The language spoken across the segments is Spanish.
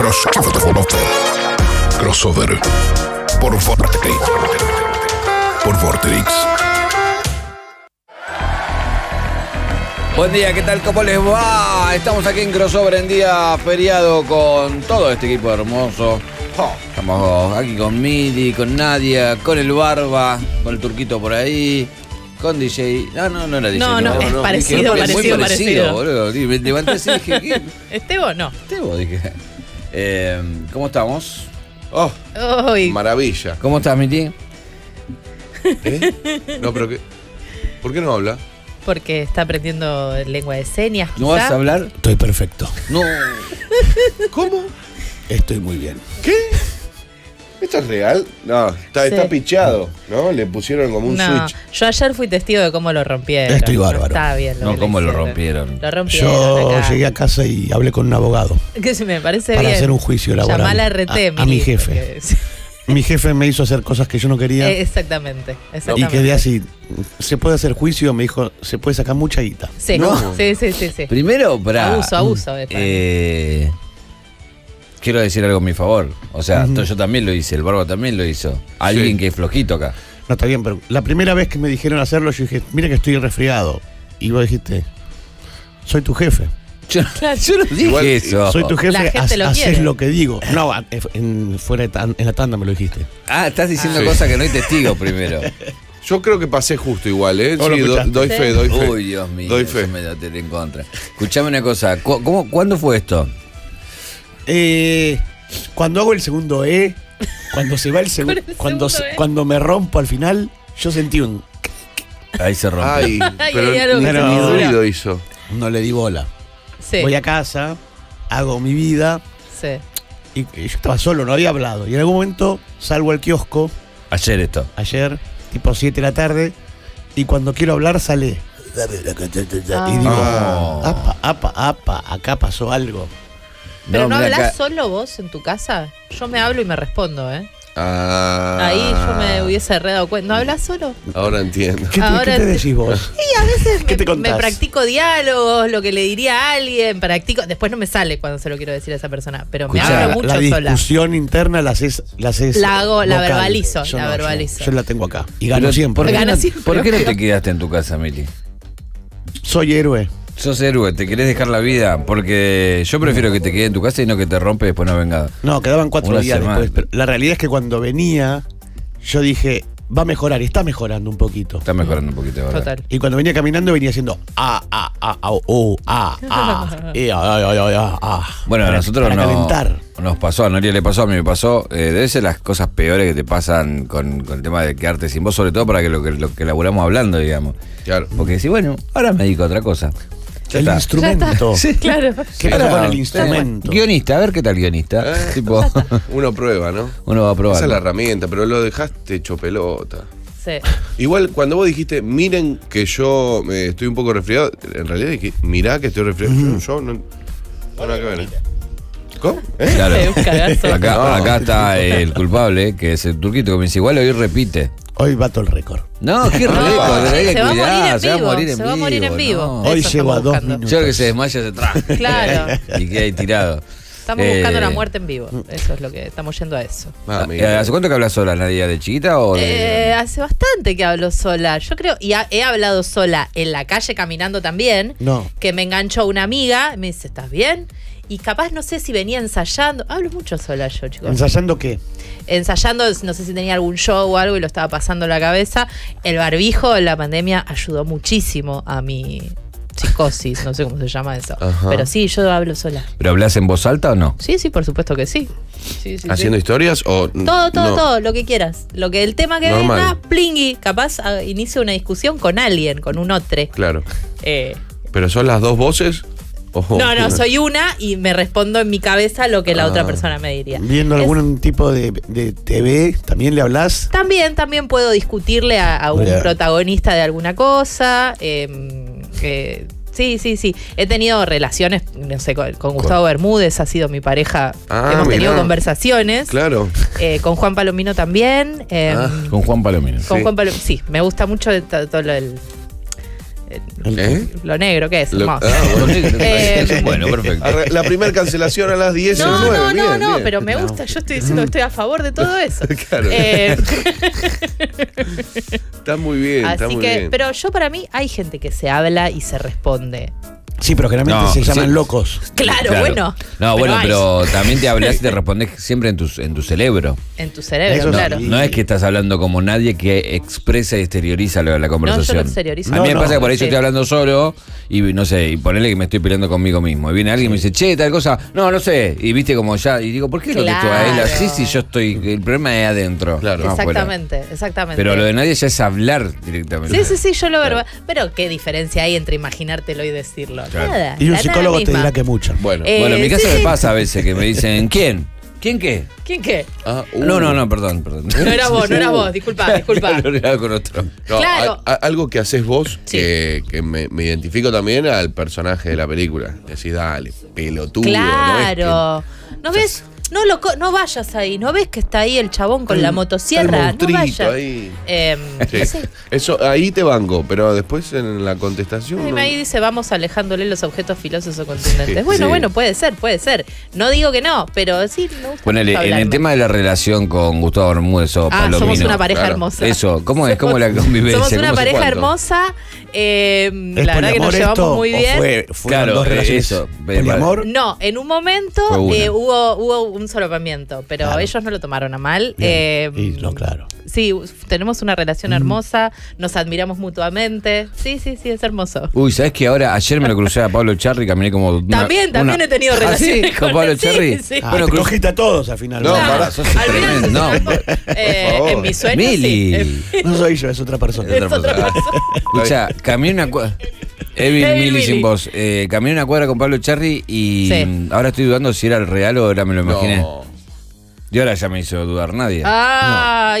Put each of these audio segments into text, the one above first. Crossover por Vortex. Buen día, ¿qué tal? ¿Cómo les va? Estamos aquí en Crossover en día feriado con todo este equipo hermoso. Estamos aquí con Midi, con Nadia, con el Barba, con el Turquito por ahí, con DJ. No era DJ. No, es parecido, dije, parecido, boludo. Me levanté así y dije, ¿qué? ¿Estebo? No. Estebo, dije. ¿Cómo estamos? ¡Oh! ¡Maravilla! ¿Cómo estás, Miti? No, pero ¿qué? ¿Por qué no habla? Porque está aprendiendo lengua de señas. ¿No vas a hablar? Estoy perfecto. No. ¿Cómo? Estoy muy bien. ¿Qué? ¿Esto es real? No, está pichado, ¿no? Le pusieron como un switch. Yo ayer fui testigo de cómo lo rompieron. Estoy bárbaro. Está bien. No, cómo lo rompieron. Lo rompieron. Yo llegué a casa y hablé con un abogado. Que se me parece bien. Para hacer un juicio laboral. Llamá a la RT. A mi jefe. Mi jefe me hizo hacer cosas que yo no quería. Exactamente. Y quedé así. ¿Se puede hacer juicio? Me dijo, se puede sacar mucha guita. Sí, ¿no? Sí. Primero, para... Abuso. Quiero decir algo a mi favor. O sea, yo también lo hice, el Barba también lo hizo. Alguien que es flojito acá. No, está bien, pero la primera vez que me dijeron hacerlo, yo dije, mira que estoy resfriado. Y vos dijiste, soy tu jefe. Yo no dije igual, eso. Soy tu jefe, haces lo que digo. No, en la tanda me lo dijiste. Ah, estás diciendo cosas que no hay testigo primero. Yo creo que pasé justo igual, ¿eh? Sí, doy fe. Uy, Dios mío, doy fe. Me la tele en contra. Escuchame una cosa, ¿cuándo fue esto? Cuando hago el segundo E, cuando se va el segundo, cuando me rompo al final, yo sentí un... Ahí se rompe. Pero ni ruido hizo. No le di bola. Sí. Voy a casa, hago mi vida. Sí. Y yo estaba solo, no había hablado. Y en algún momento salgo al kiosco. Ayer, tipo 7 de la tarde. Y cuando quiero hablar sale. Y digo, apa, acá pasó algo. Pero no hablás acá. Solo vos en tu casa. Yo me hablo y me respondo, ¿eh? Ahí yo me hubiese redado cuenta. ¿No hablás solo? Ahora entiendo. ¿Qué te decís vos? Y a veces me practico diálogos, lo que le diría a alguien, practico. Después no me sale cuando se lo quiero decir a esa persona, pero me hablo mucho sola. La discusión interna verbalizo. Yo la tengo acá. Y gano siempre. ¿Por qué no te quedaste en tu casa, Mili? Soy héroe. Sos héroe, te querés dejar la vida, porque yo prefiero que te quede en tu casa y no que te rompe después no venga. No, quedaban 4 días después, pero la realidad es que cuando venía, yo dije, va a mejorar, está mejorando un poquito. Total. Y cuando venía caminando, venía haciendo Bueno, a nosotros nos pasó, a Noria le pasó, a mí me pasó. Debe ser las cosas peores que te pasan con el tema de quedarte sin voz, sobre todo para que lo que laburamos hablando, digamos. Claro. Porque decís, bueno, ahora me dedico a otra cosa. El instrumento. Sí, claro. ¿Qué pasa con el instrumento? Guionista, a ver qué tal guionista. Tipo. Uno prueba, ¿no? Uno va a probar. Esa es la herramienta, pero lo dejaste hecho pelota. Sí. Igual, cuando vos dijiste, miren que yo estoy un poco resfriado, en realidad dije, mirá que estoy resfriado. Yo no. Bueno, acá ven. ¿Cómo? Claro. Acá está el culpable, que es el Turquito, que me dice, igual hoy repite. Hoy bato el récord. No, qué récord. Se va a morir en vivo. Hoy llevo a 2 minutos. Yo creo que se desmaya de atrás. Claro. Y queda ahí tirado. Estamos buscando la muerte en vivo. Eso es lo que estamos yendo a eso. ¿Hace cuánto que hablas sola, Nadia? ¿De chiquita o de...? Hace bastante que hablo sola. Yo creo, y he hablado sola en la calle caminando también. No. Que me enganchó una amiga, me dice, ¿estás bien? Y capaz no sé si venía ensayando. Hablo mucho sola yo, chicos. ¿Ensayando qué? Ensayando, no sé si tenía algún show o algo y lo estaba pasando en la cabeza. El barbijo en la pandemia ayudó muchísimo a mi psicosis, no sé cómo se llama eso. Ajá. Pero sí, yo hablo sola. ¿Pero hablas en voz alta o no? Sí, por supuesto que sí. ¿Haciendo historias o...? Todo, lo que quieras. Lo que el tema que venga, plingui. Capaz inicio una discusión con alguien, con un otro. Claro. ¿Pero son las dos voces...? Ojo. No, soy una y me respondo en mi cabeza lo que la otra persona me diría. ¿Viendo algún tipo de TV? ¿También le hablas? También puedo discutirle a un protagonista de alguna cosa. Sí. He tenido relaciones, no sé, con Gustavo Bermúdez, ha sido mi pareja. Hemos tenido conversaciones. Claro. Con Juan Palomino también. Con Juan Palomino. Sí, me gusta mucho todo el... Lo negro, ¿qué es? Bueno, perfecto. La primera cancelación a las 10. No, pero me gusta. Yo estoy diciendo que estoy a favor de todo eso. Claro. Está muy bien. Así está muy bien. Pero yo, para mí, hay gente que se habla y se responde. Sí, pero generalmente se llaman locos. Claro, bueno. No, bueno, pero también te hablas y te respondes siempre en tu cerebro. En tu cerebro, claro. No es que estás hablando como nadie que expresa y exterioriza la conversación. No, yo lo exteriorizo. A mí me pasa que por ahí yo estoy hablando solo y no sé, y ponele que me estoy peleando conmigo mismo. Y viene alguien y me dice, che, tal cosa, no sé. Y viste como ya, y digo, ¿por qué lo que esto a él así si yo estoy, el problema es adentro? Claro. Exactamente, exactamente. Pero lo de nadie ya es hablar directamente. Sí, yo lo verbal. Pero qué diferencia hay entre imaginártelo y decirlo. Nada, y un psicólogo te dirá que mucho. Bueno, en mi casa me pasa a veces que me dicen, ¿quién? ¿Quién qué? ¿Quién qué? Ah, no, perdón. No eras vos, disculpa. Claro, con otro. No, claro. Algo que haces vos, sí, que me identifico también al personaje de la película. Decís, dale, pelotudo. Claro. ¿No ves? No vayas ahí, ¿no ves que está ahí el chabón con la motosierra? No vayas. Ahí. Sí. Eso, ahí te banco, pero después en la contestación... Ahí dice, vamos alejándole los objetos filosos o contundentes. Sí. Bueno, puede ser. No digo que no, pero sí me gusta. Ponele, en el tema de la relación con Gustavo Bermúdez o Palomino. Somos una pareja hermosa. Eso, ¿cómo es? ¿Cómo la convivencia? Somos una pareja hermosa, la verdad que nos llevamos muy bien. ¿Fueron dos relaciones? ¿Poliamor? No, en un momento hubo un solapamiento, pero ellos no lo tomaron a mal. Claro. Sí, tenemos una relación hermosa, nos admiramos mutuamente. Sí, es hermoso. Uy, ¿sabés que ahora ayer me lo crucé a Pablo Chiarri? Caminé como también he tenido relaciones con Pablo Chiarri. Sí. Bueno, crujiste a todos al final. No, pará, sos tremendo. En mi sueño, Mili. No soy yo, es otra persona. Escucha, caminé una cuadra. Mili sin voz. Caminé una cuadra con Pablo Chiarri y ahora estoy dudando si era el real o era me lo imaginé. Y ahora ya me hizo dudar nadie.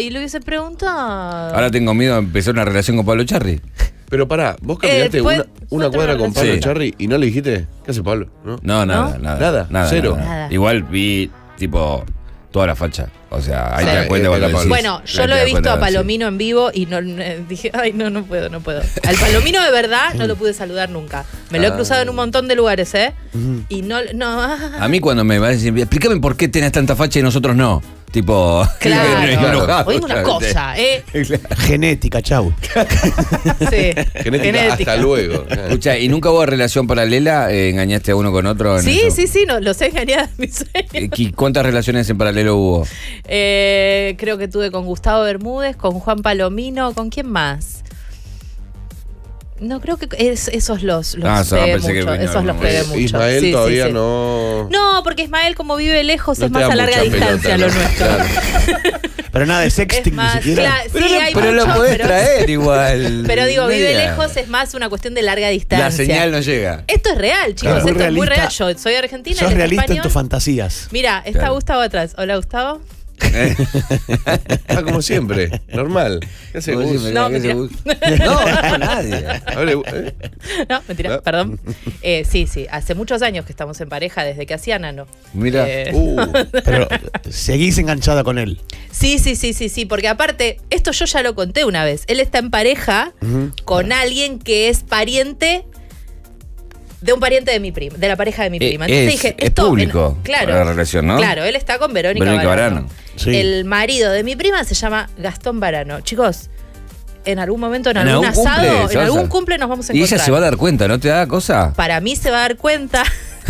Y lo hubiese preguntado. Ahora tengo miedo a empezar una relación con Pablo Chiarri. Pero pará, vos caminaste una cuadra con Pablo Chiarri y no le dijiste, ¿qué hace Pablo? No, nada. Cero. Nada. Igual vi, tipo, toda la facha. O sea, ahí te das cuenta cuando decís. Bueno, yo lo he visto a Palomino en vivo y no dije, ay, no puedo. Al Palomino de verdad no lo pude saludar nunca. Me lo he cruzado en un montón de lugares, y no. A mí cuando me vas a decir, explícame por qué tenés tanta facha y nosotros no. Tipo, claro. Oye, una cosa, genética, chau. Sí. Genética, hasta luego. Escucha, ¿y nunca hubo relación paralela? ¿Engañaste a uno con otro? Sí, los he engañado en mis sueños. ¿Cuántas relaciones en paralelo hubo? Creo que tuve con Gustavo Bermúdez, con Juan Palomino, ¿con quién más? No, creo que esos los pegué mucho. Ismael sí, todavía sí. No, porque Ismael como vive lejos es más a larga distancia lo nuestro. Claro. Pero nada de sexting más, ni siquiera. Pero lo podés traer igual. Pero digo, vive lejos es más una cuestión de larga distancia. La señal no llega. Esto es real, chicos, es muy real. Yo soy argentina. Sos realista en tus fantasías. Mira, está Gustavo atrás. Hola, Gustavo. Como siempre, normal. No, mentira, perdón. Sí, hace muchos años que estamos en pareja, desde que hacía Nano. Mira, pero seguís enganchada con él. Sí, porque aparte, esto yo ya lo conté una vez. Él está en pareja con alguien que es pariente de un pariente de mi prima, de la pareja de mi prima. Entonces dije, esto es público. Claro, la relación, ¿no? Claro, él está con Verónica Varano. Sí. El marido de mi prima se llama Gastón Varano. Chicos, en algún momento, en algún asado, en algún cumple nos vamos a encontrar. Y ella se va a dar cuenta, ¿no te da cosa? Para mí se va a dar cuenta.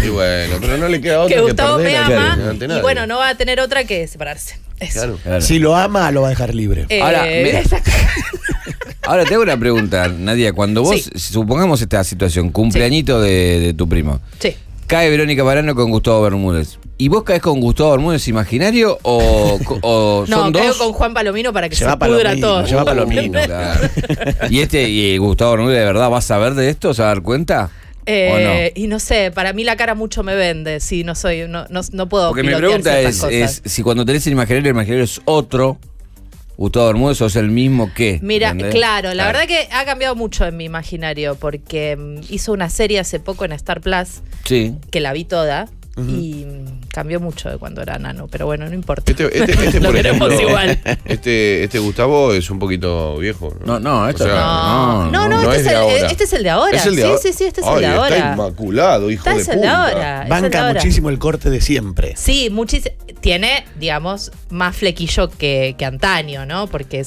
Y bueno, pero no le queda otra que Gustavo me ama. Y bueno, no va a tener otra que separarse. Claro. Si lo ama, lo va a dejar libre. Ahora, ahora te hago una pregunta, Nadia. Cuando vos, supongamos esta situación, cumpleañito de tu primo, cae Verónica Varano con Gustavo Bermúdez. ¿Y vos caes con Gustavo Bermúdez imaginario o son dos? No, caigo con Juan Palomino para que se pudra todo. Lleva Palomino, claro. ¿Y Gustavo Bermúdez de verdad va a saber de esto? ¿Se va a dar cuenta? Y no sé, para mí la cara mucho me vende. Sí, no puedo. Porque mi pregunta es si cuando tenés el imaginario es otro Gustavo Bermúdez, o es el mismo que. Mira, claro, la verdad que ha cambiado mucho en mi imaginario, porque hizo una serie hace poco en Star Plus que la vi toda y Cambió mucho de cuando era nano, pero bueno, no importa. Este lo queremos ejemplo, igual. Este Gustavo es un poquito viejo. No, este o sea, no, este es el de ahora. Sí, este es el de ahora. Está inmaculado, hijo de puta. Banca muchísimo el corte de siempre. Sí, muchísimo. Tiene, digamos, más flequillo que antaño, ¿no? Porque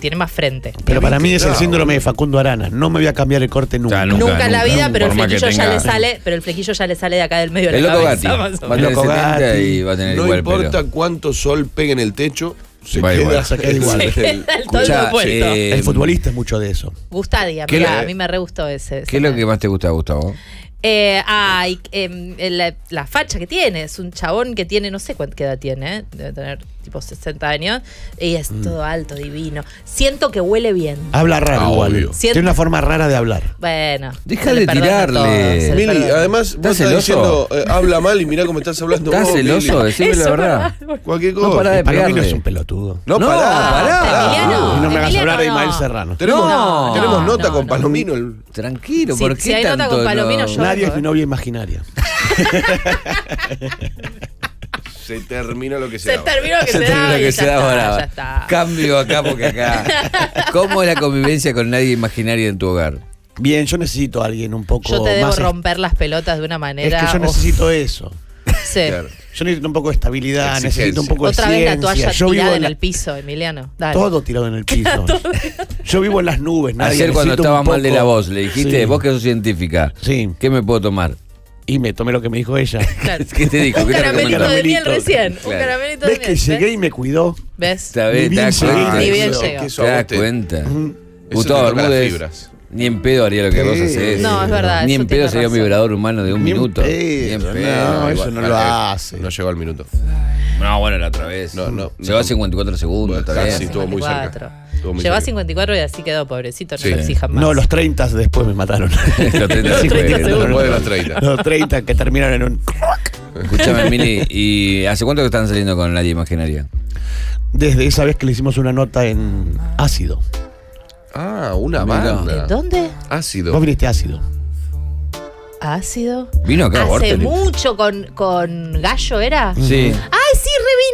tiene más frente. Pero para mí es el síndrome de Facundo Arana. No me voy a cambiar el corte nunca. Ya, nunca en la vida, pero el flequillo ya le sale, de acá del medio de la cabeza. Y va a tener no igual importa pelo. Cuánto sol pegue en el techo, se queda igual. El futbolista es mucho de eso. Gustadia, mirá, a mí me re gustó ese. ¿Qué es lo que más te gusta, Gustavo? La facha que tiene. Es un chabón que tiene, no sé qué edad tiene, debe tener tipo 60 años. Y es todo alto, divino. Siento que huele bien. Habla raro igual. Tiene una forma rara de hablar. Bueno, deja de tirarle todo, Mili, además vos estás diciendo habla mal y mirá cómo estás hablando. Estás celoso, decime la verdad. Cualquier cosa. No pará de pegarle. Palomino es un pelotudo. No pará. No me hagas hablar de Ismael Serrano. Tenemos nota con Palomino. Tranquilo, ¿por qué tanto? Si hay nota con Palomino yo... Nadie es mi novia imaginaria. Se terminó lo que se daba. Ya está. Cambio acá porque acá. ¿Cómo es la convivencia con nadie imaginaria en tu hogar? Bien, yo necesito a alguien un poco más. Yo te debo romper las pelotas de una manera. Es que yo necesito eso. Sí. Claro. Yo necesito un poco de estabilidad, exigencia. Necesito un poco de ciencia. Otra vez la toalla tirada en el piso, Emiliano. Dale. Todo tirado en el piso. Yo vivo en las nubes. Nadie. Ayer cuando estaba mal de la voz, le dijiste, sí. Vos que sos científica, sí. ¿Qué me puedo tomar? Y me tomé lo que me dijo ella. Claro. ¿Qué te dijo? Un caramelito de miel recién. Claro. Un caramelito de miel. ¿Ves que llegué y me cuidó? ¿Ves? Ni bien llegó. Te das cuenta. Gustavo Bermúdez. Ni en pedo haría lo que vos haces. No, es verdad. Ni en pedo sería un vibrador humano de un minuto. Ni en pedo. No, eso no lo hace. No llegó al minuto. No, bueno, la otra vez. No. Llegó a 54 segundos. Sí, estuvo muy cerca. Llegó a 54 y así quedó, pobrecito. No lo exijan más. No, los 30 después me mataron. Los 30 después de los 30. Los 30 que terminaron en un... Escuchame, Mili, ¿y hace cuánto que están saliendo con nadie imaginaria? Desde esa vez que le hicimos una nota en Ácido. Ah, una banda. ¿Dónde? Ácido. ¿Vos viniste Ácido? ¿Ácido? Vino acá. Hace mucho con Gallo, ¿era? Sí. ¡Ay, sí,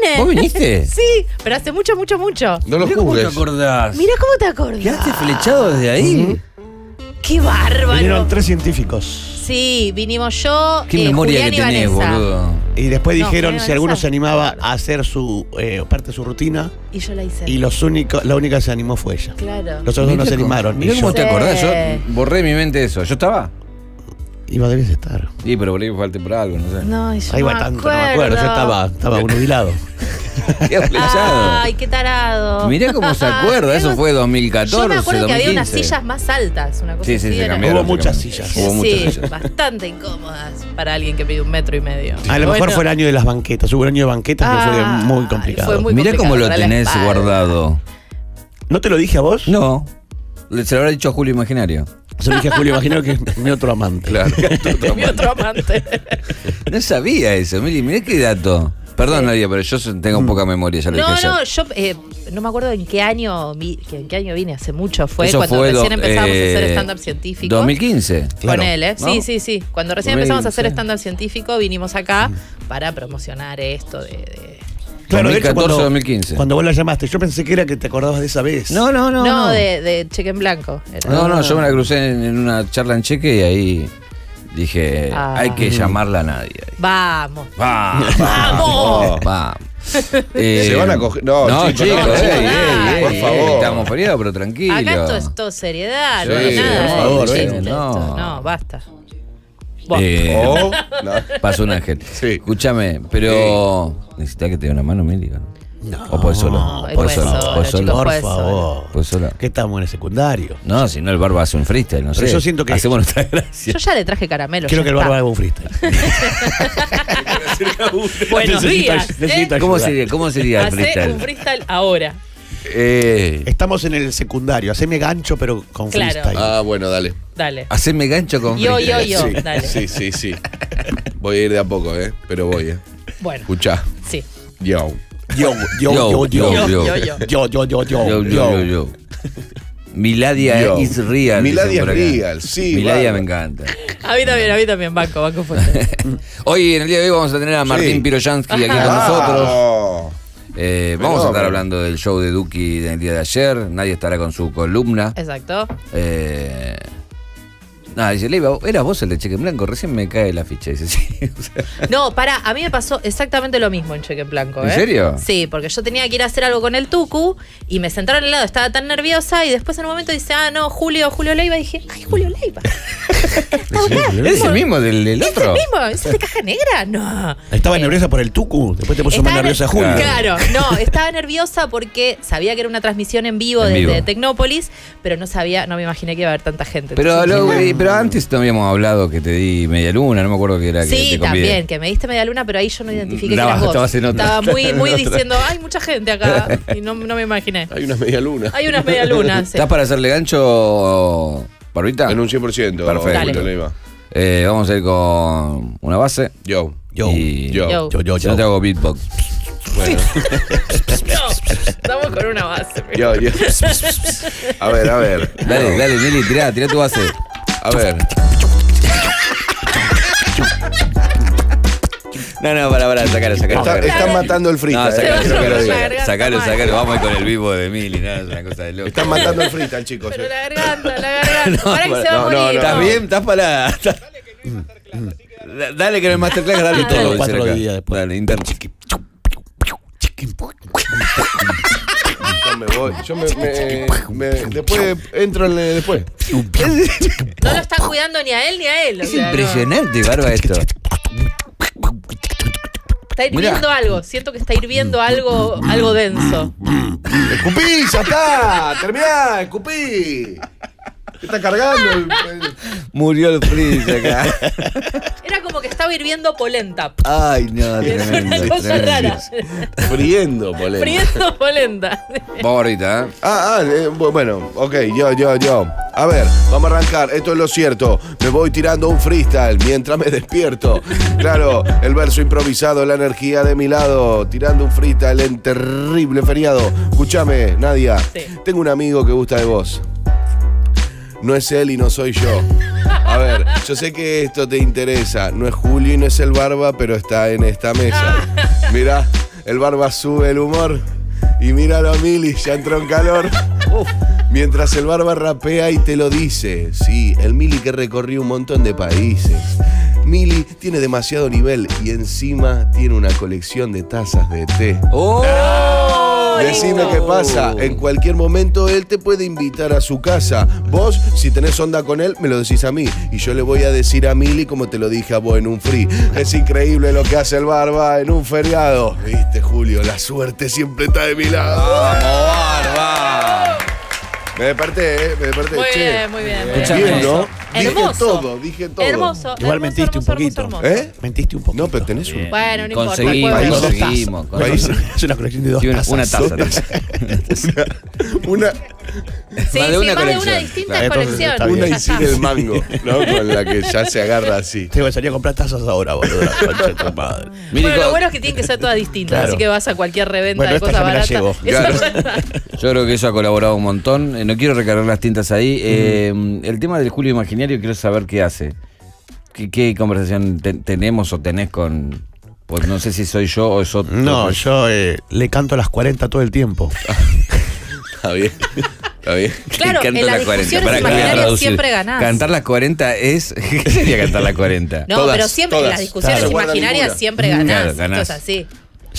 revine! ¿Vos viniste? Sí, pero hace mucho, mucho, mucho. No lo juzgues. Mirá cómo te acordás. Mirá cómo te acordás. Quedaste flechado desde ahí. ¡Qué bárbaro! Vinieron 3 científicos. Sí, vinimos yo, qué memoria Julián que tenés, boludo. Y después dijeron si alguno se animaba a hacer su parte de su rutina. Y yo la hice. Y la única que se animó fue ella. Claro. Los otros no se animaron. Mirá cómo te acordás, yo borré mi mente eso. ¿Yo estaba? Y debías estar. Sí, pero por ahí falté por algo, no sé. No, yo ahí va tanto, no me acuerdo. Yo estaba unubilado. Ay, qué tarado. Mirá cómo se acuerda, eso fue 2014. Yo me acuerdo 2015. Que había unas sillas más altas, una cosa así. Sí, hubo muchas sillas. Bastante incómodas para alguien que mide 1,5 metros. Sí. A lo mejor fue el año de las banquetas, hubo un año de banquetas que fue muy complicado. Mirá cómo lo tenés guardado. ¿No te lo dije a vos? No. Se lo habrá dicho a Julio Imaginario. Se lo dije a Julio Imaginario, que es mi otro amante. Claro. Mi otro amante. No sabía eso, mirá qué dato. Perdón, Nadia, pero yo tengo poca memoria. Ya lo dije ayer. Yo no me acuerdo en qué año vine, hace mucho. Fue eso cuando recién empezamos a hacer stand-up científico. 2015. Claro. Con él, ¿eh? ¿No? Sí. Cuando recién empezamos a hacer stand-up científico, vinimos acá para promocionar esto de... Claro, 2014-2015. Cuando vos la llamaste, yo pensé que era que te acordabas de esa vez. No. No, de Cheque en Blanco. No, yo me la crucé en una charla en Cheque y ahí... Dije, hay que llamarla a nadie. Vamos. Se van a coger. No, chicos, por favor. Estamos fríos, pero tranquilos. Acá esto es todo seriedad, no, basta. Pasó un ángel. Sí. Escúchame, pero necesitas que te dé una mano, Mili. No. O podés solo. Por favor. ¿Qué estamos en el secundario? No, si no el Barba hace un freestyle, no sé. Pero yo siento que hacemos nuestra gracia. Yo ya le traje caramelo. Quiero que el Barba haga un freestyle. Buenos días. ¿Cómo sería el freestyle? Hacé un freestyle ahora. Estamos en el secundario. Haceme gancho, pero con freestyle. Ah, bueno, dale. Haceme gancho con freestyle. Yo, dale. Sí. Voy a ir de a poco, pero voy, Bueno. Escuchá. Sí. Yo. Miladia is real. Miladia es real, sí. Miladia me encanta. A mí también, banco fuerte. Hoy, en el día de hoy, vamos a tener a Martín Piroyansky aquí con nosotros. Vamos a estar hablando del show de Duki del día de ayer. Nadie estará con su columna. Exacto. Nada, dice Leiva, ¿eras vos el de Cheque en Blanco? Recién me cae la ficha. Dice, sí, o sea. No, pará, a mí me pasó exactamente lo mismo en Cheque en Blanco. ¿En serio? Sí, porque yo tenía que ir a hacer algo con el Tucu y me sentaron al lado, estaba tan nerviosa y después en un momento dice, ah, no, Julio Leiva. Y dije, ay, Julio Leiva. ¿Es el mismo del otro? Es el mismo, ¿es el de Caja Negra? No. Estaba nerviosa por el Tucu, después te puso más nerviosa Julio. Claro, no, estaba nerviosa porque sabía que era una transmisión en vivo desde Tecnópolis, pero no sabía, no me imaginé que iba a haber tanta gente. Pero antes no habíamos hablado que te di media luna, no me acuerdo que era que te convidé. También, que me diste media luna, pero ahí yo no identifiqué que eras vos. Estaba muy diciendo, hay mucha gente acá, y no me imaginé. Hay unas media luna. Hay unas media luna, sí. ¿Estás para hacerle gancho, Barbita? En un 100%. Perfecto. Dale. Vamos a ir con una base. Yo te hago beatbox. Bueno. Estamos con una base. Yo. A ver. Dale, Nelly, tirá tu base. A ver. No, pará, sacalo. Están matando el freestyle. Sacalo. Vamos con el vivo de Mili, es una cosa de loco. Están matando el freestyle, chicos. Pero la garganta. Para que se va a morir. ¿Estás bien? ¿Estás para...? Dale que en el masterclass dale todo. 4 días después. Dale, interno. Me voy. Después entranle después. No lo están cuidando ni a él ni a él. Es impresionante, Barba, esto. Está hirviendo algo. Siento que está hirviendo algo denso. ¡Escupí! ¡Ya está! ¡Terminá! ¡Escupí! ¿Qué está cargando? Murió el frizz acá. Era como que estaba hirviendo polenta. Ay, no, tremendo. Una cosa rara. Friendo polenta. Vamos ahorita, ¿eh? Bueno, ok, yo. A ver, vamos a arrancar. Esto es lo cierto. Me voy tirando un freestyle mientras me despierto. Claro, el verso improvisado, la energía de mi lado. Tirando un freestyle en terrible feriado. Escúchame, Nadia. Sí. Tengo un amigo que gusta de vos. No es él y no soy yo. A ver, yo sé que esto te interesa. No es Julio y no es el Barba, pero está en esta mesa. Mirá, el Barba sube el humor. Y míralo a Mili, ya entró en calor. Mientras el Barba rapea y te lo dice. Sí, el Mili que recorrió un montón de países. Mili tiene demasiado nivel y encima tiene una colección de tazas de té. ¡Oh! Decime qué pasa. En cualquier momento él te puede invitar a su casa. Vos, si tenés onda con él, me lo decís a mí. Y yo le voy a decir a Mili como te lo dije a vos en un free. Es increíble lo que hace el Barba en un feriado. Viste, Julio, la suerte siempre está de mi lado. ¡Vamos, Barba! Me desperté. Muy bien. Escuchame, ¿no? Dije todo. Hermoso. Igual mentiste un poquito. ¿Eh? Mentiste un poquito. No, pero tenés un... Bueno, no importa. Conseguimos. Es una colección de 2 tazas. Una taza. Una... Sí, más de una distinta colección. Una y sin el mango, ¿no? Con la que ya se agarra así. Te vas a comprar tazas ahora, boludo. Bueno, lo bueno es que tienen que ser todas distintas. Así que vas a cualquier reventa de cosas baratas. Yo creo que eso ha colaborado un montón. No quiero recargar las tintas ahí. El tema del Julio Imaginario, quiero saber qué hace. ¿Qué conversación tenemos o tenés con...? Pues no sé si soy yo o es otro. No, yo le canto a las 40 todo el tiempo. Está bien. Claro, en las discusiones imaginarias siempre ganás. Cantar las 40 es... ¿Qué sería cantar las 40? No, todas, pero siempre en las discusiones imaginarias siempre ganás. Entonces, así.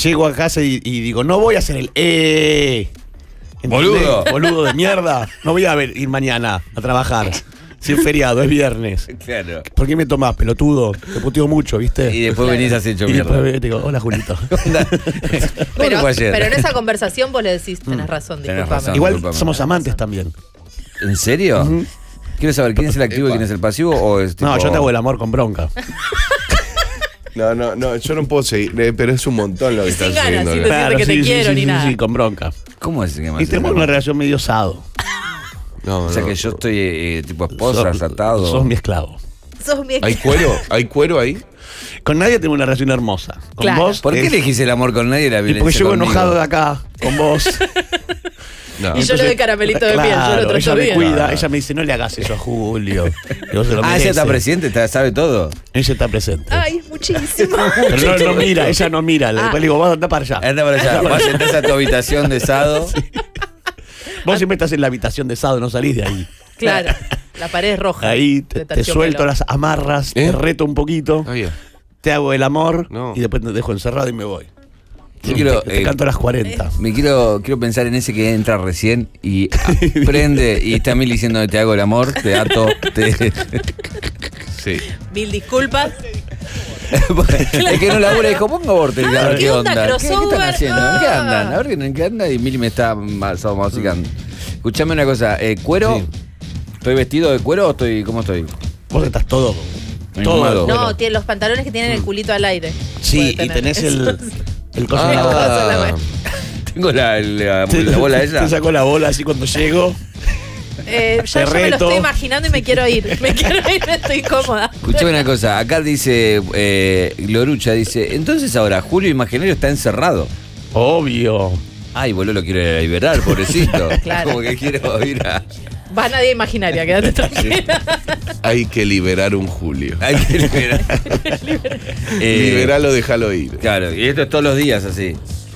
Llego a casa y digo, no voy a hacer el... Boludo de mierda. No voy a ir mañana a trabajar. Si es feriado, es viernes. Claro. ¿Por qué me tomás, pelotudo? Te puteo mucho, ¿viste? Y después venís así hecho mierda. Y después te digo, hola, Julito. pero en esa conversación vos le decís, tenés razón, disculpame. Igual somos amantes también. ¿En serio? Quiero saber, ¿quién es el activo y quién es el pasivo? O es tipo... No, yo te hago el amor con bronca. No, yo no puedo seguir, pero es un montón lo que estás haciendo. Sin ganas, que te quiero ni nada. Sí, con bronca. ¿Cómo es que más? Y tenemos una relación medio osado. O sea que yo estoy tipo esposa, atado. Sos mi esclavo. ¿Hay cuero ahí? Con nadie tengo una relación hermosa. Con vos. ¿Por qué elegís el amor con nadie y la violencia? Porque llevo enojado de acá, con vos. No. Y yo le doy caramelito de piel, yo lo trato bien. Ella me dice, no le hagas eso a Julio. Ella está presente, sabe todo. Ella está presente. Ay, muchísimo. Pero no mira, ella no mira. Después le digo, vos andá para allá. Anda para allá, vos sentás a tu habitación de Sado. Vos siempre estás en la habitación de Sado, no salís de ahí. Claro, la pared es roja. Ahí te suelto las amarras, te reto un poquito, te hago el amor y después te dejo encerrado y me voy. Yo quiero, te canto a las 40. Me quiero pensar en ese que entra recién y aprende y está Mil diciendo te hago el amor, te ato, te... Sí. Mil disculpas. El que no labura dijo, ponga aborto. ¿Qué onda? ¿Qué están haciendo? ¿Qué andan? A ver en qué andan y Mil me está masticando. Escuchame una cosa, ¿cuero? Sí. ¿Estoy vestido de cuero o estoy, cómo estoy? Vos estás todo... todo. No, tiene los pantalones que tienen el culito al aire. Sí, y tenés el coso en la bola. Tengo la bola esa. Te saco la bola así cuando llego. Ya me lo estoy imaginando y me quiero ir. Me quiero ir, no estoy cómoda. Escuchame una cosa, acá dice Glorucha, dice, entonces ahora Julio Imaginario está encerrado. Obvio. Ay, boludo, lo quiere liberar, pobrecito. Claro. Como que quiero ir a... Vas a Día Imaginaria, quédate tranquila. Hay que liberar un Julio. Hay que liberar. Liberalo, déjalo ir. Claro, y esto es todos los días así.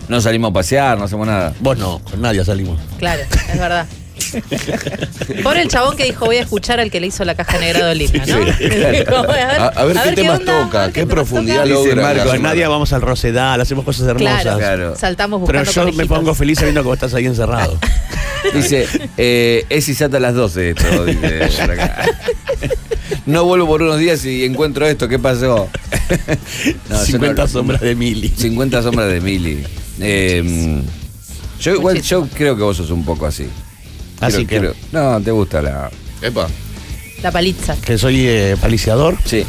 No salimos a pasear, no hacemos nada. Vos no, con nadie salimos. Claro, es verdad. Pobre el chabón que dijo voy a escuchar al que le hizo la caja negra de Olivia, ¿no? Sí, claro. A ver qué temas toca, qué profundidad logra. Marco, a Nadia vamos al Rosedal, hacemos cosas hermosas. Claro. Saltamos buscando pero yo conejitos. Me pongo feliz sabiendo que vos estás ahí encerrado. Dice, es Isata a las 12 esto, dice por acá. No vuelvo por unos días y encuentro esto, ¿qué pasó? No, 50 sombras de Mili. 50 sombras de Mili. Yo creo que vos sos un poco así. Así que... No, te gusta la... Epa. La paliza. ¿Que soy paliciador? Sí.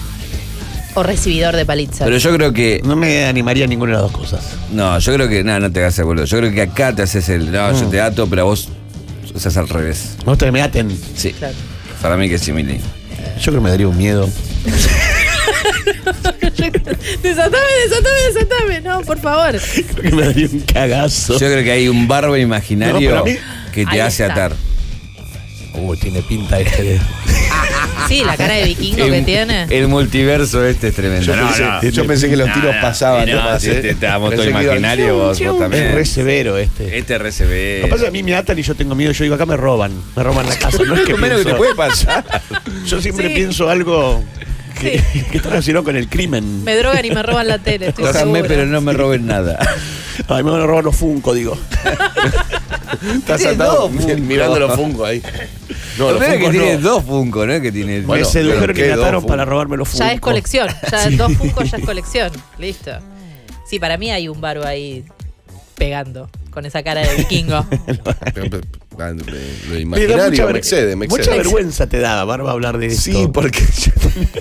O recibidor de paliza. Pero yo creo que... No me animaría a ninguna de las dos cosas. No, yo creo que... No, no te hagas el boludo. Yo creo que acá te haces el... No, yo te ato, pero vos... Estás al revés. ¿Vos te me aten? Sí. Claro. Para mí que sí, Mili. Yo creo que me daría un miedo. Desatame. No, por favor. Creo que me daría un cagazo. Yo creo que hay un barba imaginario... No, que te ahí hace está. Atar. Tiene pinta de... Sí, la cara de vikingo que tiene. El multiverso este es tremendo. Yo pensé que los tiros pasaban. Estábamos todo imaginario, vos también. Es re severo este. Este es re severo. Lo que pasa es que a mí me atan y yo tengo miedo. Yo digo, acá me roban la casa. No es que menos que te puede pasar. Yo siempre pienso algo... que está relacionado con el crimen. Me drogan y me roban la tele, estoy segura. Pero no me roben nada. A mí me roban los Funko, digo. Estás atado mirando los Funko ahí. No, lo peor es que tiene dos Funko, ¿no? Me sedujeron que me ataron para robarme los Funko. Ya es colección, ya dos Funko ya es colección. Listo. Sí, para mí hay un barba ahí pegando con esa cara de vikingo. Lo imaginario me excede. Mucha vergüenza te da, Barba, hablar de esto. Sí,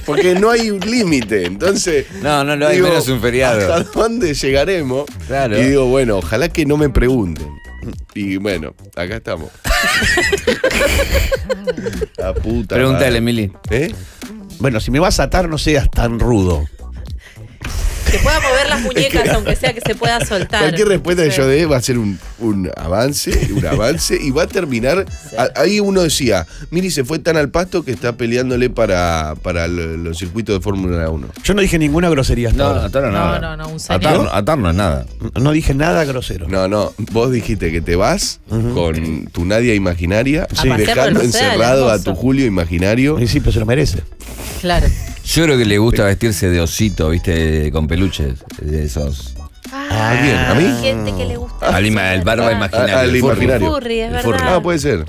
porque no hay un límite. Entonces no hay, menos un feriado. ¿Hasta dónde llegaremos? Claro. Y digo, bueno, ojalá que no me pregunten. Y bueno, acá estamos. La puta. Pregúntale, Mili. Bueno, si me vas a atar, no seas tan rudo. Que pueda mover las muñecas, aunque sea que se pueda soltar. Cualquier respuesta que yo dé va a ser un avance y va a terminar... Sí. Ahí uno decía, Mili se fue tan al pasto que está peleándole para los circuitos de Fórmula 1. Yo no dije ninguna grosería hasta ahora. Atar no es nada. No dije nada grosero. No, vos dijiste que te vas con tu Nadia imaginaria, dejando encerrado a tu Julio imaginario. Sí, pero se lo merece. Claro. Yo creo que le gusta vestirse de osito, ¿viste? Con peluches de esos. ¿A quién? ¿A mí? Hay gente que le gusta. Al barba imaginario. Al imaginario. Furry, es verdad. Puede ser.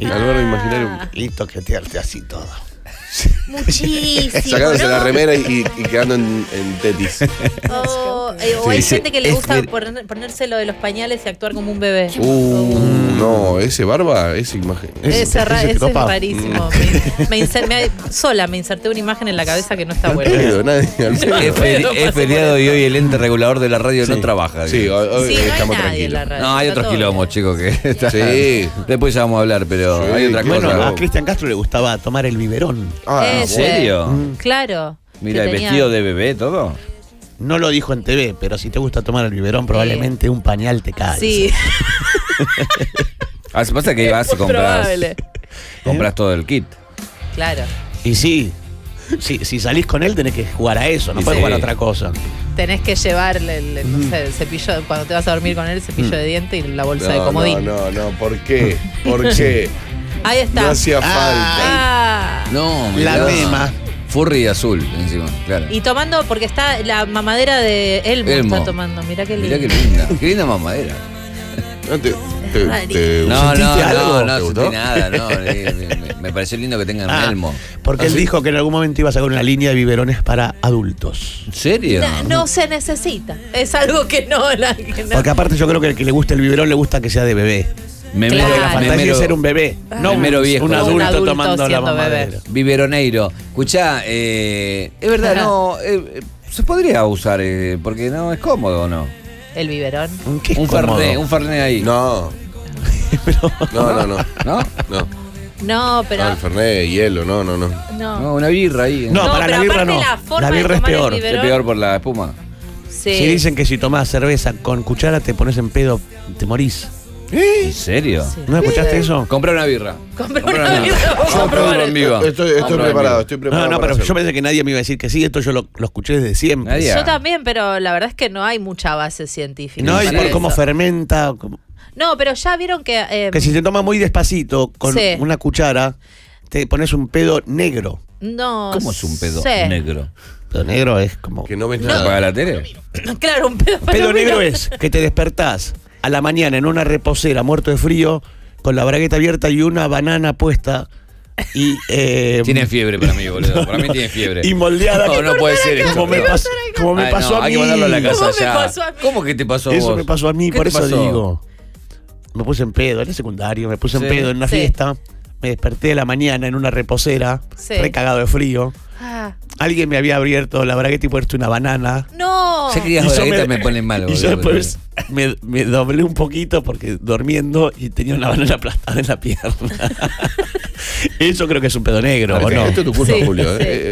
Al barba imaginario. Y toquetearte así todo. Muchísimo. Sacándose la remera y quedando en tetis. O hay gente que le gusta ponerse lo de los pañales y actuar como un bebé. No, ese barba, esa imagen. Ese es rarísimo. Me inserté una imagen en la cabeza que no está buena. Es feriado y hoy el ente regulador de la radio no trabaja. Sí, hoy estamos tranquilos. No, hay otros quilombos, chicos. Sí. Después ya vamos a hablar, pero hay otra cosa. Bueno, a Cristian Castro le gustaba tomar el biberón. ¿En serio? Claro. Mira, el vestido de bebé, todo. No lo dijo en TV, pero si te gusta tomar el biberón, probablemente un pañal te cae. Sí. Pasa que vas y compras, compras todo el kit. Claro. Y sí, si salís con él tenés que jugar a eso, no puedes jugar a otra cosa. Tenés que llevarle el, no sé, el cepillo, cuando te vas a dormir con él, el cepillo de diente y la bolsa de comodín. No, ¿por qué? ¿Por qué? Ahí está. No hacía falta. No, mirá, la mema. Furry azul, encima, claro. Y tomando, porque está la mamadera de Elmo. Está tomando, mirá qué linda. Mirá qué linda. Qué linda mamadera. No, me pareció lindo que tengan Elmo. Porque él dijo que en algún momento iba a sacar una línea de biberones para adultos. ¿En serio? No se necesita. Es algo que no. Porque aparte yo creo que el que le gusta el biberón le gusta que sea de bebé. La fantasía es ser un bebé, no un adulto tomando la mamadera. Biberoneiro. Escuchá, es verdad, se podría usar, porque no es cómodo, ¿no? ¿El biberón? Un fernet ahí. No. No, pero... el fernet, hielo, no, una birra ahí. No, para la birra no. La birra es peor. Es peor por la espuma. Sí. Si dicen que si tomás cerveza con cuchara te pones en pedo, te morís. ¿En serio? Sí. ¿No escuchaste eso? Compré una birra. Compré una birra. Estoy preparado. No, pero hacerlo. Yo pensé que nadie me iba a decir que sí. Esto yo lo escuché desde siempre. Yo también, pero la verdad es que no hay mucha base científica. No, y por cómo fermenta. No, pero ya vieron que... que si te toma muy despacito, con una cuchara, te pones un pedo negro. No. ¿Cómo es un pedo negro? Pedo negro es como... ¿Que no ves nada? ¿Apaga la tele? Claro, un pedo palomino. Pedo negro es que te despertás a la mañana en una reposera, muerto de frío, con la bragueta abierta y una banana puesta. Y, tiene fiebre para mí, boludo. Para mí tiene fiebre. Y moldeada. No puede ser esto. Como me pasó a mí. Hay que mandarlo a la casa ya. ¿Cómo que te pasó a vos? Eso me pasó a mí, por eso digo. Me puse en pedo, era secundario, me puse en pedo en una fiesta. Me desperté a la mañana en una reposera, recagado de frío. Alguien me había abierto la bragueta y puesto una banana. ¡No! Ya querías bragueta, me ponen mal. Y yo después me doblé un poquito porque durmiendo y tenía una banana aplastada en la pierna. Eso creo que es un pedo negro, ¿o no? Esto es tu culpa, Julio.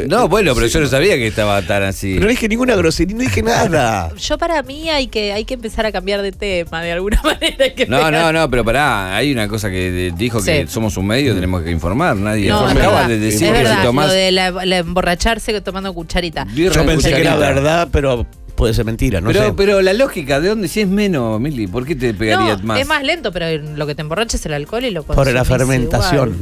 No, bueno, pero yo no sabía que estaba tan así. No dije ninguna grosería, no dije nada. Yo para mí hay que empezar a cambiar de tema de alguna manera. No, pero pará, hay una cosa que dijo que somos un medio, tenemos que informar. Nadie acaba de decir que si tomás... Lo de la emborracharse tomando cucharita. Yo pensé que era verdad, pero... puede ser mentira, no sé. Pero la lógica, ¿de dónde? Si es menos, Mili, ¿por qué te pegarías más? Es más lento, pero lo que te emborracha es el alcohol y lo consumes. Por la fermentación. Igual.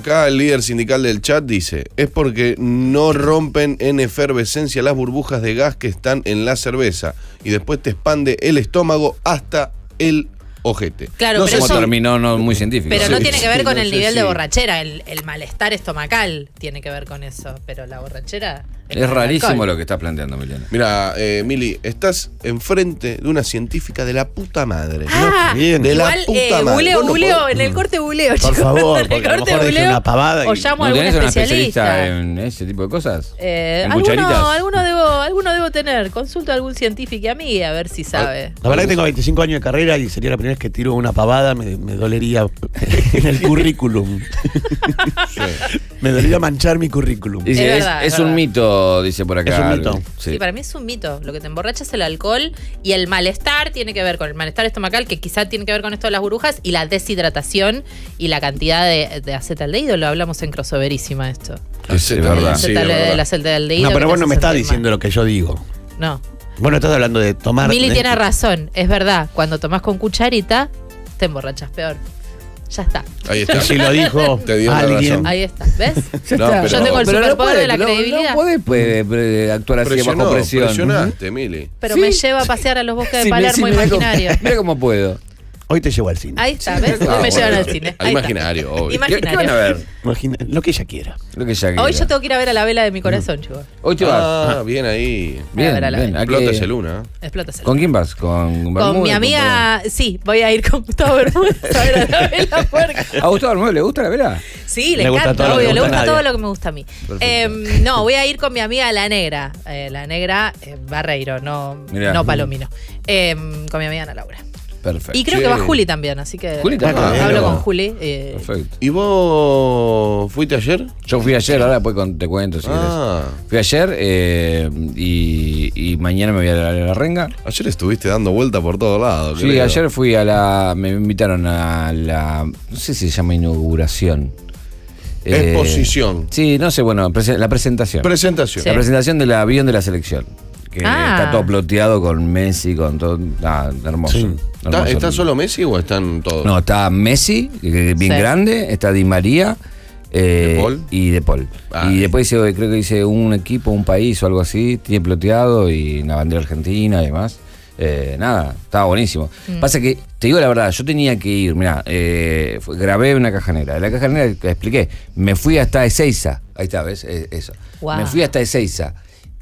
Acá el líder sindical del chat dice, es porque no rompen en efervescencia las burbujas de gas que están en la cerveza y después te expande el estómago hasta el ojete. Claro, no sé cómo terminó, no muy científico. Pero no tiene que ver con el nivel de borrachera, el malestar estomacal tiene que ver con eso, pero la borrachera... Es rarísimo alcohol. Lo que estás planteando, Miliana. Mira, Mili, estás enfrente de una científica de la puta madre. De la puta madre. Buleo, en el corte buleo, chicos. Por favor, porque a lo mejor buleo, una pavada. O llamo a algún especialista en ese tipo de cosas. Alguno debo tener. Consulto a algún científico a mí a ver si sabe. La verdad que tengo 25 años de carrera y sería la primera vez que tiro una pavada. Me dolería en el currículum. Me dolería manchar mi currículum. Es un mito. Dice por acá. Es un mito. Sí, para mí es un mito. Lo que te emborracha es el alcohol y el malestar tiene que ver con el malestar estomacal, que quizá tiene que ver con esto de las burbujas y la deshidratación y la cantidad de acetaldehído. Lo hablamos en Crossoverísima esto. Sí, es verdad. El acetaldehído. No, pero vos no me estás diciendo lo que yo digo. No. Bueno, estás hablando de tomar. Mili tiene razón, es verdad. Cuando tomás con cucharita, te emborrachas peor. Ya está. Ahí está. Si lo dijo, te dio alguien. Ahí está. ¿Ves? Yo tengo el superpoder de la credibilidad. No podés actuar así bajo presión. Presionaste, Mili. Pero me lleva a pasear a los bosques de Palermo imaginario. Mira cómo puedo. Hoy te llevo al cine. Ahí está, ¿ves? Me llevan al cine. Imaginario, obvio. Imaginario. ¿Qué van a ver? Lo que ella quiera. Hoy yo tengo que ir a ver a la vela de mi corazón, chicos. Hoy te vas. Ah, bien ahí. Bien, explotas el luna. Explotas el luna. ¿Con quién vas? Con mi amiga, sí, voy a ir con Gustavo Bermúdez a ver a la vela puerca. ¿A Gustavo Bermúdez le gusta la vela? Sí, le encanta, obvio. Le gusta todo lo que me gusta a mí. No, voy a ir con mi amiga La Negra. La Negra Barreiro, no Palomino. Con mi amiga Ana Laura. Perfecto. Y creo que va Juli también, así que Juli también. Hablo con Juli. Perfecto. ¿Y vos fuiste ayer? Yo fui ayer, ahora después te cuento si querés. Fui ayer y mañana me voy a la renga. Ayer estuviste dando vuelta por todos lados. Sí, creo. Ayer fui a la... Me invitaron a la... No sé si se llama inauguración. Exposición. Sí, no sé, bueno, la presentación. Presentación. Sí. La presentación del avión de la selección. Que está todo ploteado con Messi, con todo. Hermoso. Sí. Hermoso. ¿Está solo Messi o están todos? No, está Messi, bien grande, está Di María y De Paul. Y después dice, creo que dice un equipo, un país o algo así, tiene ploteado y una bandera argentina y demás. Nada, estaba buenísimo. Pasa que, te digo la verdad, yo tenía que ir, mirá, grabé una cajanera. La cajanera, te expliqué, me fui hasta Ezeiza. Ahí está, ¿ves? Eso. Wow. Me fui hasta Ezeiza.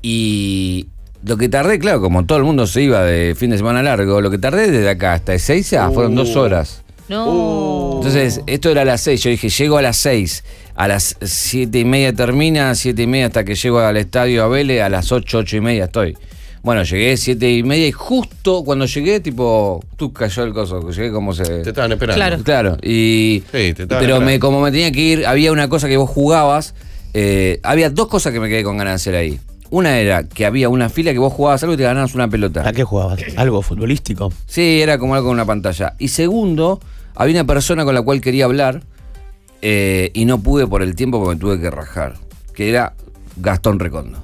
Y lo que tardé, claro, como todo el mundo se iba de fin de semana largo, lo que tardé desde acá hasta Ezeiza fueron 2 horas. No. Entonces, esto era a las 6. Yo dije, llego a las 6. A las 7:30 termina, 7:30 hasta que llego al estadio a Vélez. A las 8:30 estoy. Bueno, llegué 7:30 y justo cuando llegué, tipo, tú cayó el coso, llegué como se... Te estaban esperando. Claro. Y, sí, te estaban pero esperando. Como me tenía que ir, había una cosa que vos jugabas, había dos cosas que me quedé con ganas de hacer ahí. Una era que había una fila que vos jugabas algo y te ganabas una pelota. ¿A qué jugabas? ¿Algo futbolístico? Sí, era como algo con una pantalla. Y segundo, había una persona con la cual quería hablar y no pude por el tiempo porque me tuve que rajar, que era Gastón Recondo.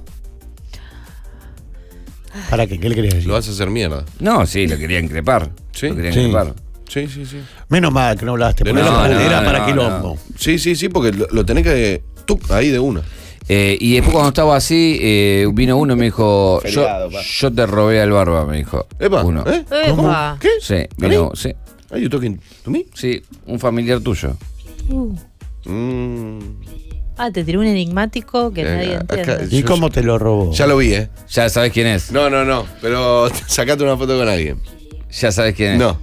¿Para qué? ¿Qué le querías decir? Lo vas a hacer mierda. No, sí, lo quería increpar. Sí. Lo quería increpar. Sí. Menos mal que no hablaste. Porque era para quilombo. No. Sí, porque lo tenés que... ahí de una. Y después cuando estaba así, vino uno y me dijo... Yo te robé al barba, me dijo. Epa, uno. ¿Cómo? ¿Qué? Sí, vino, sí. ¿Are you talking to me? Sí, un familiar tuyo. Te tiró un enigmático que nadie entiende. Acá, ¿Y cómo te lo robó? Ya lo vi, ¿eh? Ya sabes quién es. No, pero sacate una foto con alguien. Ya sabes quién es. No.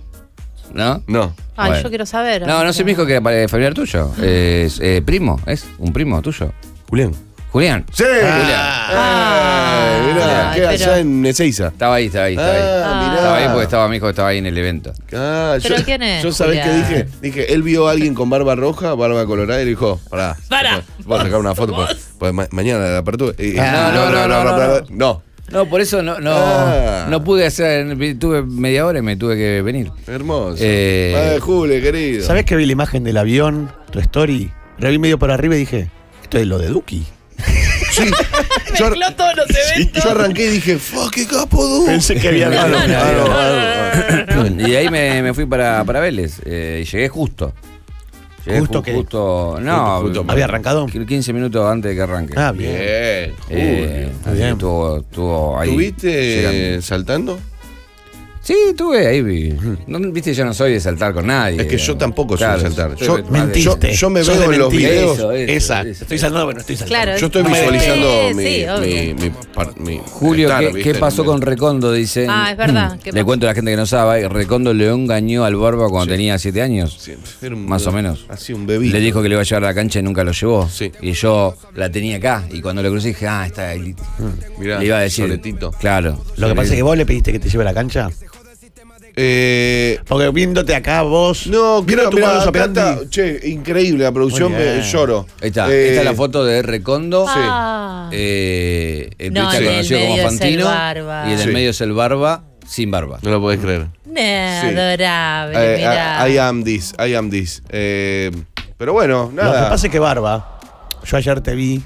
Bueno. Yo quiero saber. No sé, me dijo que era familiar tuyo. Es primo, es un primo tuyo. Julián. Sí, Julián. Mirá, queda allá en Ezeiza. Estaba ahí. Estaba ahí porque estaba mi hijo, estaba ahí en el evento. ¿Pero quién es? Yo sabés que dije, él vio a alguien con barba roja, barba colorada, y le dijo, pará. Vamos a sacar una foto, pues mañana la apertura. No, por eso no pude hacer, tuve media hora y me tuve que venir. Hermoso. Jule, querido. ¿Sabés que vi la imagen del avión, tu story? La vi medio por arriba y dije, esto es lo de Duki. Sí. Mezcló todos los eventos. Yo arranqué y dije, fuck, qué capo, dude. Pensé que había Y de ahí me fui para Vélez. Y llegué justo. Justo. ¿Había arrancado? 15 minutos antes de que arranque. Bien. Bien. Estuvo ahí. ¿Estuviste saltando? Sí, estuve ahí. Viste, yo no soy de saltar con nadie. Es que yo tampoco soy de saltar. Yo, mentiste. Yo me veo en los videos. Exacto. Estoy saltando, bueno, estoy saltando. Claro, yo estoy visualizando mi Julio, ¿qué pasó con Recondo? Dicen. Es verdad. Le cuento a la gente que no sabe. Recondo le engañó al barba cuando tenía 7 años. Sí. Más o menos. Así un bebé. Le dijo que le iba a llevar a la cancha y nunca lo llevó. Sí. Y yo la tenía acá. Y cuando lo crucé dije, está ahí. Mirá, le iba a decir. Soletito. Claro. Lo que pasa es que vos le pediste que te lleve a la cancha. Porque viéndote acá vos. Che, increíble la producción, lloro. Esta es la foto de Recondo. El pista conocido como Fantino. Y en el medio es el barba sin barba. No lo podés creer. Adorable. I am this. Pero bueno, nada. Lo que pasa es que barba. Yo ayer te vi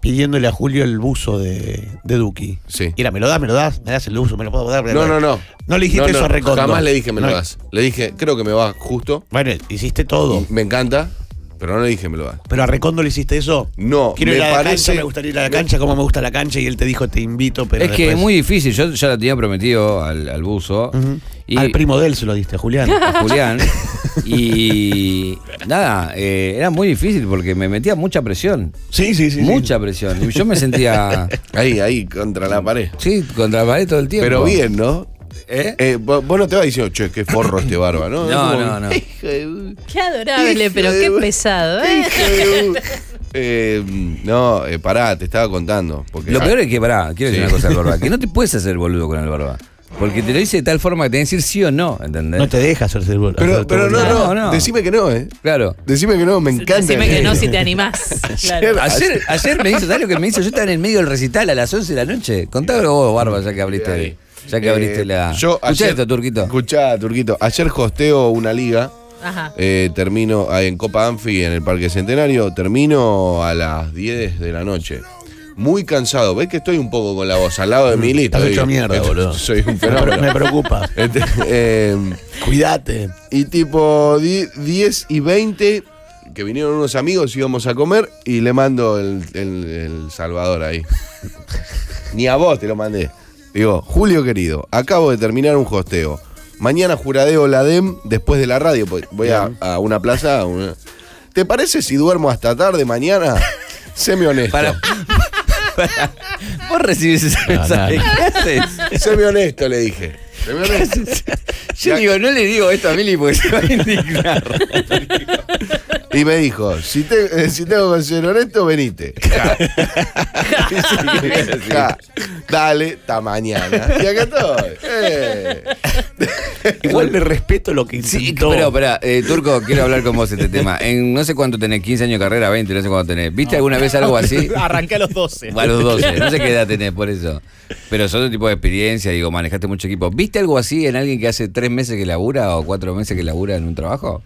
pidiéndole a Julio el buzo de Duki. Sí. Mira, me das el buzo, me lo puedo dar. No. No le dijiste eso a Recondo. Jamás le dije me lo das. Le dije, creo que me va justo. Bueno, hiciste todo. Me encanta, pero no le dije me lo das. ¿Pero a Recondo le hiciste eso? No, quiero ir a la cancha, me gustaría ir a la cancha, como me gusta la cancha, y él te dijo, te invito, pero es que es muy difícil, yo ya la tenía prometido al buzo. Y al primo de él se lo diste, a Julián. Y nada, era muy difícil porque me metía mucha presión. Sí. Mucha presión. Y yo me sentía... Ahí, contra la pared. Sí, contra la pared todo el tiempo. Pero bien, ¿no? Vos no te vas diciendo, che, qué forro este barba, ¿no? No. Qué adorable, pero qué pesado, pará, te estaba contando. Porque, lo peor es que, quiero decir una cosa al barba, que no te puedes hacer boludo con el barba. Porque te lo dice de tal forma que tenés que decir sí o no, ¿entendés? No te deja hacer seguro. Pero no, decime que no, ¿eh? Claro. Decime que no, me encanta. Decime que no si te animás. Claro. Ayer me hizo, ¿sabes lo que me hizo? Yo estaba en el medio del recital a las 11 de la noche. Contábalo vos, Barba, ya que abriste ahí. Ya que abriste la... Escuchá esto, Turquito. Escuchá, Turquito. Ayer hosteo una liga. Ajá. Termino en Copa Anfi, en el Parque Centenario. Termino a las 10 de la noche. Muy cansado. ¿Ves que estoy un poco con la voz al lado de mi lista? Estás hecho mierda, boludo. Soy un fenómeno. Me preocupa. Cuídate. Y tipo 10 y 20, que vinieron unos amigos, íbamos a comer, y le mando el Salvador ahí. Ni a vos te lo mandé. Digo, Julio querido, acabo de terminar un hosteo. Mañana juradeo la DEM después de la radio. Voy a una plaza. ¿Te parece si duermo hasta tarde mañana? Séme honesto. Vos recibís ese mensaje. No. ¿Qué haces? Séme honesto, le dije. Séme honesto. Yo digo, no le digo esto a Mili porque se va a indignar. Y me dijo, si tengo que ser honesto, venite. Ja. Ja. Dale, ta mañana. Y acá estoy. Igual le respeto lo que intentó. Sí, pero, Turco, quiero hablar con vos este tema. En no sé cuánto tenés, 15 años de carrera, 20, no sé cuánto tenés. ¿Viste alguna vez algo así? Arranqué a los 12. A los 12, no sé qué edad tenés por eso. Pero es otro tipo de experiencia, digo, manejaste mucho equipo. ¿Viste algo así en alguien que hace 3 meses que labura o 4 meses que labura en un trabajo?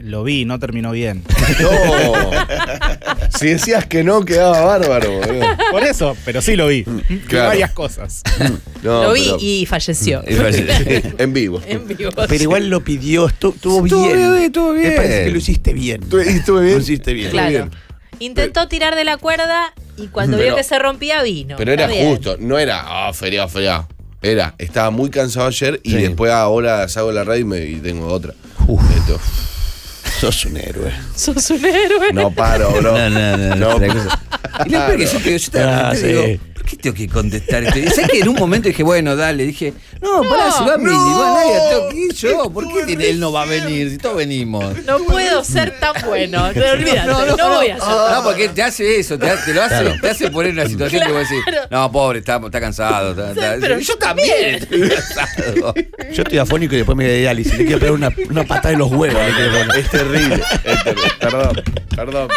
Lo vi, no terminó bien. No. Si decías que no, quedaba bárbaro, boludo. Por eso, pero sí lo vi. Claro. Varias cosas. No, lo vi y falleció. En vivo. En vivo. Pero igual lo pidió, estuvo bien. Estuvo bien. Me parece que lo hiciste bien. Estuve bien. Lo hiciste bien. Claro. Bien. Intentó tirar de la cuerda y cuando vio que se rompía, vino. Pero era justo, no era feriado. Estaba muy cansado ayer y después ahora salgo de la radio y tengo otra. Uf. Sos un héroe. Sos un héroe. No paro, bro. No. Y lo peor que yo te digo, ¿por qué tengo que contestar esto? Y sé que en un momento dije, bueno, dale. Dije, no, pará, si va Mili, va Naya, yo. ¿Por qué él no va a venir? Si todos venimos. No puedo ser tan bueno. Te olvidas, no voy a ser tan bueno. No, porque te hace eso, te hace poner en una situación que vos decís, no, pobre, está cansado. Pero yo también estoy cansado. Yo estoy afónico y después me voy a diálisis. Le quiero pegar una patada en los huevos. Es terrible. Perdón.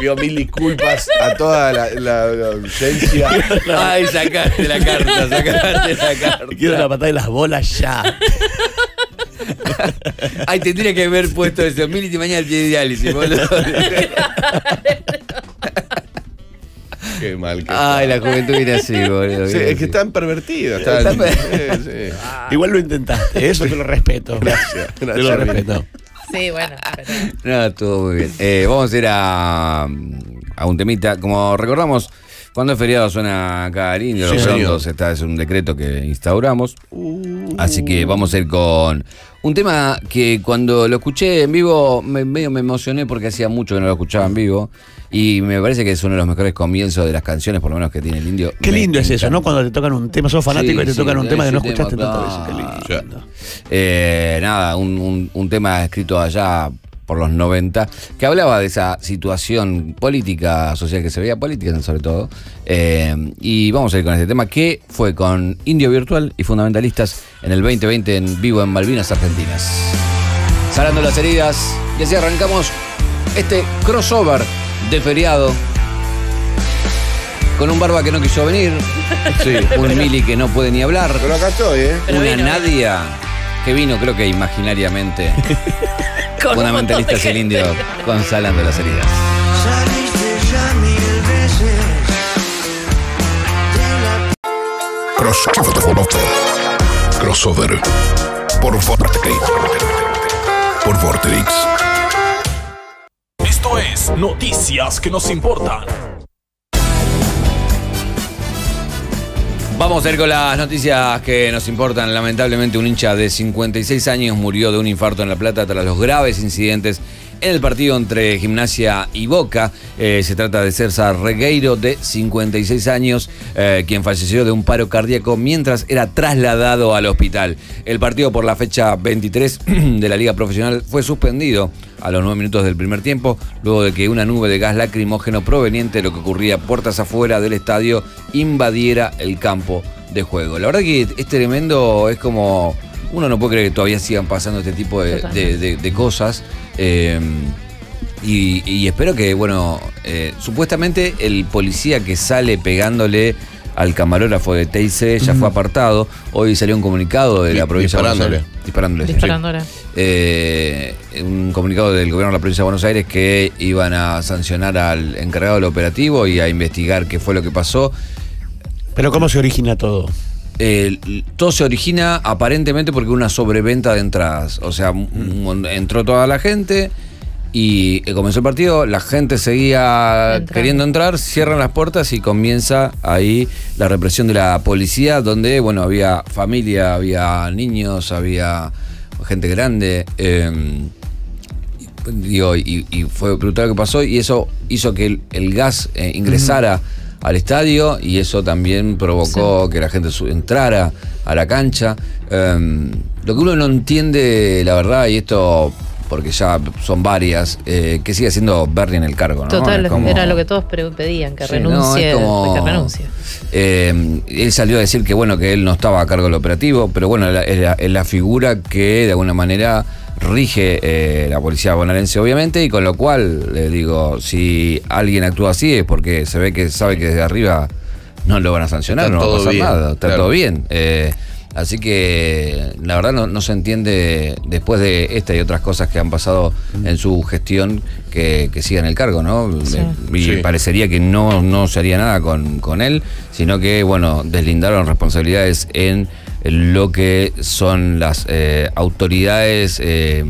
Pido 1000 disculpas a toda la ausencia. Ay, sacaste la carta. Quiero la patada de las bolas ya. Ay, tendría que haber puesto eso. Mili y mañana tiene diálisis, boludo. Qué mal. Ay, la juventud viene así, boludo. Sí, es que están pervertidos. Sí. Igual lo intentaste, eso te lo respeto. Gracias. Te lo respeto. Sí, bueno. No, estuvo muy bien. Vamos a ir a un temita. Como recordamos, cuando es feriado suena acá el Indio. Sí, es un decreto que instauramos. Así que vamos a ir con un tema que cuando lo escuché en vivo medio me emocioné porque hacía mucho que no lo escuchaba en vivo. Y me parece que es uno de los mejores comienzos de las canciones, por lo menos que tiene el Indio. Qué lindo es eso, ¿no? Cuando te tocan un tema, sos fanático y te tocan un tema que no escuchaste tantas veces. Qué lindo. Nada, un tema escrito allá por los 90, que hablaba de esa situación política, social que se veía, política sobre todo. Y vamos a ir con este tema, que fue con Indio Virtual y Fundamentalistas en el 2020 en vivo en Malvinas, Argentinas. Sanando las heridas, y así arrancamos este crossover de feriado con un Barba que no quiso venir, un Mili que no puede ni hablar, pero acá estoy, una Nadia que vino, creo que imaginariamente, fundamentalista el Indio con Salando las heridas. Saliste ya 1000 veces. Crossover por Vortex. Esto es Noticias que nos importan. Vamos a ir con las noticias que nos importan. Lamentablemente, un hincha de 56 años murió de un infarto en La Plata tras los graves incidentes en el partido entre Gimnasia y Boca. Se trata de César Regueiro, de 56 años, quien falleció de un paro cardíaco mientras era trasladado al hospital. El partido por la fecha 23 de la Liga Profesional fue suspendido a los 9 minutos del primer tiempo, luego de que una nube de gas lacrimógeno proveniente de lo que ocurría puertas afuera del estadio invadiera el campo de juego. La verdad que es tremendo, es como... Uno no puede creer que todavía sigan pasando este tipo de cosas. Y espero que, bueno, supuestamente el policía que sale pegándole al camarógrafo de TIC ya fue apartado. Hoy salió un comunicado de la provincia de Buenos Aires. Disparándole. Sí. Un comunicado del gobierno de la provincia de Buenos Aires que iban a sancionar al encargado del operativo y a investigar qué fue lo que pasó. Pero ¿cómo se origina todo? Todo se origina aparentemente porque una sobreventa de entradas. O sea, entró toda la gente y comenzó el partido, la gente seguía queriendo entrar, cierran las puertas y comienza ahí la represión de la policía, donde, bueno, había familia, había niños, había gente grande. Y fue brutal lo que pasó, y eso hizo que el gas ingresara al estadio, y eso también provocó que la gente entrara a la cancha. Lo que uno no entiende, la verdad, y esto porque ya son varias, que sigue siendo Bernie en el cargo, ¿no? Total, como, era lo que todos pedían, que renuncie, no, como, que renuncie. Él salió a decir que, bueno, que él no estaba a cargo del operativo, pero bueno, es la figura que de alguna manera rige la policía bonaerense, obviamente, y con lo cual, le digo, si alguien actúa así es porque se ve que sabe que desde arriba no lo van a sancionar, no va a pasar nada, está todo bien. Así que la verdad no se entiende, después de esta y otras cosas que han pasado en su gestión, que sigan el cargo, ¿no? Sí. Y parecería que no se haría nada con él, sino que, bueno, deslindaron responsabilidades en lo que son las autoridades de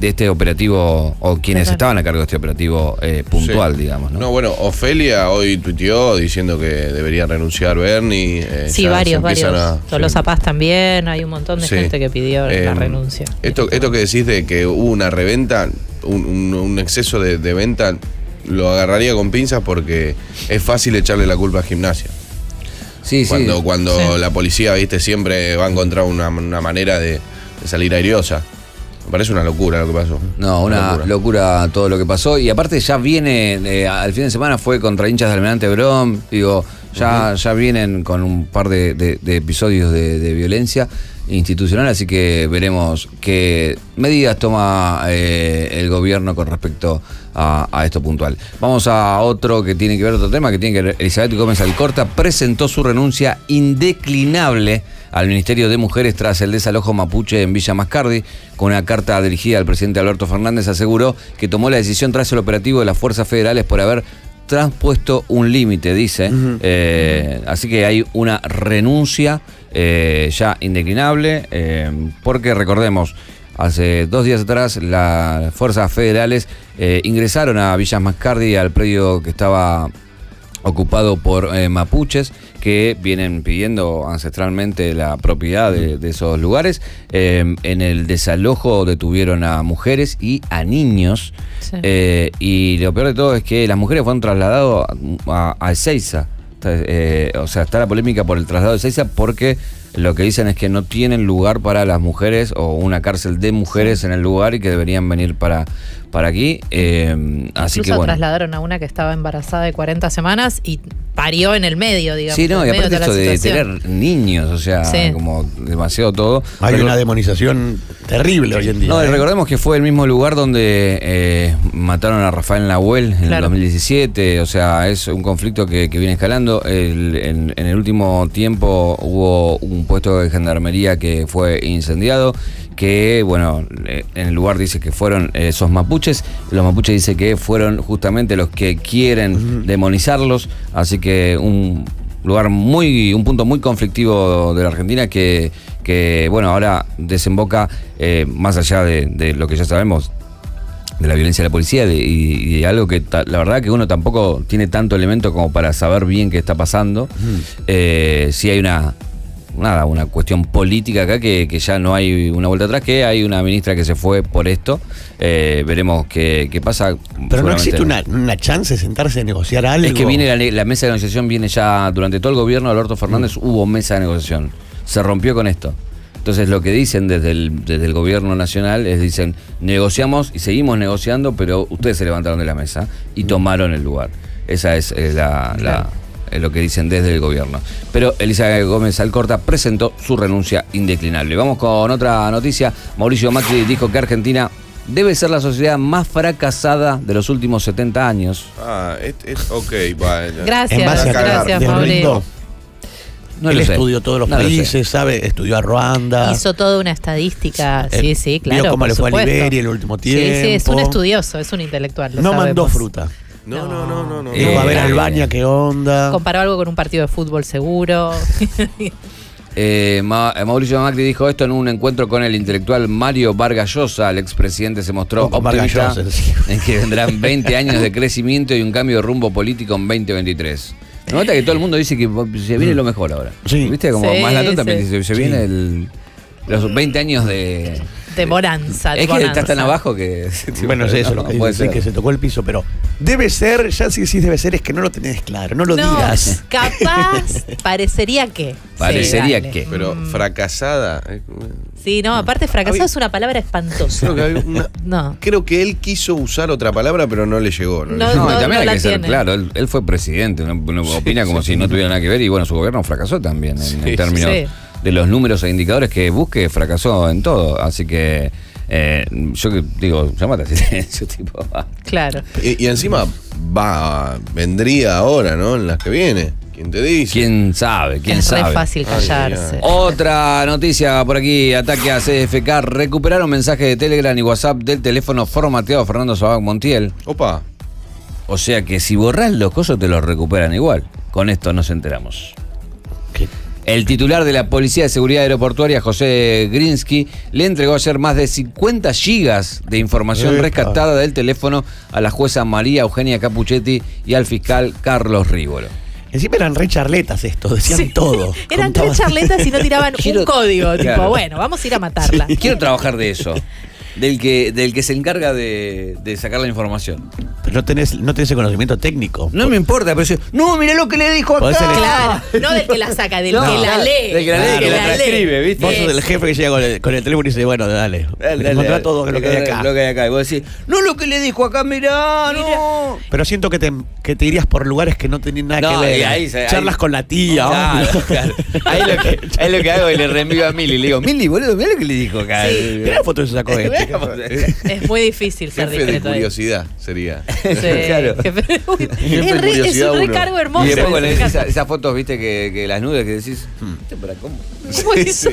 este operativo, o quienes estaban a cargo de este operativo puntual, digamos, ¿no? No, bueno, Ofelia hoy tuiteó diciendo que debería renunciar Bernie. Sí, varios. Tolosa Paz también, hay un montón de gente que pidió la renuncia. Esto que decís de que hubo una reventa, un exceso de venta, lo agarraría con pinzas porque es fácil echarle la culpa a Gimnasia. Sí, cuando la policía, viste, siempre va a encontrar una manera de salir aireosa. Me parece una locura lo que pasó. No, una locura todo lo que pasó. Y aparte ya viene, al fin de semana fue contra hinchas de Almirante Brom. Digo, ya vienen con un par de episodios de violencia institucional, así que veremos qué medidas toma el gobierno con respecto a esto puntual. Vamos a otro que tiene que ver, otro tema que tiene que ver. Elizabeth Gómez Alcorta presentó su renuncia indeclinable al Ministerio de Mujeres tras el desalojo mapuche en Villa Mascardi. Con una carta dirigida al presidente Alberto Fernández aseguró que tomó la decisión tras el operativo de las fuerzas federales por haber transpuesto un límite, dice. Así que hay una renuncia ya indeclinable, porque recordemos, hace 2 días atrás las fuerzas federales ingresaron a Villa Mascardi, al predio que estaba ocupado por mapuches, que vienen pidiendo ancestralmente la propiedad de esos lugares. En el desalojo detuvieron a mujeres y a niños. Y lo peor de todo es que las mujeres fueron trasladadas a Ezeiza. O sea, está la polémica por el traslado de Ezeiza, porque lo que dicen es que no tienen lugar para las mujeres, o una cárcel de mujeres en el lugar, y que deberían venir para aquí. Así que, bueno, trasladaron a una que estaba embarazada de 40 semanas y parió en el medio, digamos. Sí, no, y aparte esto de tener niños, o sea, como demasiado todo. Hay una demonización terrible hoy en día. No, recordemos que fue el mismo lugar donde mataron a Rafael Nahuel en el 2017, o sea, es un conflicto que viene escalando. En el último tiempo hubo un puesto de gendarmería que fue incendiado, que, bueno, en el lugar dice que fueron esos mapuches. Los mapuches dicen que fueron justamente los que quieren demonizarlos, así que un punto muy conflictivo de la Argentina que bueno, ahora desemboca, más allá de lo que ya sabemos, de la violencia de la policía y algo que la verdad que uno tampoco tiene tanto elemento como para saber bien qué está pasando. Sí hay una nada, una cuestión política acá que ya no hay una vuelta atrás, que hay una ministra que se fue por esto, veremos qué pasa. Pero no existe una chance de sentarse a negociar algo. Es que viene la mesa de negociación, viene ya durante todo el gobierno de Alberto Fernández, hubo mesa de negociación, se rompió con esto. Entonces lo que dicen desde el gobierno nacional es, dicen, negociamos y seguimos negociando, pero ustedes se levantaron de la mesa y tomaron el lugar. Esa es lo que dicen desde el gobierno. Pero Elisa Gómez Alcorta presentó su renuncia indeclinable. Vamos con otra noticia. Mauricio Macri dijo que Argentina debe ser la sociedad más fracasada de los últimos 70 años. Ah, ok, bueno. Gracias, Mauricio. No, él estudió todos los países, sabe, estudió a Ruanda. Hizo toda una estadística, sí, claro. Vio cómo le fue a Liberia el último tiempo. Sí, es un estudioso, es un intelectual. No mandó fruta. No. Va a ver Albania, qué onda. Comparó algo con un partido de fútbol seguro. Mauricio Macri dijo esto en un encuentro con el intelectual Mario Vargas Llosa. El expresidente se mostró optimista en que vendrán 20 años de crecimiento y un cambio de rumbo político en 2023. Nota que todo el mundo dice que se viene lo mejor ahora. Sí. ¿Viste? Como sí, más la tonta también dice, se viene los 20 años de... De bonanza. Es que estás tan abajo que... Bueno, sí, eso no, lo que dice, que se tocó el piso, pero... Debe ser, ya si decís debe ser, es que no lo tenés claro, no lo digas. Capaz, parecería que... Parecería sí, que... Pero fracasada... Sí, no, aparte fracasada es una palabra espantosa. Creo que, creo que él quiso usar otra palabra, pero no le llegó. También hay que ser claro, él fue presidente, uno opina como si no tuviera nada que ver, y bueno, su gobierno fracasó también en términos... de los números e indicadores que busque, fracasó en todo. Así que yo digo, llámate a ese tipo. Claro. Y encima vendría ahora, ¿no? En las que viene. ¿Quién te dice? ¿Quién sabe? Es re fácil callarse. Ay, otra noticia por aquí. Ataque a CFK. Recuperaron mensajes de Telegram y WhatsApp del teléfono formateado Fernando Sabac Montiel. Opa. O sea que si borrás los cosos te los recuperan igual. Con esto nos enteramos. ¿Qué? El titular de la Policía de Seguridad Aeroportuaria, José Grinsky, le entregó ayer más de 50 gigas de información rescatada del teléfono a la jueza María Eugenia Capuchetti y al fiscal Carlos Rívolo. Encima eran re charletas estos, decían todo. Eran re charletas y no tiraban un código, tipo, bueno, vamos a ir a matarla. Quiero trabajar de eso. Del que se encarga de sacar la información. Pero no tenés el conocimiento técnico. No me importa, pero no, mirá lo que le dijo acá. Claro, no del que la saca, del que la lee. Del que la lee, claro, que la transcribe, ¿viste? Vos sos el jefe que llega con el teléfono y dice, bueno, dale encontrá todo lo que hay acá. Lo que hay acá. Y vos decís, no lo que le dijo acá, mirá. No. Pero siento que te irías por lugares que no tenían nada que ver. Charlas con la tía. Claro. Ahí lo que hago es le reenvío a Mili. Le digo, Mili, boludo, mirá lo que le dijo acá. Mirá la foto que se sacó esto. Es muy difícil ser jefe discreto. De curiosidad sería. Sí, claro. Es un recargo hermoso. Y después esas fotos, viste, que las nudes que decís, ¿para cómo? Es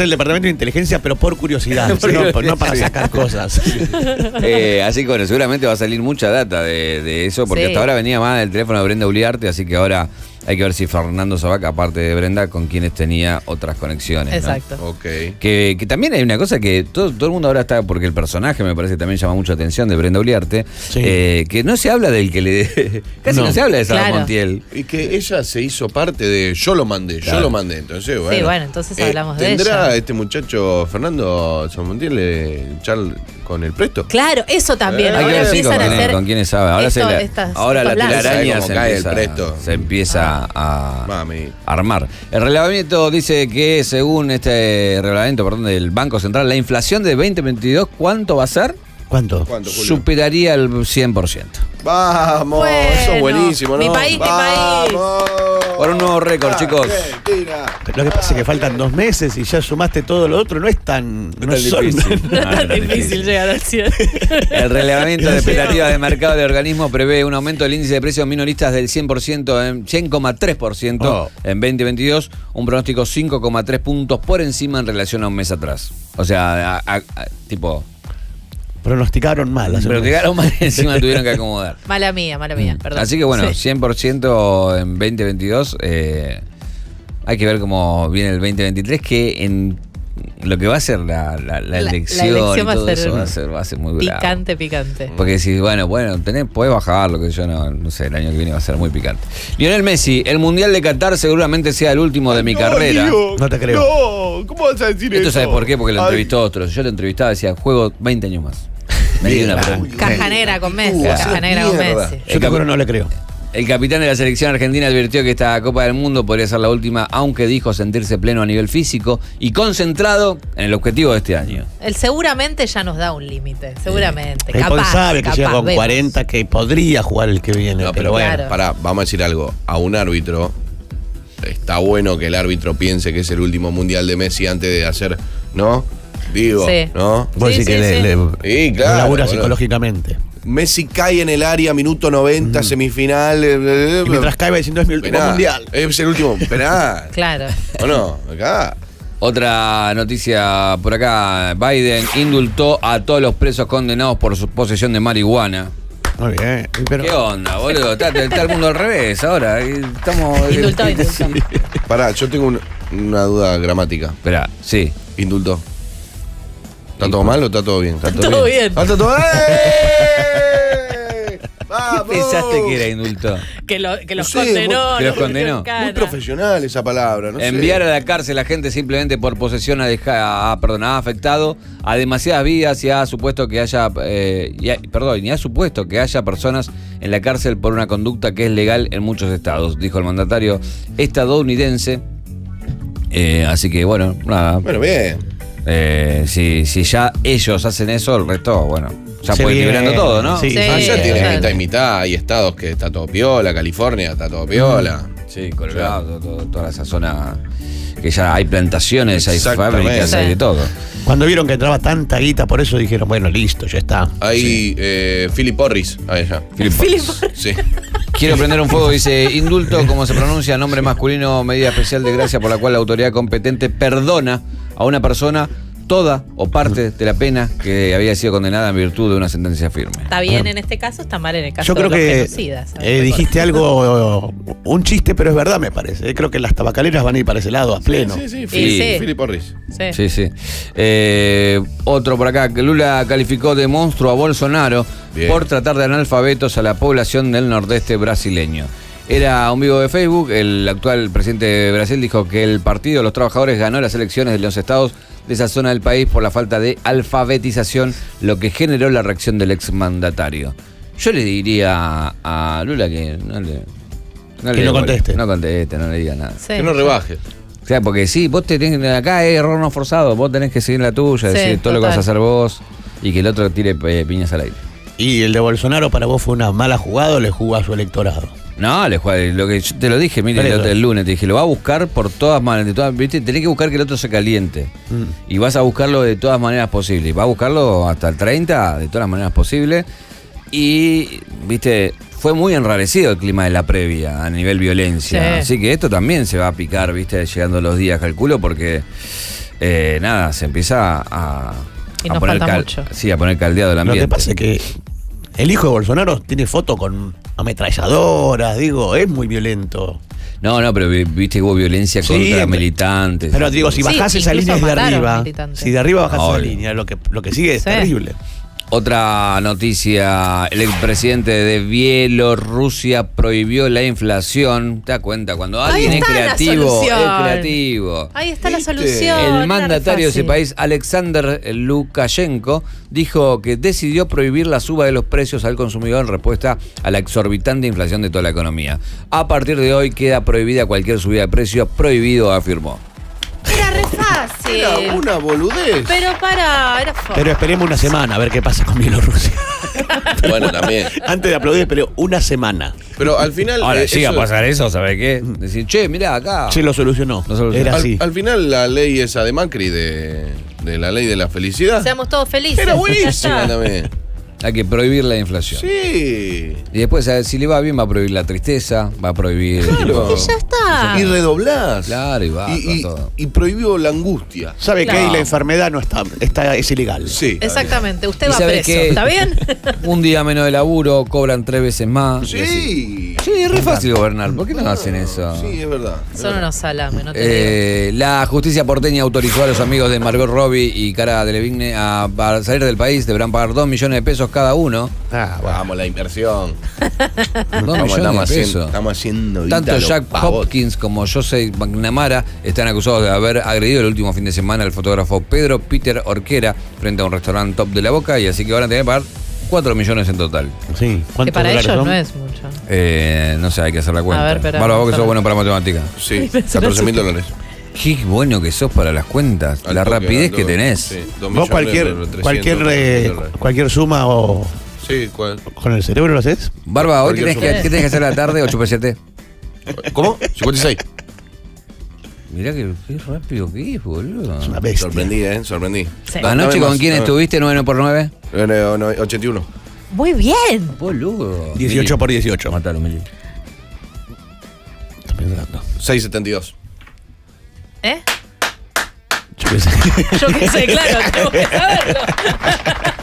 el departamento de inteligencia, pero por curiosidad, no para sacar cosas. Así que bueno, seguramente va a salir mucha data de eso, porque hasta ahora venía más del teléfono de Brenda Uliarte, así que ahora hay que ver si Fernando Sabac, aparte de Brenda, con quienes tenía otras conexiones. Exacto. ¿No? Okay. Que también hay una cosa que todo el mundo ahora está, porque el personaje me parece que también llama mucha atención, de Brenda Uliarte, que no se habla del que le... Casi no se habla de Sabac Montiel. Y que ella se hizo parte de... Yo lo mandé, entonces bueno. Sí, bueno, entonces hablamos de ella. ¿Tendrá este muchacho Fernando Sabac Montiel charla con el presto? Claro, eso también. Ahora empiezan a hacer... ¿Con quiénes sabe? Ahora, la telaraña se empieza... a armar. El reglamento dice que según este reglamento, del Banco Central, la inflación de 2022, ¿cuánto va a ser? ¿Cuánto, Julio? Superaría el 100%. Vamos, eso es buenísimo, ¿no? Mi país. Por un nuevo récord, chicos. Lo que pasa es que faltan 2 meses y ya sumaste todo lo otro. No es tan difícil llegar al 100. El relevamiento de expectativas de mercado de organismos prevé un aumento del índice de precios minoristas del 100% en 100,3% en 2022, un pronóstico 5,3 puntos por encima en relación a un mes atrás. O sea, tipo... Pronosticaron mal. Encima tuvieron que acomodar. Mala mía, perdón. Así que bueno, 100% en 2022. Hay que ver cómo viene el 2023, que en lo que va a ser la elección, y todo eso va a ser muy picante, bravo. Picante. Porque si, bueno, podés bajarlo, que yo no sé, el año que viene va a ser muy picante. Lionel Messi, el Mundial de Qatar seguramente sea el último de mi carrera. Dios, no te creo. No, ¿cómo vas a decir eso? ¿Esto sabes por qué? Porque lo entrevistó otro. Yo lo entrevistaba y decía, juego 20 años más. Me dio una pregunta. Cajanera con Messi, cajanera con Messi. Yo tampoco no le creo. El capitán de la selección argentina advirtió que esta Copa del Mundo podría ser la última, aunque dijo sentirse pleno a nivel físico y concentrado en el objetivo de este año. Él seguramente ya nos da un límite, seguramente. Capaz, él sabe que llega con 40, que podría jugar el que viene. No, pero bueno, claro. Pará, vamos a decir algo. A un árbitro, está bueno que el árbitro piense que es el último mundial de Messi antes de hacer, ¿no? Digo, sí. ¿No? Vos decís que sí, claro, labura psicológicamente. Messi cae en el área, minuto 90, semifinal. Y mientras cae va diciendo es mi último mundial. Es el último, penal. Claro. ¿O no? Acá. Otra noticia por acá. Biden indultó a todos los presos condenados por su posesión de marihuana. Muy bien. Pero... ¿Qué onda, boludo? Está el mundo al revés ahora. Estamos... Indultó. Pará, yo tengo una duda gramática. Esperá, sí. Indultó. ¿Está todo mal o está todo bien? Está todo bien. ¿Está todo bien? ¿Qué pensaste que era indulto? Que los condenó. Muy profesional esa palabra. No Enviar a la cárcel a gente simplemente por posesión ha afectado a demasiadas vidas y ha supuesto que haya personas en la cárcel por una conducta que es legal en muchos estados, dijo el mandatario estadounidense. Así que bueno, nada. Bueno, bien. Si ya ellos hacen eso, el resto, bueno, ya pueden ir liberando todo, ¿no? Sí, sí. Allá tiene mitad y mitad, hay estados que está todo piola, California está todo piola. Sí, Colorado, toda esa zona que ya hay plantaciones, hay fábricas, hay de todo. Cuando vieron que entraba tanta guita, por eso dijeron, bueno, listo, ya está. Hay Philip Morris, ahí ya. Philip Morris. Sí. Quiero prender un fuego, dice indulto, como se pronuncia, nombre masculino, medida especial de gracia por la cual la autoridad competente perdona a una persona toda o parte de la pena que había sido condenada en virtud de una sentencia firme. Está bien en este caso, está mal en el caso yo creo de los genocidas. Dijiste algo, un chiste, pero es verdad, me parece. Creo que las tabacaleras van a ir para ese lado, a pleno. Sí. Philip Morris. Sí. Otro por acá, que Lula calificó de monstruo a Bolsonaro por tratar de analfabetos a la población del nordeste brasileño. Era un vivo de Facebook, el actual presidente de Brasil dijo que el Partido de los Trabajadores ganó las elecciones de los estados de esa zona del país por la falta de alfabetización, lo que generó la reacción del exmandatario. Yo le diría a Lula que no conteste, no le diga nada. Sí. Que no rebaje. O sea, porque sí, vos tenés, acá es error no forzado, vos tenés que seguir la tuya, decir todo lo que vas a hacer vos y que el otro tire piñas al aire. Y el de Bolsonaro para vos fue una mala jugada, o le jugó a su electorado. No, lo que yo te lo dije, mire, el lunes te dije, lo va a buscar por todas maneras, ¿viste? Tenés que buscar que el otro se caliente. Y vas a buscarlo de todas maneras posibles. Vas a buscarlo hasta el 30, de todas las maneras posibles. Y, viste, fue muy enrarecido el clima de la previa a nivel violencia. Así que esto también se va a picar, viste, llegando los días, calculo, porque se empieza a poner caldeado el ambiente. Lo que pasa es que el hijo de Bolsonaro tiene foto con ametralladoras, digo, es muy violento. No, pero viste que hubo violencia contra militantes. Pero digo, si bajás esa línea de arriba, si de arriba bajás esa línea, lo que sigue es terrible. Otra noticia, el expresidente de Bielorrusia prohibió la inflación. ¿Te das cuenta? Cuando alguien es creativo, Ahí está la solución. El mandatario de ese país, Alexander Lukashenko, dijo que decidió prohibir la suba de los precios al consumidor en respuesta a la exorbitante inflación de toda la economía. A partir de hoy queda prohibida cualquier subida de precios, prohibido, afirmó. Era re fácil. Era una boludez. Pero era fácil. Pero esperemos una semana a ver qué pasa con Bielorrusia. Bueno, también. Antes de aplaudir, pero una semana. Pero al final. Ahora llega a pasar eso, ¿sabes qué? Decir, che, mirá acá. Sí, lo solucionó. Era así. Al final, la ley esa de Macri, de la ley de la felicidad. Seamos todos felices. Era buenísima también. Hay que prohibir la inflación. Sí. Y después, a ver, si le va bien, va a prohibir la tristeza, va a prohibir... Claro, tipo, ya está. Y redoblás. Claro, y va todo. Y prohibió la angustia. ¿Sabe qué? Y la enfermedad no está, es ilegal. Sí. Exactamente, usted va preso, ¿está bien? Un día menos de laburo, cobran 3 veces más. Sí. Sí, es re fácil gobernar, ¿por qué no hacen eso? Sí, es verdad. Son unos salames, no te digo. La justicia porteña autorizó a los amigos de Margot Robbie y Cara Delevingne a salir del país, deberán pagar 2 millones de pesos cada uno. Ah, vamos, la inversión. 2 millones de pesos. Estamos haciendo. Tanto Jack Hopkins como Joseph McNamara están acusados de haber agredido el último fin de semana al fotógrafo Pedro Peter Orquera frente a un restaurante top de La Boca, y así que van a tener que pagar 4 millones en total. Sí. Que para ellos no es mucho. No sé, hay que hacer la cuenta. A ver, pero vos que sos bueno para matemática. Sí, 14 mil dólares. Qué bueno que sos para las cuentas. La rapidez que tenés. Sí, vos cualquier suma o... Sí, ¿con el cerebro lo haces? Barba, hoy ¿qué tenés que hacer a la tarde? 8 + 7. ¿Cómo? 56. Mirá que rápido que es, boludo. Es una bestia. Sorprendí, sorprendí. Sí. ¿Anoche con quién estuviste? 9×9. 81. Muy bien. Boludo. 18 × 18. Matalo, Mili. Está pensando. 6.72. ¿Eh? Yo qué sé. Yo qué sé, claro, tengo que saberlo.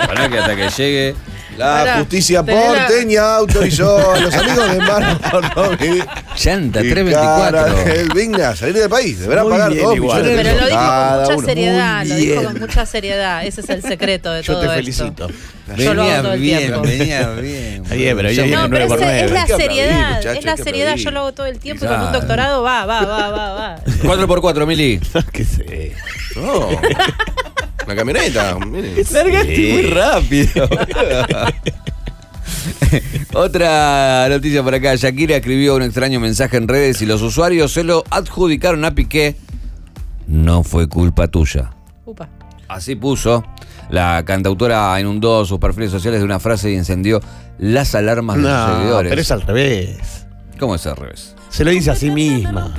Bueno, que hasta que llegue... La justicia porteña autorizó a los amigos de Margot Robbie. Chanta, 324. Venga, salir del país. Deberán pagar 2 millones. Pero lo dijo con mucha seriedad. Lo dijo con mucha seriedad. Ese es el secreto de todo esto. Yo te felicito. Venía bien. Está bien, pero ella no, pero es la seriedad. Es la seriedad. Yo lo hago todo el tiempo y con un doctorado va. 4×4, Mili. ¿Qué sé? No. La camioneta, miren. Largaste muy rápido. Otra noticia por acá. Shakira escribió un extraño mensaje en redes y los usuarios se lo adjudicaron a Piqué. No fue culpa tuya. Upa. Así puso. La cantautora inundó sus perfiles sociales de una frase y encendió las alarmas de sus seguidores. Pero es al revés. ¿Cómo es al revés? Se lo dice a sí misma.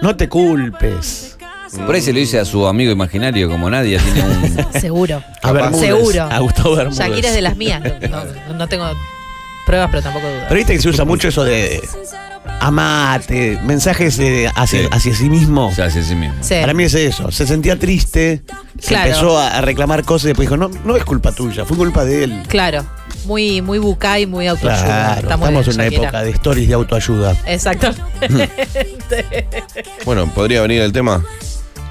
No te culpes. Por ahí se lo dice a su amigo imaginario, como nadie tiene un... Seguro. A Bermúdez. Seguro. A Gustavo Bermúdez. Shakira es de las mías. No tengo pruebas, pero tampoco dudas. Pero viste que se usa mucho eso de... Amate, mensajes hacia sí mismo. O sea, hacia sí mismo. Sí. Para mí es eso. Se sentía triste, se empezó a reclamar cosas y después dijo, no es culpa tuya, fue culpa de él. Claro. Muy bucá y muy autoayuda. Claro, estamos en una época de stories de autoayuda. Exactamente. Bueno, podría venir el tema.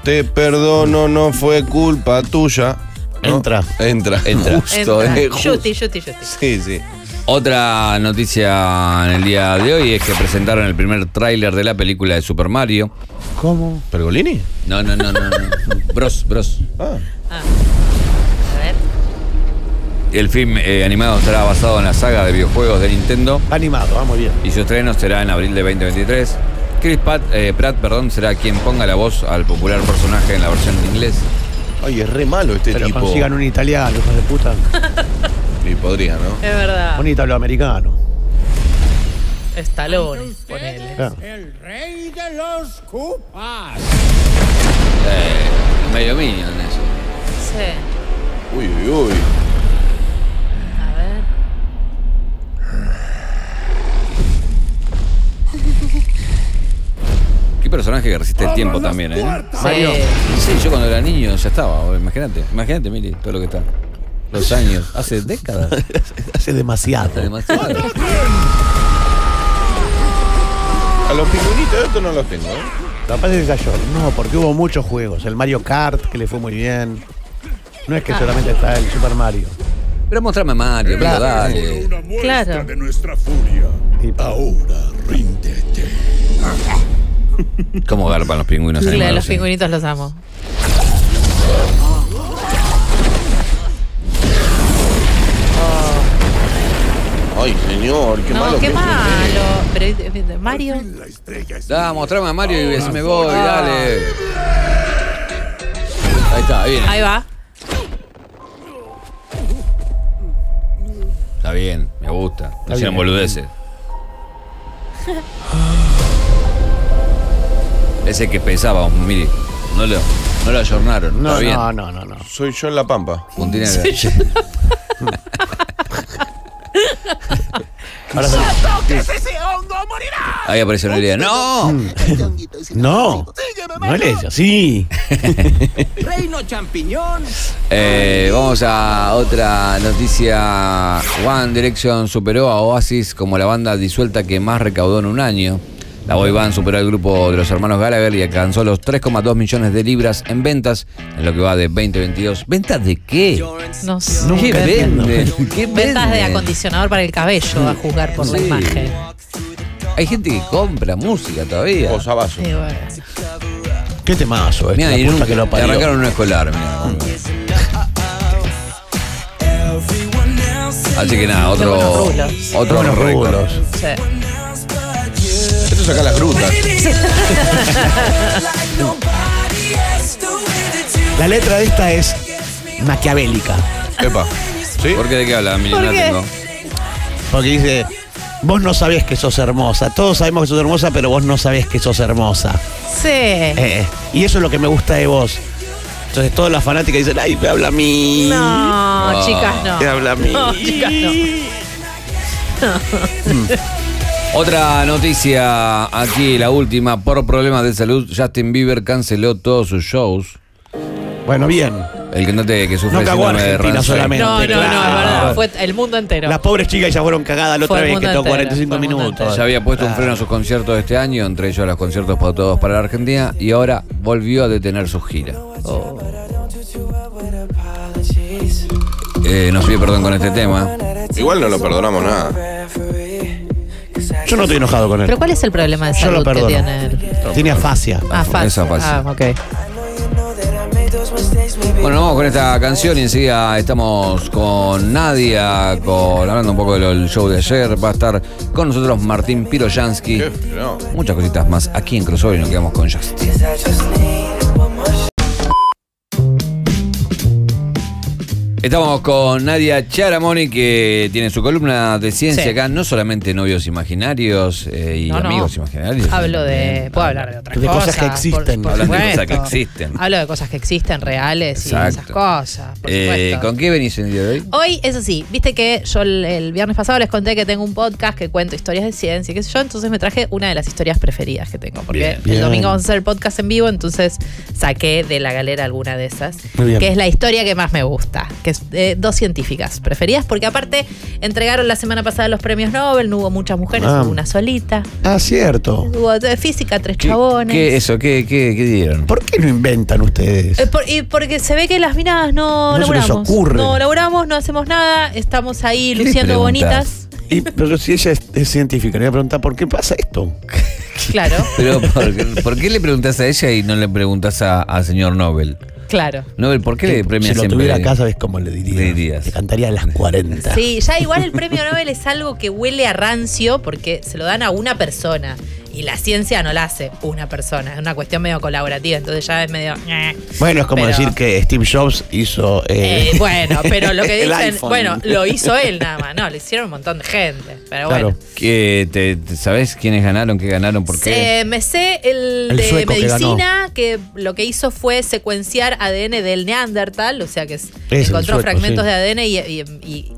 Te perdono, no fue culpa tuya. ¿No? Entra. Justo. Yuti. Sí. Otra noticia en el día de hoy es que presentaron el primer tráiler de la película de Super Mario. ¿Cómo? ¿Pergolini? No. Bros. Ah. A ver. El film animado estará basado en la saga de videojuegos de Nintendo. Animado, muy bien. Y su estreno será en abril de 2023. Chris Pratt, será quien ponga la voz al popular personaje en la versión en inglés. Ay, es re malo este tipo. Pero consigan un italiano, hijos de puta. Y podría, ¿no? Es verdad. Un italoamericano. Stallone, ponele. Claro. El rey de los cupas. Medio minion en eso. Sí. Uy. A ver. Qué personaje que resiste el tiempo también, puertas. Mario. Sí, yo cuando era niño ya estaba, imagínate, Mili, todo lo que está. Los años, hace décadas. Hace demasiado. A los pingüinitos esto no los tengo. Capaz se cayó. No, porque hubo muchos juegos. El Mario Kart, que le fue muy bien. No es que solamente está el Super Mario. Pero mostrame Mario, pero dale. Una muestra de nuestra furia. Ahora ríndete. ¿Cómo garpan los pingüinos animales? Los pingüinitos los amo. Ay, señor, qué malo. Qué malo. Pero, Mario. Da, mostrame a Mario y decime voy, dale. Ahí está, bien. Ahí va. Está bien, me gusta. No sean boludeces. Ese que pensaba, mire, no lo ayornaron. No, está bien. No. Soy yo en la pampa. Soy yo en la pampa. Ahora se... ¡No toques ese hongo, morirá! Ahí apareció una idea. ¡No! ¡No! No le hizo así. Reino champiñón. Vamos a otra noticia. One Direction superó a Oasis como la banda disuelta que más recaudó en un año. La boy band superó al grupo de los hermanos Gallagher y alcanzó los 3,2 millones de libras en ventas en lo que va de 2022. ¿Ventas de qué? No sé. ¿Qué venden? ¿Qué venden? Ventas de acondicionador para el cabello, a juzgar por la imagen. Hay gente que compra música todavía. O sabazo. Sí, bueno. Qué temazo, mirá, la puta que lo parió. Te arrancaron un escolar, mirá. Así que nada, otros récords. Esto saca las frutas. La letra de esta es maquiavélica. Epa. ¿Sí? ¿Por qué de qué habla? Porque dice, vos no sabés que sos hermosa. Todos sabemos que sos hermosa, pero vos no sabés que sos hermosa. Sí. Y eso es lo que me gusta de vos. Entonces todas las fanáticas dicen, ay, me habla a mí. No, oh, chicas, no. Me habla a mí. No, chicas, no. Otra noticia aquí, la última. Por problemas de salud, Justin Bieber canceló todos sus shows. Bueno, bien. El cantante que sufre síndrome de Argentina solamente. No, no, no, es verdad. Fue el mundo entero. Las pobres chicas ya fueron cagadas la otra vez que tocó 45 minutos. Ya había puesto un freno a sus conciertos de este año, entre ellos los conciertos pautados para la Argentina, y ahora volvió a detener su gira. Oh. Nos pide perdón con este tema. Igual no lo perdonamos nada. Yo no estoy enojado con él. ¿Pero cuál es el problema de salud que tiene él? Tiene afasia. Afasia. Ah, ok. Bueno, vamos con esta canción y enseguida estamos con Nadia, hablando un poco del show de ayer. Va a estar con nosotros Martín Piroyansky. Muchas cositas más aquí en Crossover y nos quedamos con Justin. Estamos con Nadia Chiaramoni, que tiene su columna de ciencia acá, no solamente novios imaginarios y amigos imaginarios. Puedo hablar de otras cosas. De cosas que existen. Hablo de cosas que existen, reales. Exacto. Y esas cosas. Por ¿con qué venís en el día de hoy? Hoy es así. Viste que yo el viernes pasado les conté que tengo un podcast que cuento historias de ciencia y qué sé yo, entonces me traje una de las historias preferidas que tengo. Porque el domingo vamos a hacer el podcast en vivo, entonces saqué de la galera alguna de esas. Muy bien. Que es la historia que más me gusta. Que dos científicas preferidas, porque aparte entregaron la semana pasada los premios Nobel, no hubo muchas mujeres, hubo una solita. Ah, cierto. Hubo de física, tres chabones. ¿Qué dieron? ¿Por qué no inventan ustedes? Porque se ve que las miradas no laburamos. No se les ocurre. No laburamos, no hacemos nada, estamos ahí luciendo bonitas. Pero si ella es científica, le voy a preguntar, ¿por qué pasa esto? Claro. Pero ¿por qué le preguntás a ella y no le preguntás a señor Nobel? Claro. Nobel, ¿por qué le premia siempre? Si lo tuviera acá, ¿sabes cómo le dirías? Te cantaría a las 40. Sí, ya igual el premio Nobel es algo que huele a rancio porque se lo dan a una persona y la ciencia no la hace una persona. Es una cuestión medio colaborativa, entonces ya es medio... Bueno, es como decir que Steve Jobs hizo... bueno, pero lo que dicen... Bueno, lo hizo él nada más. No, lo hicieron un montón de gente, pero bueno. ¿Sabés quiénes ganaron? ¿Qué ganaron? ¿Por qué? Me sé el de medicina, que lo que hizo fue secuenciar ADN del Neandertal, o sea que encontró fragmentos de ADN y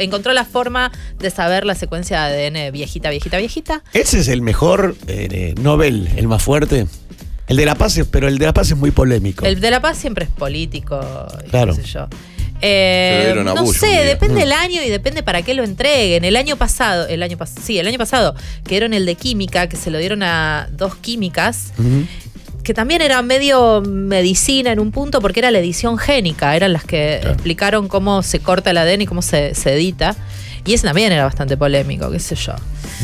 encontró la forma de saber la secuencia de ADN viejita. Ese es el mejor Nobel, el más fuerte. El de la paz, pero el de la paz es muy polémico. El de la paz siempre es político, claro. Qué sé yo. No sé, depende del año y depende para qué lo entreguen. El año pasado, que dieron el de química, que se lo dieron a dos químicas. Que también era medio medicina en un punto, porque era la edición génica, eran las que explicaron cómo se corta el ADN y cómo se edita. Y ese también era bastante polémico, qué sé yo.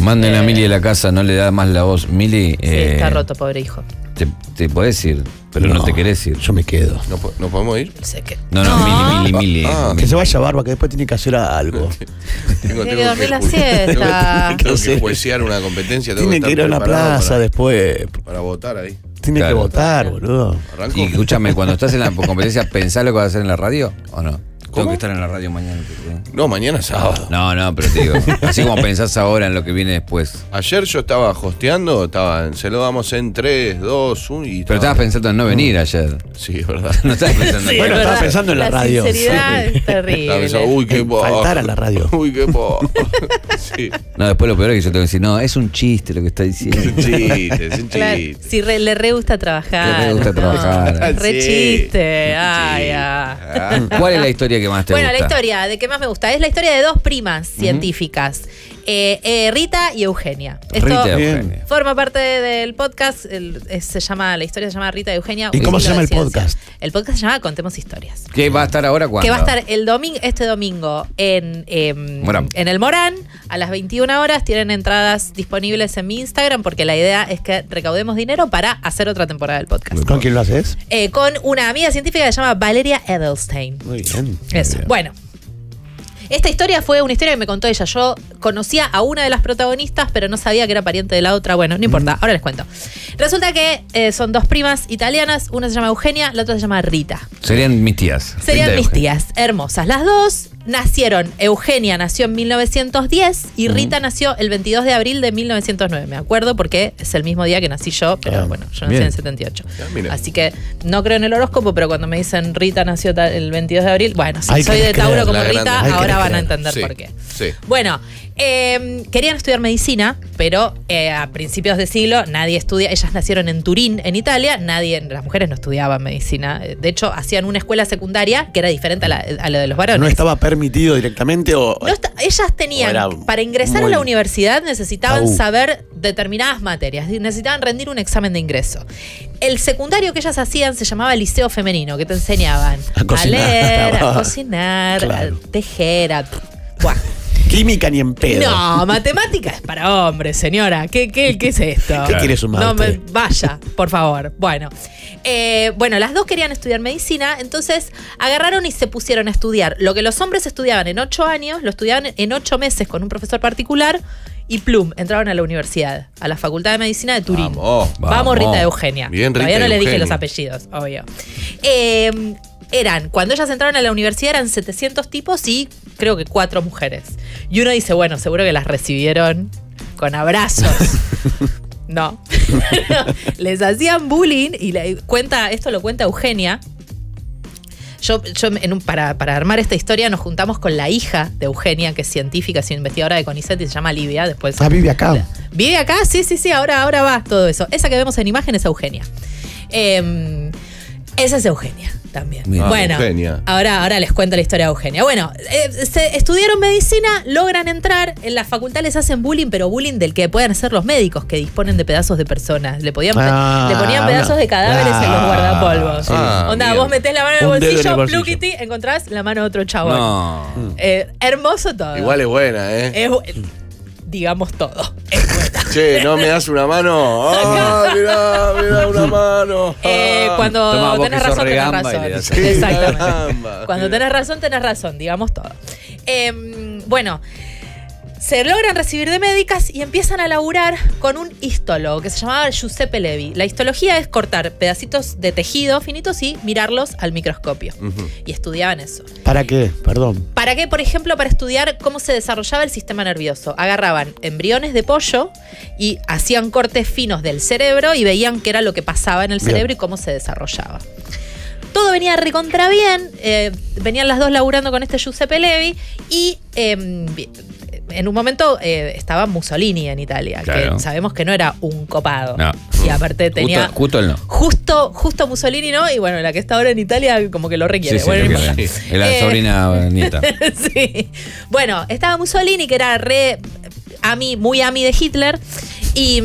Manden a Mili a la casa, no le da más la voz. Mili... Sí, está roto, pobre hijo. Te podés ir, pero no te querés ir. Yo me quedo. ¿No podemos ir? No, Mili. Que se vaya Barba, que después tiene que hacer algo. Tengo que dormir la siesta. Tengo que juecear una competencia. Tiene que ir a una plaza después. Para votar ahí. Tiene que votar, boludo. Y escúchame, cuando estás en la competencia, ¿pensás lo que vas a hacer en la radio o no? Tengo que estar en la radio mañana. No, mañana es sábado. No, no, pero te digo, así como pensás ahora en lo que viene después. Ayer yo estaba hosteando, se lo damos en 3, 2, 1 y... Pero estabas pensando en no venir ayer. Sí, es verdad. No estabas pensando en bueno, estabas pensando en la radio. La sinceridad es terrible. Pensando, uy, qué po. Faltar a la radio. Uy, qué po. Sí. No, después lo peor es que yo tengo que decir, no, es un chiste lo que está diciendo. Es un chiste, es un chiste. Si le re gusta trabajar. Le re gusta trabajar. Re chiste. Ay, ay. ¿Cuál es la historia que más te gusta? Bueno, la historia de que más me gusta es la historia de dos primas científicas, Rita y Eugenia. Esto forma parte del podcast, la historia se llama Rita y Eugenia. ¿Y cómo se llama el podcast? El podcast se llama Contemos Historias. ¿Qué va a estar ahora cuándo? Que va a estar este domingo en el Morán, a las 21 horas. Tienen entradas disponibles en mi Instagram, porque la idea es que recaudemos dinero para hacer otra temporada del podcast. ¿Con quién lo haces? Con una amiga científica que se llama Valeria Edelstein. Muy bien. Eso, bueno. Esta historia fue una historia que me contó ella. Yo conocía a una de las protagonistas, pero no sabía que era pariente de la otra. Bueno, no importa, ahora les cuento. Resulta que son dos primas italianas. Una se llama Eugenia, la otra se llama Rita. Serían mis tías. Serían mis tías, hermosas. Las dos nacieron. Eugenia nació en 1910 y Rita nació el 22 de abril de 1909. Me acuerdo porque es el mismo día que nací yo, pero bueno, yo nací en el 78. Así que no creo en el horóscopo, pero cuando me dicen Rita nació el 22 de abril, bueno, si soy de Tauro como Rita, ahora van a entender por qué. Sí. Bueno, querían estudiar medicina, pero a principios de siglo nadie estudia. Ellas nacieron en Turín, en Italia. Las mujeres no estudiaban medicina. De hecho, hacían una escuela secundaria que era diferente a la de los varones. No estaba permitido directamente o... ellas tenían, para ingresar a la universidad necesitaban saber determinadas materias, necesitaban rendir un examen de ingreso. El secundario que ellas hacían se llamaba Liceo Femenino, que te enseñaban a leer, a cocinar, a tejer, química ni en pedo. No, matemática es para hombres, señora. ¿Qué es esto? ¿Qué quiere su madre? No, vaya, por favor. Bueno, las dos querían estudiar medicina, entonces agarraron y se pusieron a estudiar. Lo que los hombres estudiaban en 8 años, lo estudiaban en 8 meses con un profesor particular y plum, entraron a la universidad, a la Facultad de Medicina de Turín. Vamos Rita Eugenia. Bien, Rita. Todavía no le dije los apellidos, obvio. Cuando ellas entraron a la universidad eran 700 tipos y creo que 4 mujeres. Y uno dice, bueno, seguro que las recibieron con abrazos. No. Les hacían bullying y esto lo cuenta Eugenia. Yo para armar esta historia nos juntamos con la hija de Eugenia, que es científica, es investigadora de CONICET y se llama Livia. Después, vive acá. Vive acá, sí, ahora va todo eso. Esa que vemos en imagen es Eugenia. Esa es Eugenia también. Bueno, Eugenia. Ahora les cuento la historia de Eugenia. Bueno, estudiaron medicina, logran entrar. En la facultad les hacen bullying, pero bullying del que pueden hacer los médicos, que disponen de pedazos de personas. Le ponían pedazos de cadáveres en los guardapolvos. Vos metés la mano en el bolsillo, pluquiti, encontrás la mano de otro chabón. Hermoso todo. Igual es buena, digamos todo. Che, ¿no me das una mano? ¡Ah, mirá una mano! Cuando tenés razón, tenés razón. Sí, exactamente. Cuando tenés razón, digamos todo. Se logran recibir de médicas y empiezan a laburar con un histólogo que se llamaba Giuseppe Levi. La histología es cortar pedacitos de tejido finitos y mirarlos al microscopio. Y estudiaban eso. ¿Para qué? Perdón. ¿Para qué? Por ejemplo, para estudiar cómo se desarrollaba el sistema nervioso. Agarraban embriones de pollo y hacían cortes finos del cerebro y veían qué era lo que pasaba en el cerebro y cómo se desarrollaba. Todo venía recontra bien. Venían las dos laburando con este Giuseppe Levi y... en un momento estaba Mussolini en Italia, que sabemos que no era un copado. No. Y aparte tenía... Justo él no. Justo Mussolini no, y bueno, la que está ahora en Italia como que lo requiere. Sí, bueno, la sobrina nieta. Sí. Bueno, estaba Mussolini, que era muy ami de Hitler, y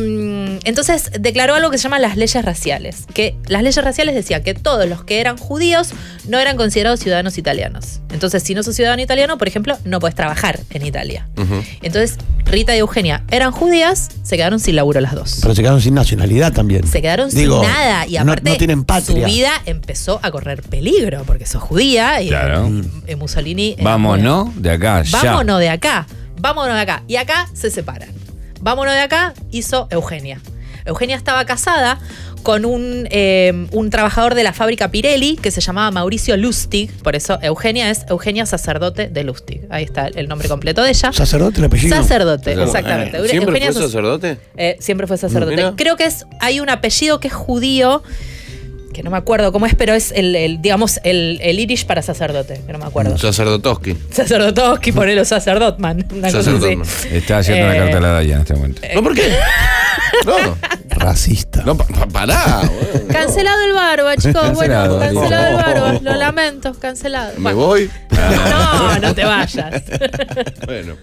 entonces declaró algo que se llama las leyes raciales. Que las leyes raciales decían que todos los que eran judíos no eran considerados ciudadanos italianos. Entonces, si no sos ciudadano italiano, por ejemplo, no podés trabajar en Italia. Entonces, Rita y Eugenia eran judías, se quedaron sin laburo las dos. Pero se quedaron sin nacionalidad también. Se quedaron sin nada. Y aparte, no tienen patria. Su vida empezó a correr peligro, porque sos judía y Mussolini... Vámonos de acá, ya. Vámonos de acá. Vámonos de acá. Y acá se separan. Vámonos de acá hizo Eugenia. Eugenia estaba casada con un trabajador de la fábrica Pirelli que se llamaba Mauricio Lustig, por eso Eugenia es Eugenia Sacerdote de Lustig. Ahí está el nombre completo de ella. ¿Sacerdote el apellido? Sacerdote, exactamente. ¿Siempre Eugenia fue sacerdote? Siempre fue sacerdote. ¿Mira? Creo que es, hay un apellido que es judío, que no me acuerdo cómo es, pero es el irish para sacerdote, que no me acuerdo. Sacerdotoski. Sacerdotoski, ponelo sacerdotman. Sacerdotman. Está haciendo una carta a la Daya en este momento. ¿No por qué? No. Racista. No, pará. Bueno, cancelado el barba, chicos. Cancelado, bueno, cancelado el barba. Lo lamento, cancelado. ¿Me voy? No, no te vayas. Bueno.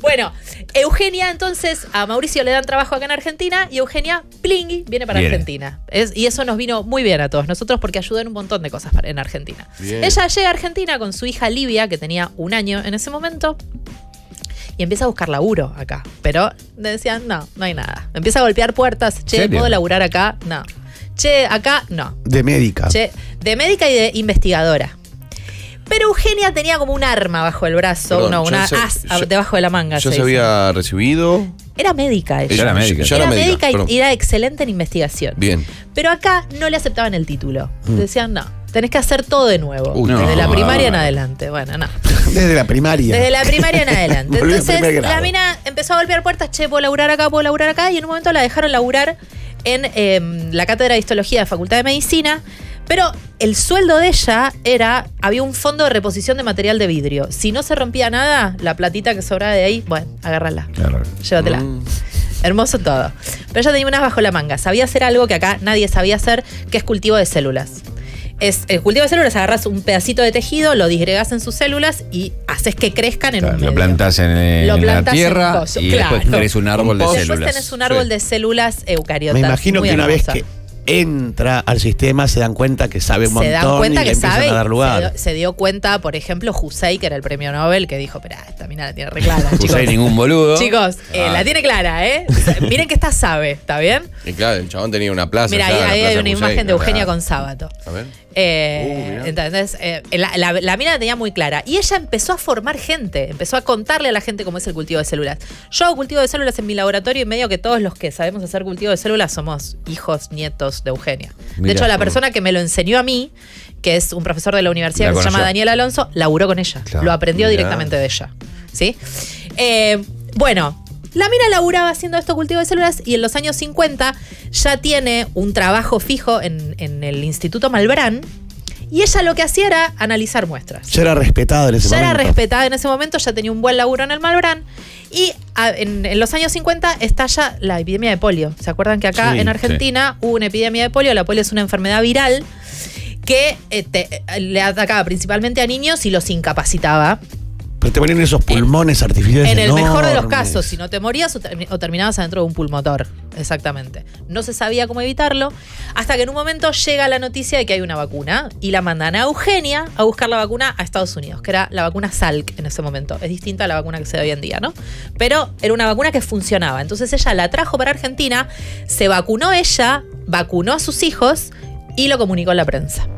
Bueno, Eugenia, entonces, a Mauricio le dan trabajo acá en Argentina y Eugenia, plingui, viene para bien. Argentina. Y eso nos vino muy bien a todos nosotros porque ayudó en un montón de cosas en Argentina. Bien. Ella llega a Argentina con su hija Livia, que tenía 1 año en ese momento. Y empieza a buscar laburo acá. Pero le decían, no, no hay nada. Empieza a golpear puertas. Che, ¿puedo laburar acá? No. Che, acá, no. De médica. Che, de médica y de investigadora. Pero Eugenia tenía como un arma bajo el brazo. Perdón, no, una as debajo de la manga. ¿Ya se había recibido? Era médica ella. Era médica. Era médica y era excelente en investigación. Bien. Pero acá no le aceptaban el título. Le decían, no. Tenés que hacer todo de nuevo. Desde la primaria en adelante. Bueno, no. Desde la primaria. Desde la primaria en adelante. Entonces, la mina empezó a golpear puertas. Che, puedo laburar acá, puedo laburar acá. Y en un momento la dejaron laburar en la cátedra de histología de Facultad de Medicina. Pero el sueldo de ella era... Había un fondo de reposición de material de vidrio. Si no se rompía nada, la platita que sobraba de ahí, bueno, agárrala. Claro. Llévatela. Hermoso todo. Pero ella tenía unas bajo la manga. Sabía hacer algo que acá nadie sabía hacer, que es cultivo de células. Es el cultivo de células, agarras un pedacito de tejido, lo disgregas en sus células y haces que crezcan en un medio. Plantás en la tierra en y después tenés un árbol de células. Después tenés un árbol de células eucariotas. Me imagino que una vez que entra al sistema se dan cuenta que sabe un montón. Se dan cuenta y que sabe. A dar lugar. Se dio cuenta, por ejemplo, Hussein, que era el premio Nobel, que dijo, pero esta mina la tiene re clara. Hussein ningún boludo. Chicos, la tiene clara, ¿eh? Miren que esta sabe, ¿está bien? Y claro, el chabón tenía una plaza. Mira, ahí hay una imagen de Eugenia con sábado. A ver. Entonces, la mina la tenía muy clara. Y ella empezó a formar gente, empezó a contarle a la gente cómo es el cultivo de células. Yo hago cultivo de células en mi laboratorio y medio que todos los que sabemos hacer cultivo de células somos hijos, nietos de Eugenia. Mirá, de hecho, la persona que me lo enseñó a mí, que es un profesor de la universidad que se llama Daniel Alonso, laburó con ella. Claro, lo aprendió directamente de ella. ¿Sí? Bueno, la mina laburaba haciendo esto cultivo de células y en los años 50 ya tiene un trabajo fijo en el Instituto Malbrán y ella lo que hacía era analizar muestras. Ya era respetada en ese momento. Ya era respetada en ese momento, ya tenía un buen laburo en el Malbrán y en los años 50 estalla la epidemia de polio. ¿Se acuerdan que acá en Argentina hubo una epidemia de polio? La polio es una enfermedad viral que le atacaba principalmente a niños y los incapacitaba. Pero te ponían esos pulmones artificiales. En el mejor de los casos, si no te morías o terminabas adentro de un pulmotor. Exactamente. No se sabía cómo evitarlo, hasta que en un momento llega la noticia de que hay una vacuna y la mandan a Eugenia a buscar la vacuna a Estados Unidos, que era la vacuna Salk en ese momento. Es distinta a la vacuna que se da hoy en día, ¿no? Pero era una vacuna que funcionaba. Entonces ella la trajo para Argentina, se vacunó ella, vacunó a sus hijos y lo comunicó a la prensa.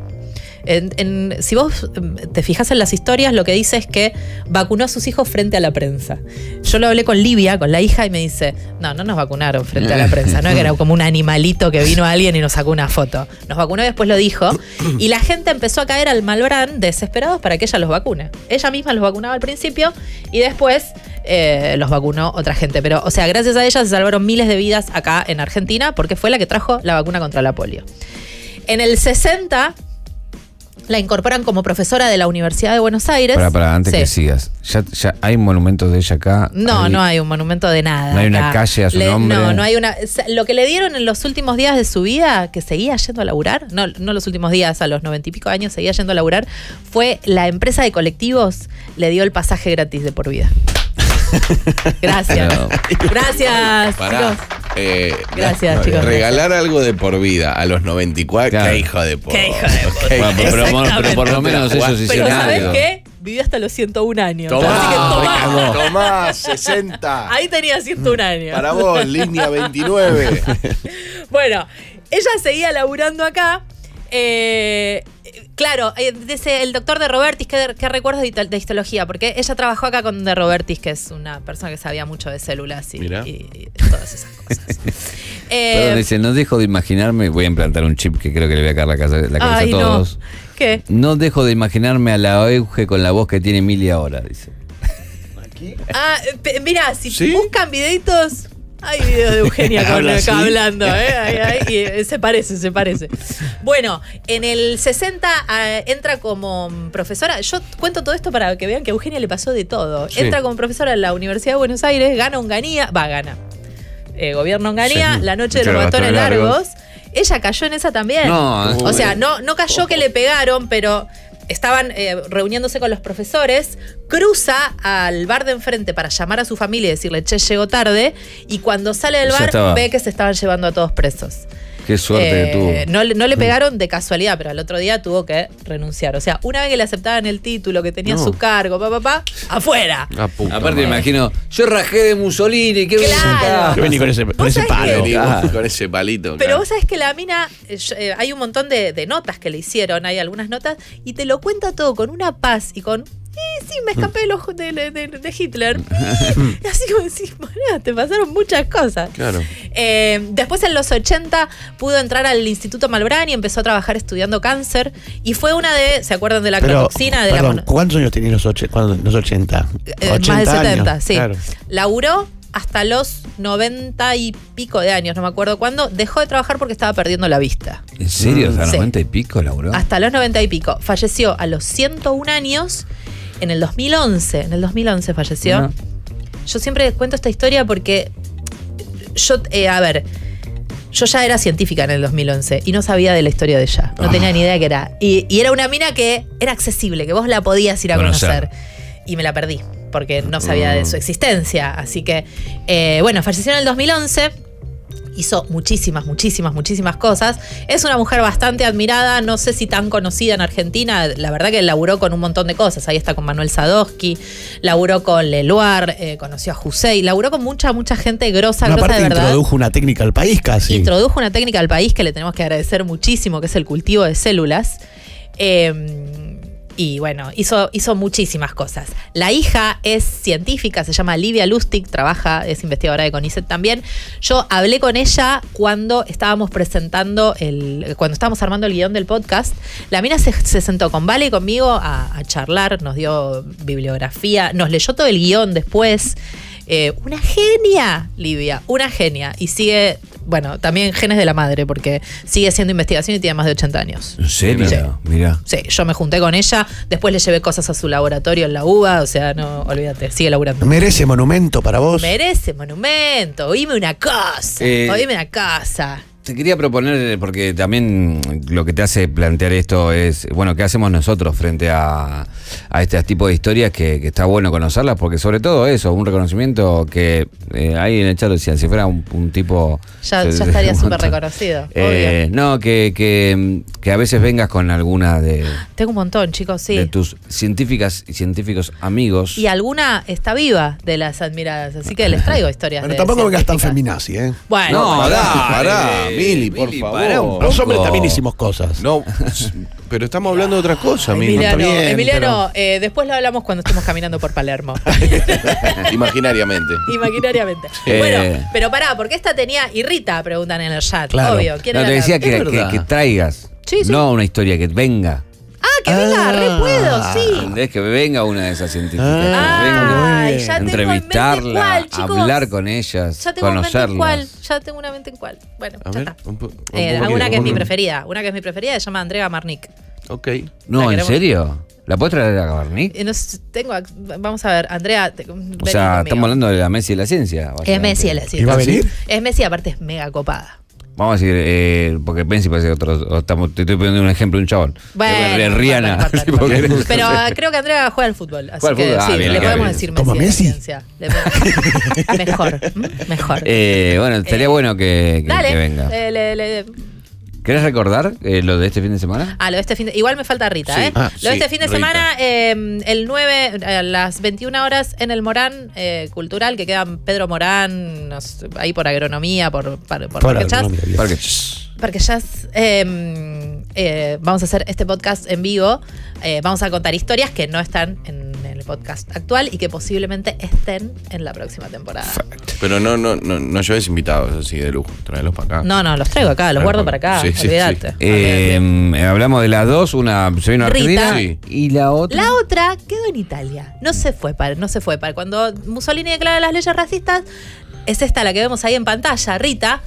Si vos te fijas en las historias, lo que dice es que vacunó a sus hijos frente a la prensa. Yo lo hablé con Livia, con la hija, y me dice, no, no nos vacunaron frente a la prensa, no es que era como un animalito que vino alguien y nos sacó una foto. Nos vacunó y después lo dijo. Y la gente empezó a caer al Malbrán desesperados para que ella los vacune. Ella misma los vacunaba al principio y después los vacunó otra gente. Pero, o sea, gracias a ella se salvaron miles de vidas acá en Argentina porque fue la que trajo la vacuna contra la polio. En el 60... la incorporan como profesora de la Universidad de Buenos Aires. Para antes que sigas. ¿Ya hay monumentos de ella acá? No, no hay un monumento de nada. No hay una calle a su nombre. No, no hay una. Lo que le dieron en los últimos días de su vida, que seguía yendo a laburar, no los últimos días, a los 90 y pico años seguía yendo a laburar, fue la empresa de colectivos le dio el pasaje gratis de por vida. Gracias. No. Gracias. Pará. Gracias, chicos. Regalar algo de por vida a los 94. Claro. ¡Qué hijo de puta! Pero por lo menos eso sí se hizo. ¿Sabes qué? Vivió hasta los 101 años. Tomás, 60. Ahí tenía 101 años. Para vos, línea 29. Bueno, ella seguía laburando acá. Claro, dice el doctor de Robertis, ¿qué recuerdos de histología? Porque ella trabajó acá con de Robertis, que es una persona que sabía mucho de células y todas esas cosas. Perdón, dice, no dejo de imaginarme, voy a implantar un chip que creo que le voy a caer la cabeza a todos. No. ¿Qué? No dejo de imaginarme a la Euge con la voz que tiene Emilia ahora, dice. ¿Aquí? Ah, mirá, si buscan videitos... Hay videos de Eugenia con acá hablando, y se parece. Bueno, en el 60 entra como profesora. Yo cuento todo esto para que vean que a Eugenia le pasó de todo. Sí. Entra como profesora en la Universidad de Buenos Aires, gana Onganía, gobierno Onganía, la noche de los bastones largos. Ella cayó en esa también. No, o sea, no cayó que le pegaron, pero... Estaban reuniéndose con los profesores, cruza al bar de enfrente para llamar a su familia y decirle, che, llegó tarde, y cuando sale del bar ve que se estaban llevando a todos presos. Qué suerte que tuvo. No le pegaron de casualidad, pero al otro día tuvo que renunciar. O sea, una vez que le aceptaban el título, que tenía su cargo, afuera. Aparte, me imagino, yo rajé de Mussolini, qué claro. Yo vení con ese palo, con ese palito. Pero vos sabés que la mina, hay un montón de notas que le hicieron, hay algunas notas, y te lo cuenta todo con una paz y con... sí, me escapé de los de Hitler. Así como decís, te pasaron muchas cosas. Claro. Después, en los 80, pudo entrar al Instituto Malbrán y empezó a trabajar estudiando cáncer. Y fue una de, ¿se acuerdan de la cloroxina? ¿Cuántos años tenía los 80? 80 más de 70 años, sí. Claro. Laburó hasta los 90 y pico de años, no me acuerdo cuándo, dejó de trabajar porque estaba perdiendo la vista. ¿En serio? ¿Hasta los 90 y pico laburó? Hasta los 90 y pico. Falleció a los 101 años. En el 2011, falleció. No. Yo siempre cuento esta historia porque yo, yo ya era científica en el 2011 y no sabía de la historia de ella. No tenía ni idea que era. Y era una mina que era accesible, que vos la podías ir a conocer. Y me la perdí porque no sabía de su existencia. Así que, falleció en el 2011. Hizo muchísimas cosas. Es una mujer bastante admirada, no sé si tan conocida en Argentina. La verdad que laburó con un montón de cosas. Ahí está con Manuel Sadovsky, laburó con Leluar, conoció a José, laburó con mucha gente grosa de verdad. Introdujo una técnica al país casi. Introdujo una técnica al país que le tenemos que agradecer muchísimo, que es el cultivo de células. Y bueno, hizo muchísimas cosas. La hija es científica, se llama Livia Lustig, es investigadora de CONICET también. Yo hablé con ella cuando estábamos armando el guión del podcast. La mina se sentó con Vale y conmigo a charlar, nos dio bibliografía, nos leyó todo el guión después. Una genia, Livia, una genia. Y sigue, también genes de la madre, porque sigue haciendo investigación y tiene más de 80 años. ¿En serio? Sí. Mirá. Sí, yo me junté con ella, después le llevé cosas a su laboratorio en la UBA, o sea, no, olvídate, sigue laburando. Merece monumento para vos. Merece monumento, oíme una cosa. Te quería proponer, porque también lo que te hace plantear esto es, ¿qué hacemos nosotros frente a este tipo de historias que está bueno conocerlas? Porque sobre todo eso, un reconocimiento que ahí en el chat decían, si fuera un tipo... Ya estaría súper reconocido. Que a veces vengas con alguna de... Tengo un montón, chicos, sí. De tus científicas y científicos amigos. Y alguna está viva de las admiradas, así que les traigo historias. Pero tampoco vengas tan feminazi, ¿eh? Bueno. No, pará. Mili, por favor. Los hombres también hicimos cosas. No, pero estamos hablando de otra cosa, Mili. Emiliano, después lo hablamos cuando estemos caminando por Palermo. Imaginariamente. Bueno, pero pará, porque esta tenía... Y Rita, preguntan en el chat, claro. Obvio. No, te decía que traigas, sí. No una historia, que venga. Que venga, sí. Es que venga una de esas científicas. Ya entrevistarla, hablar con ellas, conocerlas. Ya tengo una mente en cuál. Bueno, ya está. Una que es mi preferida. Una que es mi preferida se llama Andrea Marnik. Ok. No, ¿en serio? ¿La puedes traer a Gabarnik? Vamos a ver, Andrea. O sea, estamos hablando de la Messi de la ciencia. Es Messi de la ciencia. ¿Y va a venir? Es Messi, aparte es mega copada. Vamos a decir, porque Messi parece otro. Te estoy poniendo un ejemplo de un chabón. Bueno, Rihanna. Pero creo que Andrea juega al fútbol. Así que sí, le podemos decir Messi. ¿Como Messi? Mejor. Bueno, estaría bueno que venga. ¿Querés recordar lo de este fin de semana? Lo de este fin de semana. Igual me falta Rita, ¿eh? Lo de este fin de semana, el 9, a las 21 horas, en el Morán Cultural, que quedan Pedro Morán, ahí por agronomía, por Parque Jazz. vamos a hacer este podcast en vivo. Vamos a contar historias que no están en el podcast actual y que posiblemente estén en la próxima temporada. Fact. Pero no lleves invitados así de lujo. Tráelos para acá. No, los traigo acá, los guardo para acá. Sí, olvídate. Sí. Hablamos de las dos. Una se vino a Argentina, sí. Y la otra. La otra quedó en Italia. No se fue para. Cuando Mussolini declara las leyes racistas, es esta la que vemos ahí en pantalla, Rita.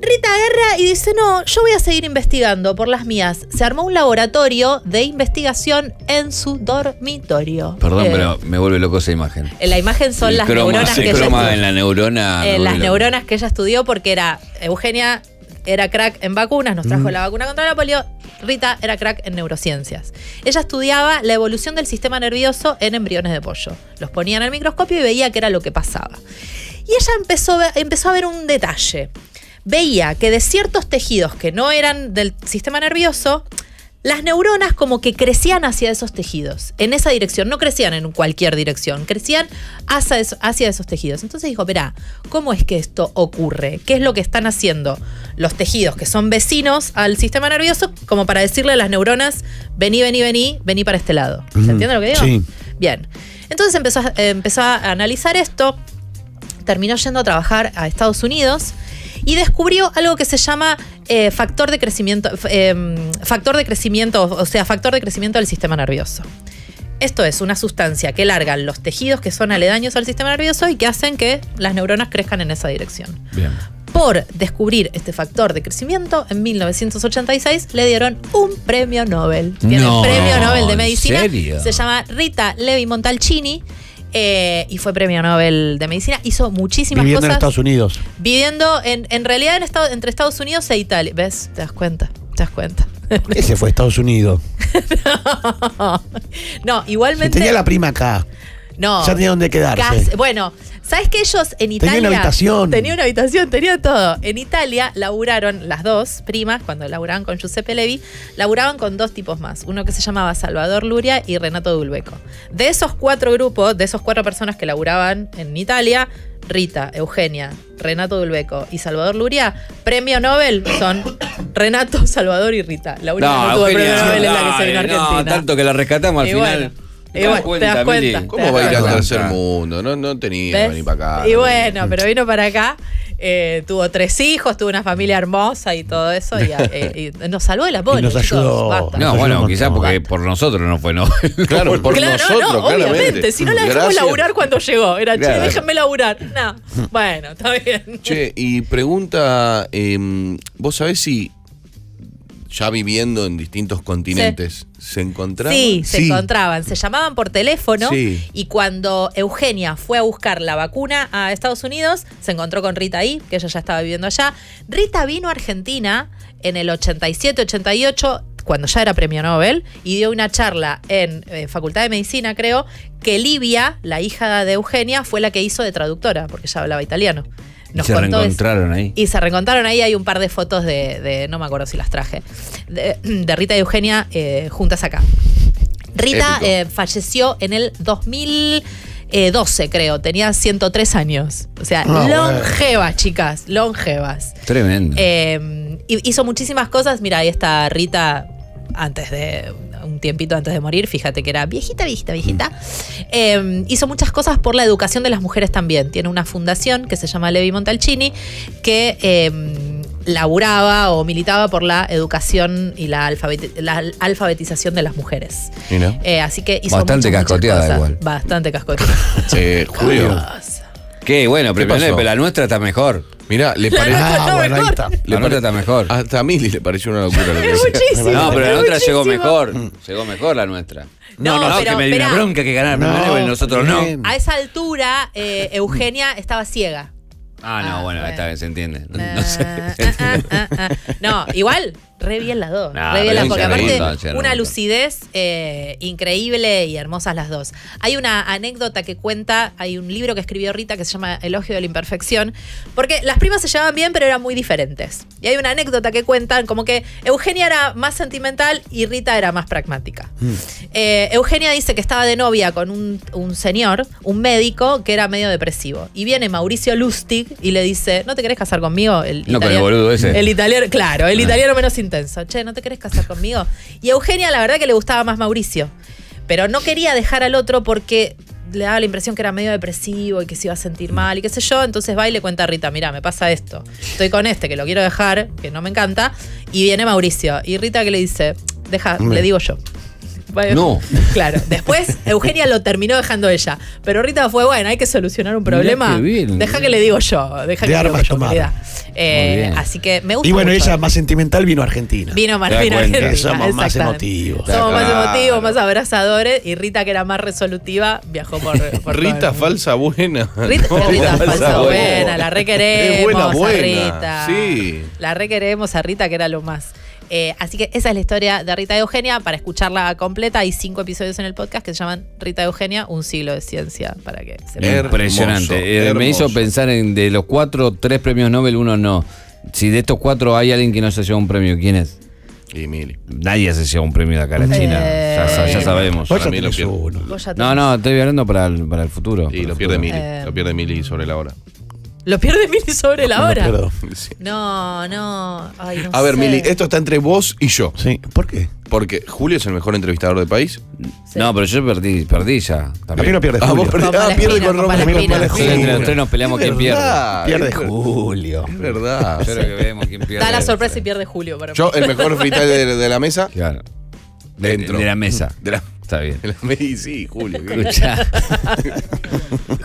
Rita agarra y dice, no, yo voy a seguir investigando por las mías. Se armó un laboratorio de investigación en su dormitorio. Perdón, pero me vuelve loco esa imagen. En la imagen son las neuronas que ella estudió. En la neurona. Las neuronas que ella estudió porque era Eugenia era crack en vacunas, nos trajo la vacuna contra la polio. Rita era crack en neurociencias. Ella estudiaba la evolución del sistema nervioso en embriones de pollo. Los ponía en el microscopio y veía qué era lo que pasaba. Y ella empezó a ver un detalle. Veía que de ciertos tejidos que no eran del sistema nervioso, las neuronas como que crecían hacia esos tejidos, en esa dirección, no crecían en cualquier dirección, crecían hacia esos tejidos. Entonces dijo, verá, ¿cómo es que esto ocurre? ¿Qué es lo que están haciendo los tejidos que son vecinos al sistema nervioso? Como para decirle a las neuronas, vení para este lado. ¿Se entiende lo que digo? Sí. Bien, entonces empezó a analizar esto, terminó yendo a trabajar a Estados Unidos. Y descubrió algo que se llama factor de crecimiento del sistema nervioso. Esto es una sustancia que largan los tejidos que son aledaños al sistema nervioso y que hacen que las neuronas crezcan en esa dirección. Bien. Por descubrir este factor de crecimiento, en 1986 le dieron un premio Nobel. Tiene un premio Nobel de medicina. ¿En serio? Se llama Rita Levi-Montalcini. Y fue premio Nobel de medicina. Hizo muchísimas cosas. Viviendo en Estados Unidos. Viviendo en realidad entre Estados Unidos e Italia. ¿Ves? Te das cuenta. Ese fue Estados Unidos. No, igualmente. Tenía la prima acá. No. Ya tenía dónde quedarse. Bueno, ¿sabes que ellos en Italia? Tenía una habitación. Tenía todo. En Italia laburaron las dos primas, cuando laburaban con Giuseppe Levi, laburaban con dos tipos más. Uno que se llamaba Salvador Luria y Renato Dulbeco. De esos cuatro grupos, de esas cuatro personas que laburaban en Italia, Rita, Eugenia, Renato Dulbeco y Salvador Luria, premio Nobel son Renato, Salvador y Rita. La única que tuvo premio Nobel es la que se vino a Argentina. No, tanto que la rescatamos al final. Bueno, te das cuenta, ¿cómo va a ir al tercer mundo? No tenía ni para acá. Y bueno, pero vino para acá, tuvo tres hijos, tuvo una familia hermosa y todo eso. Y nos salvó de la pobre. Y nos ayudó. Basta. No, bueno, quizás porque por nosotros no fue Nobel. Claro, por nosotros, obviamente. Si no la dejamos laburar cuando llegó. Era, che, déjenme laburar. No, bueno, está bien. Che, y pregunta, ¿vos sabés si ya viviendo en distintos continentes, ¿se encontraban? Sí, se encontraban. Se llamaban por teléfono y cuando Eugenia fue a buscar la vacuna a Estados Unidos, se encontró con Rita ahí, que ella ya estaba viviendo allá. Rita vino a Argentina en el 87, 88, cuando ya era premio Nobel, y dio una charla en Facultad de Medicina, creo, que Livia, la hija de Eugenia, fue la que hizo de traductora, porque ella hablaba italiano. Se reencontraron ahí. Y se reencontraron ahí. Hay un par de fotos de no me acuerdo si las traje, de Rita y Eugenia juntas acá. Rita falleció en el 2012, creo. Tenía 103 años. O sea, longevas, chicas. Longevas. Tremendo. Hizo muchísimas cosas. Mira, ahí está Rita un tiempito antes de morir, fíjate que era viejita. Hizo muchas cosas por la educación de las mujeres también. Tiene una fundación que se llama Levi Montalcini que laburaba o militaba por la educación y la alfabetización de las mujeres. ¿No? Así que hizo bastante cascoteada cosas, igual. Bastante cascoteada. Julio. Qué bueno, pero la nuestra está mejor. Mirá, le parece. La nuestra está mejor. Hasta a Mili le pareció una locura lo que es. Muchísimo. No, pero la otra llegó mejor. Llegó mejor la nuestra. No, pero, que me dio una bronca que ganar. No, nosotros no. A esa altura, Eugenia estaba ciega. Bueno, esta vez se entiende. No sé. No, igual, re bien las dos. Re bien las dos, porque aparte una lucidez increíble y hermosas las dos. Hay una anécdota que cuenta, hay un libro que escribió Rita que se llama Elogio de la Imperfección, porque las primas se llevaban bien, pero eran muy diferentes. Y hay una anécdota que cuentan como que Eugenia era más sentimental y Rita era más pragmática. Eugenia dice que estaba de novia con un señor, un médico, que era medio depresivo. Y viene Mauricio Lustig y le dice, ¿no te querés casar conmigo? El italiano, el boludo ese. El italiano, claro, el italiano menos intenso. Che, ¿no te querés casar conmigo? Y a Eugenia la verdad que le gustaba más Mauricio, pero no quería dejar al otro porque le daba la impresión que era medio depresivo y que se iba a sentir mal y qué sé yo. Entonces va y le cuenta a Rita, mirá, me pasa esto, estoy con este que lo quiero dejar, que no me encanta, y viene Mauricio. Y Rita que le dice, deja, le digo yo. No. Claro, después Eugenia lo terminó dejando ella, pero Rita fue, bueno, hay que solucionar un problema, deja que le digo yo, deja que le digo yo, así que me gusta. Y bueno, mucho. Ella más sentimental vino a Argentina. Vino Martín a Argentina. Somos más emotivos. Somos más emotivos, más abrazadores. Y Rita, que era más resolutiva, viajó por Rita falsa buena. Rita falsa buena, la requeremos a Rita. Sí. La requeremos a Rita, que era lo más. Así que esa es la historia de Rita y Eugenia. Para escucharla completa hay 5 episodios en el podcast que se llaman Rita y Eugenia, un siglo de ciencia, para que se lo... Impresionante, hermoso. Me hizo pensar en, de los 4, 3 premios Nobel, uno no. Si de estos 4 hay alguien que no se lleva un premio, ¿quién es? Emilio. Nadie se lleva un premio de acá a la China, ya sabemos. Vos ya lo uno. Vos ya no, estoy hablando para el futuro. Y lo pierde Emilio, lo pierde Emilio sobre la hora. ¿Lo pierde Mili sobre la hora? No, no. Ay, no. A ver, Mili, esto está entre vos y yo. Sí. ¿Por qué? Porque Julio es el mejor entrevistador del país. Sí. No, pero yo perdí ya. También. A mí no pierde Julio. Vos perdés. Pierde con Román. Entre los 3 nos peleamos quién pierde. Pierde Julio. Es verdad. Yo creo que vemos quién pierde. Da la sorpresa y pierde Julio. Para mí. Yo, el mejor freestyle de la mesa. Claro. Dentro. De la mesa. Está bien. Sí, Julio.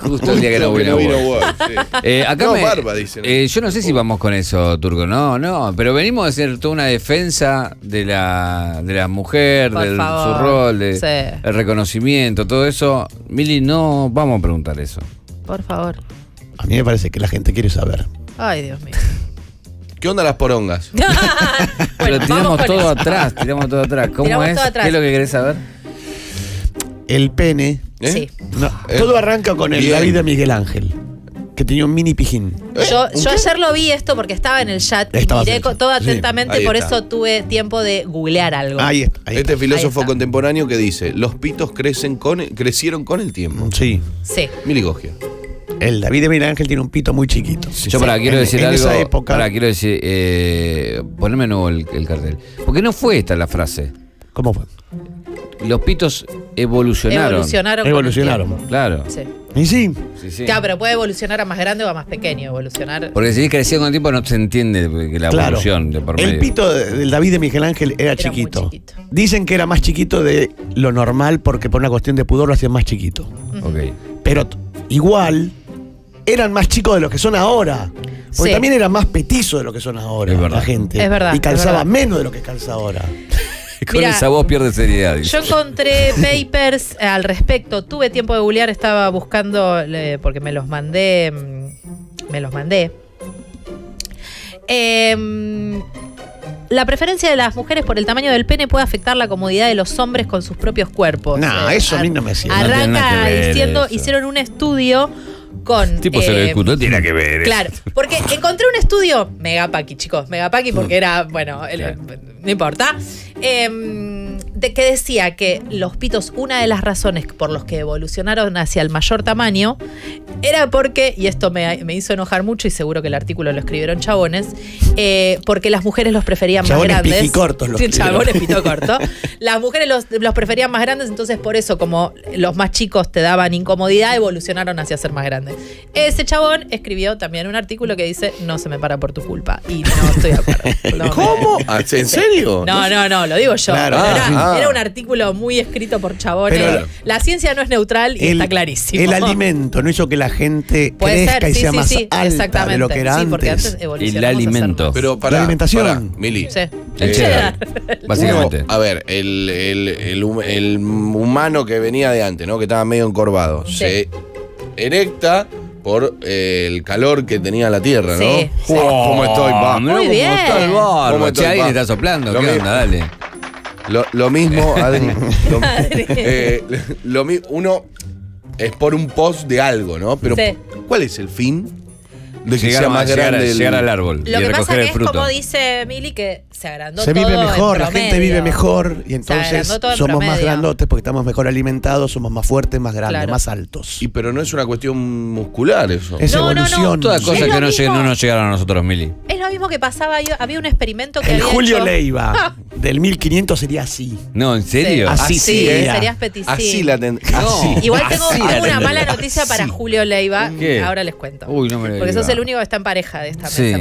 Justo el día que no vino Wolf. Sí. Acá Barba, dicen. Yo no sé si vamos con eso, Turco. No. Pero venimos a hacer toda una defensa de la mujer, de su rol, el reconocimiento, todo eso. Mili, no vamos a preguntar eso. Por favor. A mí me parece que la gente quiere saber. Ay, Dios mío. ¿Qué onda las porongas? Pero tiramos todo atrás. ¿Cómo es? ¿Qué es lo que querés saber? El pene. Sí. No, todo arranca con la vida de Miguel Ángel, que tenía un mini pijín. Yo ayer lo vi esto porque estaba en el chat y miré todo atentamente, por eso tuve tiempo de googlear algo. Ahí está. Este filósofo contemporáneo que dice, los pitos crecieron con el tiempo. Sí. Miligogia. El David de Miguel Ángel tiene un pito muy chiquito. Yo quiero decir, poneme nuevo el cartel. Porque no fue esta la frase. ¿Cómo fue? Los pitos evolucionaron. Claro. Sí. Y sí. Claro, pero puede evolucionar a más grande o a más pequeño. Porque si crecía con el tiempo no se entiende la evolución de por medio. El pito del David de Miguel Ángel era chiquito. Dicen que era más chiquito de lo normal porque por una cuestión de pudor lo hacían más chiquito. Okay. Pero igual eran más chicos de los que son ahora. Porque también eran más petizos de lo que son ahora la gente. Es verdad. Y calzaba menos de lo que calza ahora. Con esa voz pierde seriedad. Yo encontré papers al respecto. Tuve tiempo de googlear, estaba buscando porque me los mandé. La preferencia de las mujeres por el tamaño del pene puede afectar la comodidad de los hombres con sus propios cuerpos. No, eso a mí no me sirve. Arranca diciendo, hicieron un estudio con... Tipo se lo discutió, tiene que ver. Claro, porque encontré un estudio, Megapaki, chicos, Megapaki porque era, bueno, no importa, que decía que los pitos, una de las razones por las que evolucionaron hacia el mayor tamaño era porque, y esto me hizo enojar mucho y seguro que el artículo lo escribieron chabones, porque las mujeres los preferían chabones más grandes. Chabones pito corto. Las mujeres los preferían más grandes, entonces por eso como los más chicos te daban incomodidad, evolucionaron hacia ser más grandes. Ese chabón escribió también un artículo que dice, no se me para por tu culpa, y no estoy de acuerdo. ¿Cómo? ¿En serio? No, lo digo yo. Claro, era un artículo muy escrito por chabones. Pero la ciencia no es neutral y está clarísimo. El alimento no hizo que la gente crezca y sea más alta de lo que era antes. El alimento. Pero para la alimentación. Mili. Sí. El cheddar. Básicamente. Uno, a ver, el humano que venía de antes, ¿no? Que estaba medio encorvado. Sí. Se erecta por el calor que tenía la tierra, ¿no? Sí. ¿Cómo estoy, va? Muy bien. ¿Cómo está el bar? ¿Cómo está el bar? Está soplando. ¿Qué onda? Dale. Lo mismo, Adri. Uno es por un post de algo, ¿no? Pero ¿cuál es el fin? De que sea más grande, llegar al árbol. Lo que pasa es, como dice Mili, que se agrandó todo. Se vive mejor, la gente vive mejor y entonces somos más grandotes porque estamos mejor alimentados, somos más fuertes, más grandes, más altos. Y pero no es una cuestión muscular eso. Es evolución. Todas cosas que no llegaron a nosotros, Mili. Es lo mismo que pasaba, había un experimento que había hecho Julio Leiva del 1500 sería así. No, ¿en serio? Así sería así la tendencia. Igual tengo una mala noticia para Julio Leiva, ahora les cuento. Uy, no me lo digas. Porque sos el único que está en pareja de esta mesa.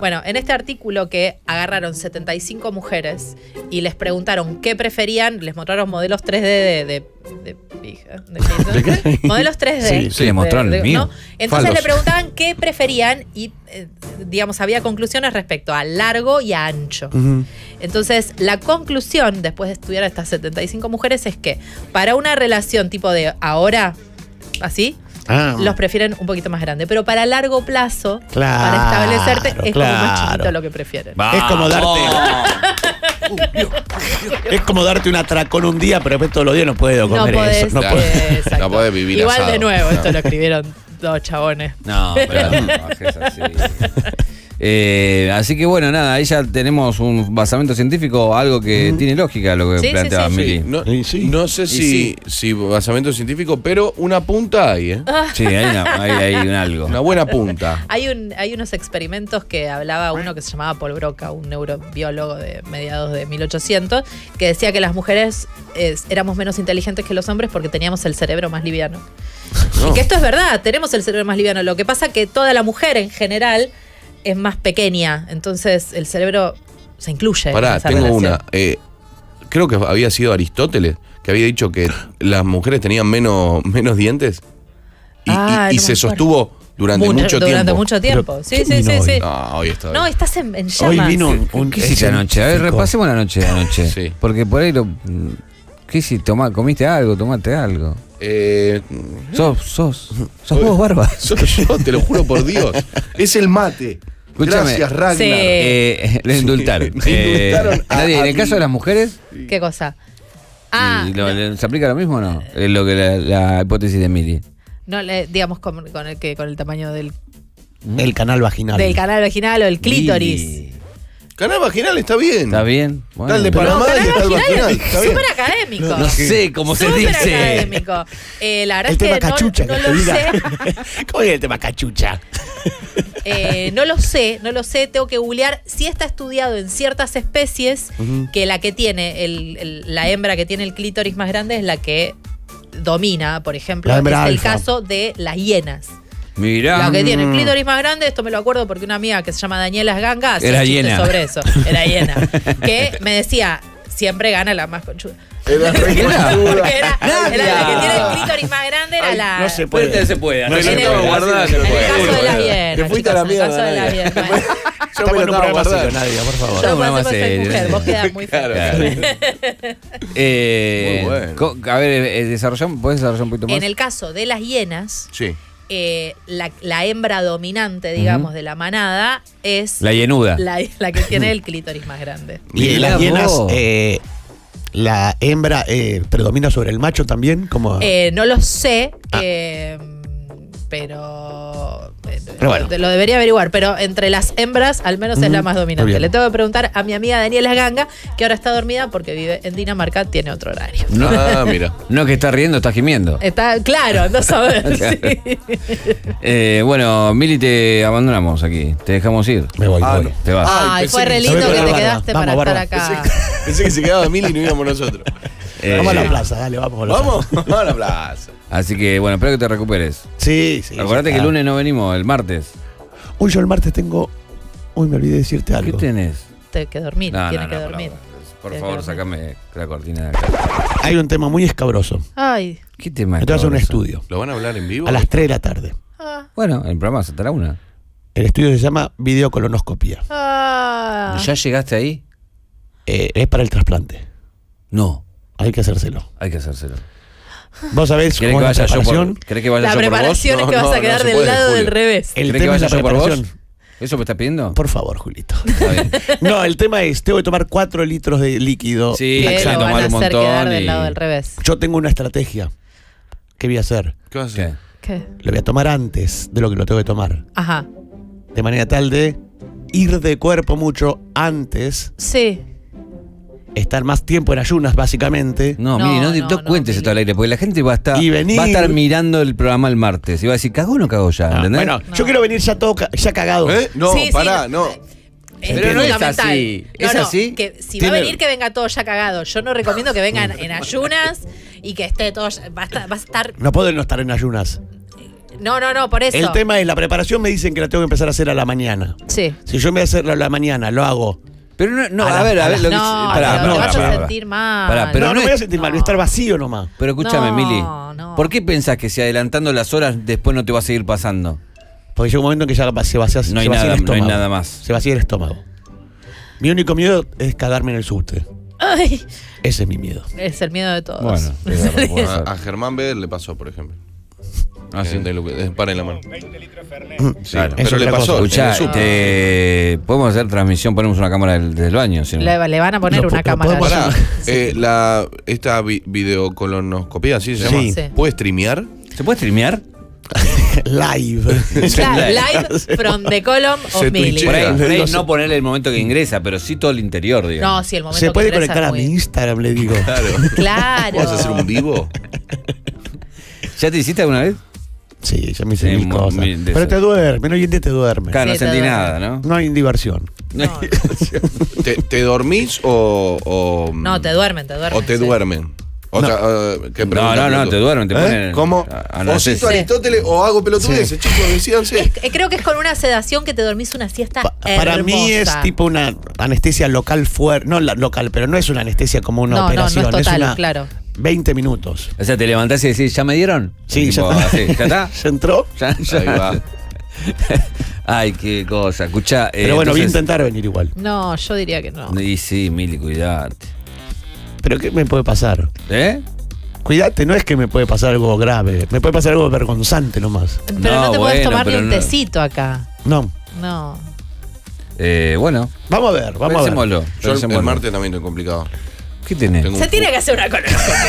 Bueno, en este artículo que agarraron 75 mujeres y les preguntaron qué preferían, les mostraron modelos 3D de modelos 3D. Sí, sí, mostraron el mío. ¿No? Entonces le preguntaban qué preferían y, digamos, había conclusiones respecto a largo y a ancho. Entonces, la conclusión, después de estudiar a estas 75 mujeres, es que para una relación tipo de ahora, así... los prefieren un poquito más grande. Pero para largo plazo, para establecerte, es como más chiquito lo que prefieren. Es como darte es como darte un atracón un día, pero después todos los días no puedo comer eso. No podés, no podés vivir igual asado. De nuevo, esto lo escribieron dos chabones. No, pero no es así. Así que bueno, nada, ahí ya tenemos un basamento científico, algo que tiene lógica lo que planteaba Mili. No sé si basamento científico, pero una punta hay, ¿eh? Sí, hay un algo. Una buena punta. Hay unos experimentos que hablaba uno que se llamaba Paul Broca, un neurobiólogo de mediados de 1800, que decía que las mujeres éramos menos inteligentes que los hombres porque teníamos el cerebro más liviano. No. Y que esto es verdad, tenemos el cerebro más liviano. Lo que pasa que toda la mujer en general... es más pequeña, entonces el cerebro se incluye. Pará, en esa tengo relación. Una. Creo que había sido Aristóteles que había dicho que las mujeres tenían menos dientes y no se sostuvo durante mucho tiempo. Pero, sí. No, hoy está. No, estás en llamas. Hoy vino un ¿qué hiciste anoche? A ver, repasemos la noche de anoche. Sí. Porque por ahí lo. ¿Qué hiciste? ¿Comiste algo? ¿Tomaste algo? Sos vos, Barba. Soy yo, te lo juro por Dios. Es el mate. Escuchame, gracias, Ragnar. Sí. Les indultaron. En el caso de las mujeres. ¿Qué cosa? ¿Se aplica lo mismo o no? Es lo que la hipótesis de Mili. No, digamos con el tamaño del. El canal vaginal. Del canal vaginal o el clítoris. Mili. Canal vaginal está bien. Está bien. Bueno. Está el de Panamá y está el vaginal. Está súper académico. No sé cómo se dice. Súper académico. La verdad es que tema cachucha, no lo sé. ¿Cómo es el tema cachucha? No lo sé. Tengo que googlear. Sí está estudiado en ciertas especies que la que tiene, la hembra que tiene el clítoris más grande es la que domina, por ejemplo. Es el caso de las hienas. Mirá. Lo que tiene el clítoris más grande, esto me lo acuerdo porque una amiga que se llama Daniela Ganga hacía chistes sobre eso. Era hiena. Que me decía, siempre gana la más conchuda. Era re conchuda. Era la que tiene el clítoris más grande, era la. No se puede. No se puede. En el caso de las hienas. Te fuiste a la mierda. Yo me lo estaba guardando. Nadia, por favor. Yo me soy mujer, vos quedás muy fuerte. A ver, ¿podés desarrollar un poquito más? En el caso de las hienas. Sí. La hembra dominante, digamos, de la manada es... la hienuda. La que tiene el clítoris más grande. Y en las hienas, ¿la hembra predomina sobre el macho también? ¿Cómo? No lo sé, pero bueno. Lo debería averiguar. Pero entre las hembras, al menos es la más dominante. Le tengo que preguntar a mi amiga Daniela Ganga, que ahora está dormida porque vive en Dinamarca, tiene otro horario. No, mira. No, que está riendo, está gimiendo. Está, claro, no sabes. Sí. Bueno, Mili, te abandonamos aquí. Te dejamos ir. Me voy, voy. Te vas. Ay, fue re lindo que te quedaste para estar acá. Pensé que se quedaba Mili y no íbamos nosotros. Vamos a la plaza, dale, vamos a la plaza. Así que, bueno, espero que te recuperes. Sí. Acordate que el lunes no venimos, el martes. Uy, yo el martes tengo... Uy, me olvidé decirte algo. ¿Qué tenés? Tengo que dormir, tienes que dormir. Por favor, sacame la cortina de acá. Hay un tema muy escabroso. Ay. ¿Qué tema? Entonces un estudio. ¿Lo van a hablar en vivo? A las 3 de la tarde. Bueno, el programa es hasta la 1. El estudio se llama videocolonoscopía. ¿Ya llegaste ahí? Es para el trasplante. No. Hay que hacérselo. ¿Vos sabés cómo es la preparación? ¿Crees que vaya yo por vos? La preparación es que vas a quedar del lado del revés. ¿Crees que vaya yo por vos? ¿Eso me está pidiendo? Por favor, Julito. No, el tema es, tengo que tomar 4 litros de líquido. Sí, exacto, tomar un montón. Quedar del lado del revés. Yo tengo una estrategia. ¿Qué voy a hacer? ¿Qué vas a hacer? ¿Qué? Lo voy a tomar antes de lo que lo tengo que tomar. Ajá. De manera tal de ir de cuerpo mucho antes. Sí. Estar más tiempo en ayunas, básicamente. No, mire, no cuentes esto al aire, porque la gente va a estar mirando el programa el martes y va a decir, ¿cagó o no cagó ya? ¿Entendés? Bueno, yo quiero venir ya todo ya cagado. No, sí, pará, sí, no. Pero no es así. ¿Es así? Que si va a venir, que venga todo ya cagado. Yo no recomiendo que vengan en ayunas y que esté todo. Va a estar. No pueden no estar en ayunas. No, por eso. El tema es, la preparación me dicen que la tengo que empezar a hacer a la mañana. Sí. Si yo me voy a hacerla a la mañana, lo hago. Pero a ver, lo que... No, no me voy a sentir mal, voy a estar vacío nomás. Pero escúchame, Mili, ¿por qué pensás que si adelantando las horas después no te va a seguir pasando? Porque llega un momento en que ya se vacía el estómago. No hay nada más. Se vacía el estómago. Mi único miedo es cagarme en el subte. Ay. Ese es mi miedo. Es el miedo de todos. Bueno, a Germán Beder le pasó, por ejemplo. Ah, sí. Paren la mano. 20 litros de Fernet. Sí, claro. Pero le pasó. Escuchá, podemos hacer transmisión, ponemos una cámara del baño. Si no. Le van a poner una cámara. Pará, esta videocolonoscopía, ¿sí se llama? Sí. ¿Puede streamear? ¿Se puede streamear? Live from the column of Mili. Por ahí no ponerle el momento que ingresa, pero sí todo el interior, digamos. No, sí, el momento que ingresa. Se puede conectar a mi Instagram, le digo. Claro. ¿Vas a hacer un vivo? ¿Ya te hiciste alguna vez? Sí, ya me hice mis cosas. Pero te duerme, hoy en día te duerme. Claro, no sentí nada, ¿no? No hay diversión. ¿Te dormís o...? No, te duermen. O te duermen. No, te duermen, te ponen... ¿Cómo? Osito Aristóteles o hago pelotudeces, chicos, decíanse. Creo que es con una sedación que te dormís una siesta hermosa. Para mí es tipo una anestesia local fuerte. No local, pero no es una anestesia como una operación. No, no es total, claro. 20 minutos. O sea, te levantás y decís, ¿ya me dieron? Sí, tipo, ¿ya está? ¿Ya entró? Ya. Ahí va. Ay, qué cosa. Escuchá. Pero bueno, entonces, voy a intentar venir igual. No, yo diría que no. Y sí, Mili, cuidate. ¿Pero qué me puede pasar? Cuidate, no es que me puede pasar algo grave. Me puede pasar algo vergonzante nomás. Pero no te podés tomar ni un tecito acá. No. Bueno. Vamos a ver, vamos pensémoslo. Yo el martes también es complicado. ¿Qué tenés? Se tiene que hacer una colonoscopia.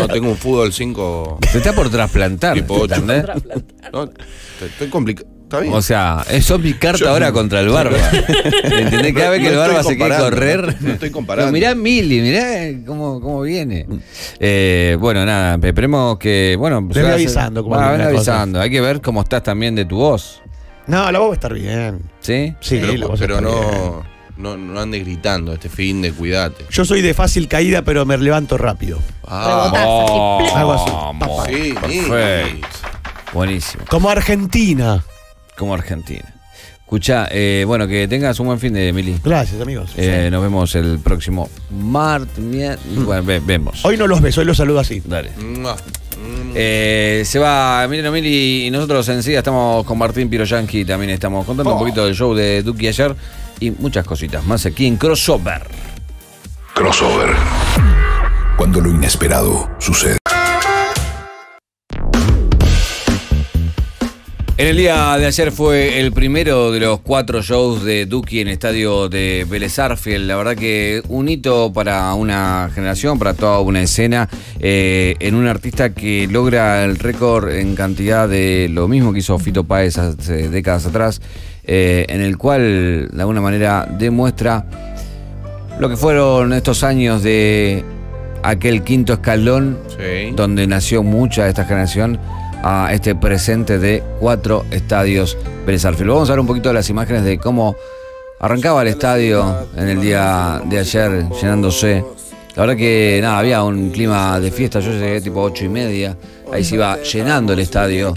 No, tengo un fútbol 5. Se está por trasplantar. Tipo 8. No, estoy complicado. Está bien. O sea, es obligarte ahora contra el Barba. ¿Entendés? Cada vez que el Barba se quiere correr. No estoy comparando. No, mirá Mili, mirá cómo viene. Bueno, nada, esperemos que. Bueno, te voy avisando. Hay que ver cómo estás también de tu voz. No, la voz va a estar bien. ¿Sí? Sí, pero no. No andes gritando, cuidate. Yo soy de fácil caída, pero me levanto rápido. Hago así. Sí, perfecto. Buenísimo. Como Argentina. Escuchá, bueno, que tengas un buen fin de Mili. Gracias, amigos. Nos vemos el próximo martes. Bueno, vemos. Hoy no los beso, hoy los saludo así. Dale. Se va Emiliano Mili y nosotros enseguida estamos con Martín Piroyansky. También estamos contando un poquito del show de Duki ayer. Y muchas cositas más aquí en Crossover. Crossover. Cuando lo inesperado sucede. En el día de ayer fue el primero de los 4 shows de Duki en el estadio de Vélez Sarsfield. La verdad que un hito para una generación, para toda una escena, en un artista que logra el récord en cantidad de lo mismo que hizo Fito Páez hace décadas atrás, en el cual de alguna manera demuestra lo que fueron estos años de aquel quinto escalón, donde nació mucha de esta generación, a este presente de 4 estadios Vélez Sarsfield. Vamos a ver un poquito de las imágenes de cómo arrancaba el estadio en el día de ayer, llenándose. La verdad que nada, había un clima de fiesta. Yo llegué tipo 8:30. Ahí se iba llenando el estadio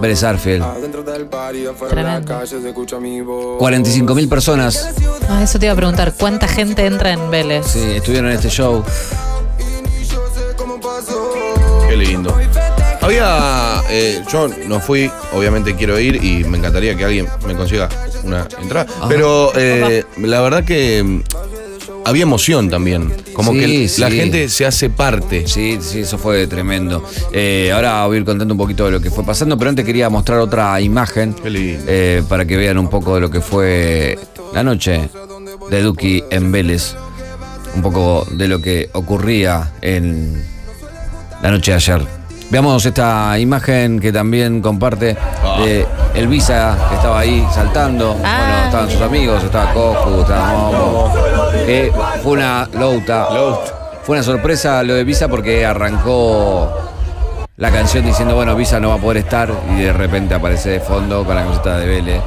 Vélez Sarsfield. 45.000 personas. Eso te iba a preguntar, ¿cuánta gente entra en Vélez? Sí, estuvieron en este show. Qué lindo. Había, yo no fui, obviamente quiero ir y me encantaría que alguien me consiga una entrada. Pero la verdad que había emoción también. Como que la gente se hace parte. Sí, eso fue tremendo. Ahora voy a ir contando un poquito de lo que fue pasando, pero antes quería mostrar otra imagen para que vean un poco de lo que fue la noche de Duki en Vélez. Un poco de lo que ocurría en la noche de ayer. Veamos esta imagen que también comparte de Elvisa, que estaba ahí saltando. Bueno, estaban sus amigos, estaba Cofu, estaba Momo. Fue una louta. Fue una sorpresa lo de Elvisa porque arrancó la canción diciendo, bueno, Elvisa no va a poder estar, y de repente aparece de fondo con la camiseta de Vélez.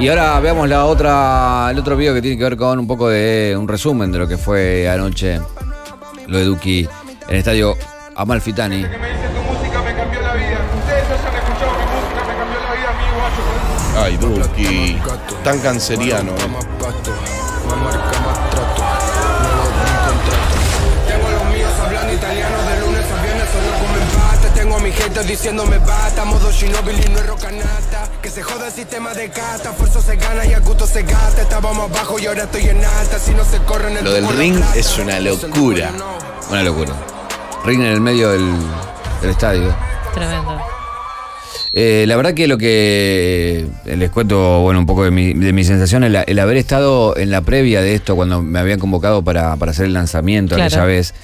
Y ahora veamos la otra, el otro video que tiene que ver con un poco de un resumen de lo que fue anoche lo de Duki en el estadio Amalfitani. Ay, Duki, tan canceriano. Gente diciéndome bata, modo Shinobi, no es rocanata. Que se joda el sistema de casta, esfuerzo se gana y a gusto se gasta. Estábamos abajo y ahora estoy en alta. Si no se corren el... Lo del ring es una locura. Una locura. Ring en el medio del estadio. Tremendo. La verdad que lo que... Les cuento, bueno, un poco de mi sensación, el haber estado en la previa de esto, cuando me habían convocado para hacer el lanzamiento, claro, aquella vez.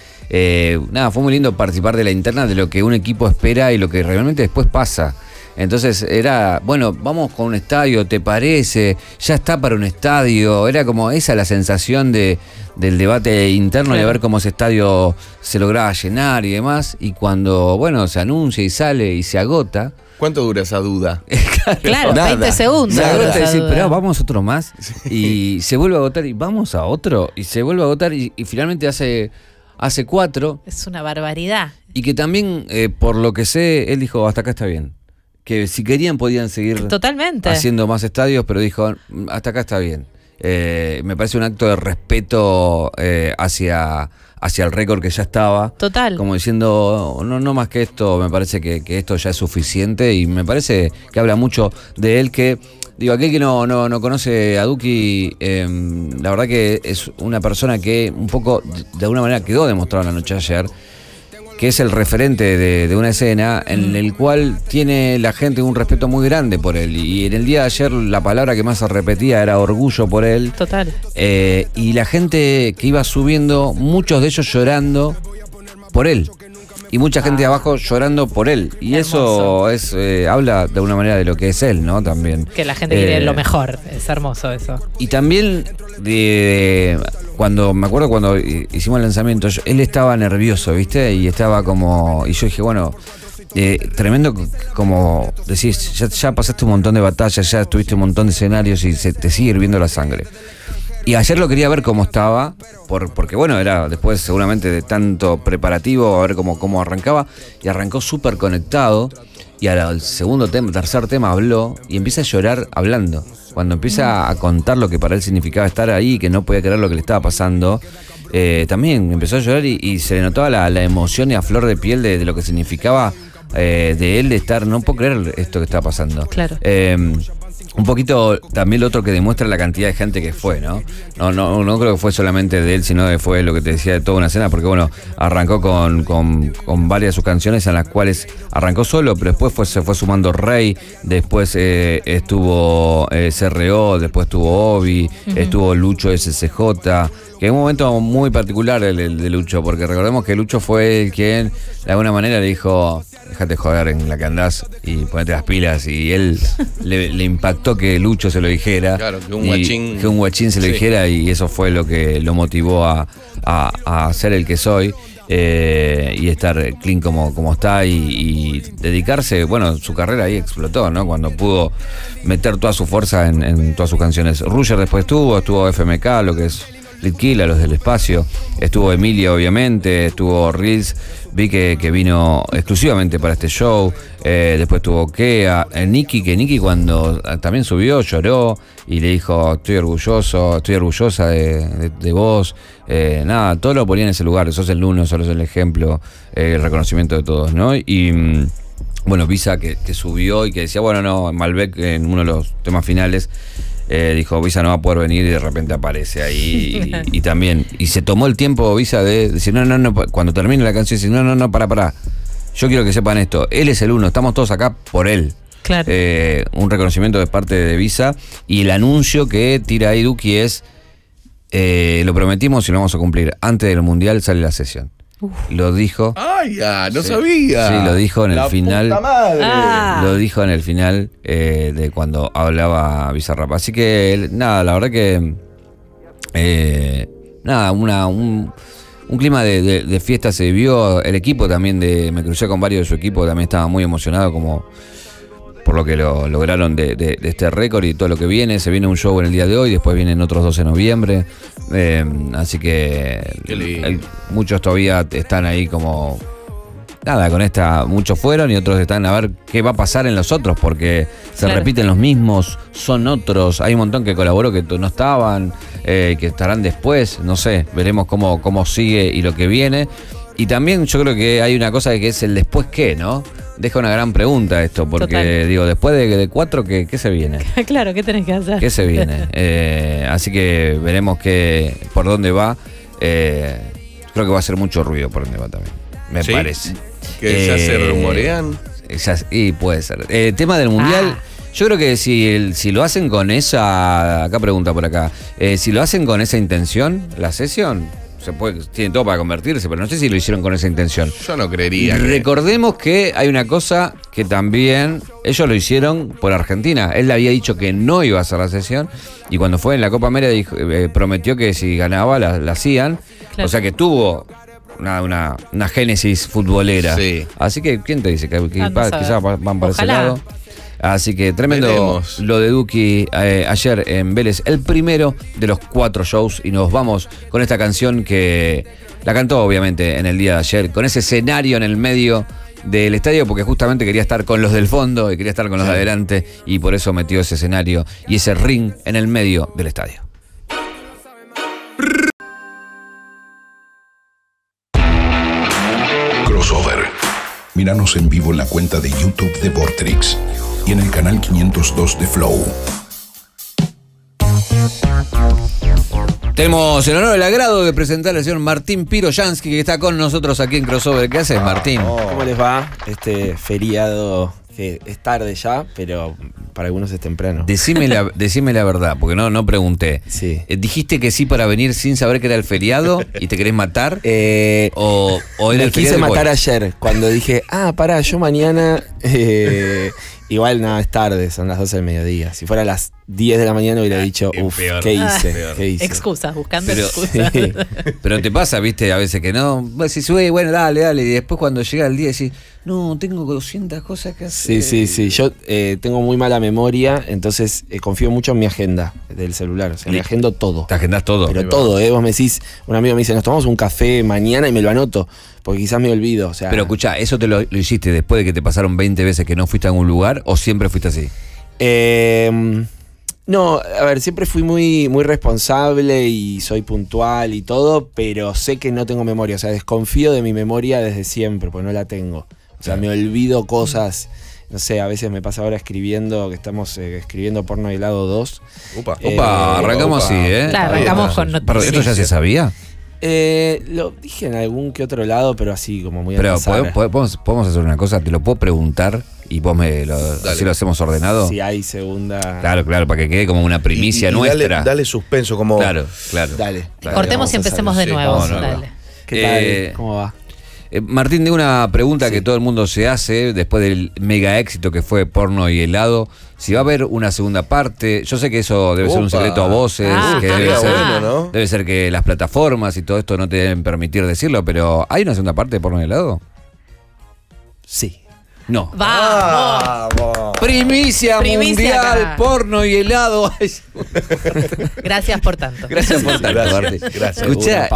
Nada, fue muy lindo participar de la interna, de lo que un equipo espera y lo que realmente después pasa. Entonces era, bueno, vamos con un estadio, ¿te parece? Ya está para un estadio. Era como esa la sensación del debate interno, claro, de ver cómo ese estadio se lograba llenar y demás. Y cuando, bueno, se anuncia y sale y se agota. ¿Cuánto dura esa duda? Claro, nada, 20 segundos. Te decís, pero vamos otro más. Sí. Y se vuelve a agotar y vamos a otro. Y se vuelve a agotar y finalmente hace 4. Es una barbaridad. Y que también, por lo que sé, él dijo, hasta acá está bien. Que si querían podían seguir haciendo más estadios, pero dijo, hasta acá está bien. Me parece un acto de respeto hacia el récord que ya estaba. Total. Como diciendo, no más que esto, me parece que esto ya es suficiente. Y me parece que habla mucho de él que... Digo, aquel que no conoce a Duki, la verdad que es una persona que un poco, de alguna manera, quedó demostrado en la noche de ayer, que es el referente de una escena en el cual tiene la gente un respeto muy grande por él. Y en el día de ayer la palabra que más se repetía era orgullo por él. Total. Y la gente que iba subiendo, muchos de ellos llorando por él. Y mucha gente abajo llorando por él. Y hermoso. Eso es habla de una manera de lo que es él, ¿no? También. Que la gente quiere lo mejor. Es hermoso eso. Y también, me acuerdo cuando hicimos el lanzamiento, él estaba nervioso, ¿viste? Y estaba como... Y yo dije, bueno... tremendo, como decís, ya pasaste un montón de batallas, ya estuviste un montón de escenarios y te sigue hirviendo la sangre. Y ayer lo quería ver cómo estaba, porque bueno, era después seguramente de tanto preparativo, a ver cómo arrancaba, y arrancó súper conectado, y al tercer tema habló, y empieza a llorar hablando. Cuando empieza a contar lo que para él significaba estar ahí, que no podía creer lo que le estaba pasando, también empezó a llorar y se le notaba la emoción y a flor de piel de lo que significaba de él, de estar, no puedo creer esto que está pasando. Claro. Un poquito también lo otro que demuestra la cantidad de gente que fue, ¿no? No creo que fue solamente de él, sino que fue lo que te decía de toda una escena, porque bueno, arrancó con varias de sus canciones en las cuales arrancó solo, pero después se fue sumando Rey, después estuvo CRO, después estuvo Obi, estuvo Lucho SCJ, que es un momento muy particular el de Lucho, porque recordemos que Lucho fue el quien de alguna manera le dijo, déjate joder en la que andás y ponete las pilas, y él le impactó que Lucho se lo dijera, claro, que un guachín se lo dijera, y eso fue lo que lo motivó a ser el que soy, y estar clean como está, y dedicarse, bueno, su carrera ahí explotó, ¿no? Cuando pudo meter toda su fuerza en todas sus canciones. Ruger después estuvo FMK, lo que es Litquila, los del espacio, estuvo Emilia obviamente, estuvo Reels, vi que vino exclusivamente para este show, después estuvo Kea, Nicky cuando también subió, lloró y le dijo, estoy orgullosa de vos, nada, todo lo ponía en ese lugar, sos el uno, sos el ejemplo, el reconocimiento de todos, ¿no? Y bueno, Visa que subió y que decía, bueno, no, Malbec en uno de los temas finales, dijo, Visa no va a poder venir, y de repente aparece ahí y también, y se tomó el tiempo Visa de decir, no, cuando termine la canción dice, no, para, yo quiero que sepan esto, él es el uno, estamos todos acá por él. Claro. Un reconocimiento de parte de Visa, y el anuncio que tira ahí Duki es, lo prometimos y lo vamos a cumplir, antes del Mundial sale la sesión. Lo dijo. ¡Ay, ya! ¡No sabía! Sí, lo dijo en el final. ¡La puta madre! Ah. Lo dijo en el final de cuando hablaba Bizarrap. Así que, nada, la verdad que. Nada, un clima de fiesta se vivió. El equipo también, me crucé con varios de su equipo, también estaba muy emocionado por lo que lo lograron de este récord y todo lo que viene. Se viene un show en el día de hoy, después vienen otros 2 en noviembre. Así que muchos todavía están ahí como... Nada, con esta muchos fueron y otros están a ver qué va a pasar en los otros, porque se repiten los mismos, son otros. Hay un montón que colaboró que no estaban, que estarán después, no sé. Veremos cómo sigue y lo que viene. Y también yo creo que hay una cosa que es el después qué, ¿no? Deja una gran pregunta esto, porque digo, después de 4, ¿qué se viene? Claro, ¿qué tenés que hacer? ¿Qué se viene? Así que veremos por dónde va. Creo que va a hacer mucho ruido por dónde va también, me parece. Que ya se rumorean. Y puede ser. Tema del Mundial, yo creo que si lo hacen con esa... Acá pregunta por acá. Si lo hacen con esa intención, la sesión... tienen todo para convertirse, pero no sé si lo hicieron con esa intención. Yo no creería. Recordemos que hay una cosa que también ellos lo hicieron por Argentina. Él le había dicho que no iba a hacer la sesión y cuando fue en la Copa América dijo, prometió que si ganaba la hacían. Claro. O sea que tuvo una génesis futbolera. Sí. Así que, ¿quién te dice? Que quizás van para ese lado. Así que tremendo. Veremos lo de Duki ayer en Vélez, el primero de los 4 shows, y nos vamos con esta canción que la cantó obviamente en el día de ayer, con ese escenario en el medio del estadio, porque justamente quería estar con los del fondo y quería estar con los de adelante, y por eso metió ese escenario y ese ring en el medio del estadio. Crossover. Míranos en vivo en la cuenta de YouTube de Vortrix y en el canal 502 de Flow. Tenemos el honor, el agrado de presentar al señor Martín Piroyansky, que está con nosotros aquí en Crossover. ¿Qué haces, Martín? ¿Cómo les va? Este feriado que es tarde ya, pero para algunos es temprano. Decime la verdad, porque no pregunté. Sí. ¿Dijiste que sí para venir sin saber que era el feriado y te querés matar? ¿O era el feriado? Me quise matar ayer, cuando dije, pará, yo mañana... Igual nada, es tarde, son las 12 del mediodía. Si fuera a las 10 de la mañana hubiera dicho, uff, ¿qué hice? Excusas, buscando excusas. Sí. Pero te pasa, viste, a veces que no. Si sube, bueno, dale. Y después cuando llega el día decís, no, tengo 200 cosas que hacer. Sí. Yo tengo muy mala memoria, entonces confío mucho en mi agenda del celular. O sea, me agendo todo. ¿Te agendás todo? Pero todo, Vos me decís, un amigo me dice, nos tomamos un café mañana y me lo anoto, porque quizás me olvido. O sea, pero escuchá, ¿eso te lo hiciste después de que te pasaron 20 veces que no fuiste a algún lugar o siempre fuiste así? No, a ver, siempre fui muy, muy responsable y soy puntual y todo, pero sé que no tengo memoria. O sea, desconfío de mi memoria desde siempre, porque no la tengo. O sea, me olvido cosas. No sé, a veces me pasa ahora escribiendo, que estamos escribiendo Porno y helado 2. Opa, arrancamos así, Claro, arrancamos con noticias. ¿Esto ya se sabía? Lo dije en algún que otro lado, pero así como muy avanzado. Pero podemos hacer una cosa, te lo puedo preguntar y vos así lo hacemos ordenado. Si hay segunda. Claro, para que quede como una primicia nuestra. Dale suspenso, como. Claro. Dale. Cortemos y empecemos de nuevo. Sí, dale. ¿Qué tal? ¿Cómo va? Martín, tengo una pregunta que todo el mundo se hace después del mega éxito que fue Porno y helado. Si va a haber una segunda parte, yo sé que eso debe ser un secreto a voces, que debe ser que las plataformas y todo esto no te deben permitir decirlo, pero ¿hay una segunda parte de Porno y helado? Sí. No. ¡Vamos! Primicia mundial, acá. Porno y helado. Gracias por tanto. Martín. Gracias. Escuchá,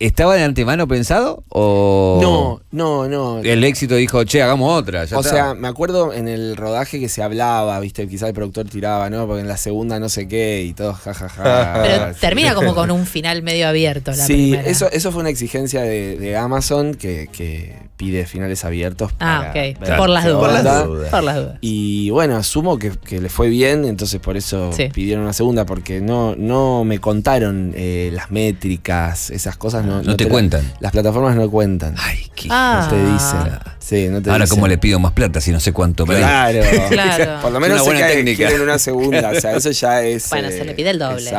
¿estaba de antemano pensado o...? No. El éxito dijo, che, hagamos otra. O sea, me acuerdo en el rodaje que se hablaba, viste, quizá el productor tiraba, ¿no? Porque en la segunda no sé qué y todos jajaja. Pero termina como con un final medio abierto la primera. Sí, eso fue una exigencia de Amazon que pide finales abiertos. Ok. Por las dudas. Y bueno, asumo que le fue bien, entonces por eso pidieron una segunda, porque no me contaron las métricas, esas cosas. No te cuentan. Las plataformas no cuentan. Ay, qué. Ah. No te dicen. Sí, no te dicen. ¿Cómo le pido más plata si no sé cuánto? Claro, claro. Por lo menos una buena técnica. Quieren una segunda. O sea, eso ya es. Bueno, se le pide el doble.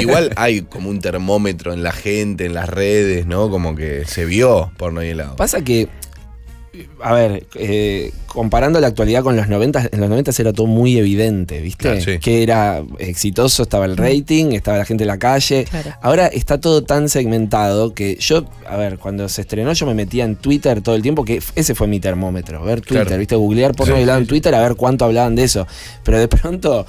Igual hay como un termómetro en la gente, en las redes, ¿no? Como que se vio Porno y helado. Pasa que. A ver, comparando la actualidad con los 90, en los 90 era todo muy evidente, ¿viste? Claro, sí. Que era exitoso, estaba el rating, estaba la gente en la calle. Claro. Ahora está todo tan segmentado que yo, a ver, cuando se estrenó yo me metía en Twitter todo el tiempo, que ese fue mi termómetro, ver Twitter, claro. ¿Viste? Googlear Porno y helado en Twitter a ver cuánto hablaban de eso. Pero de pronto,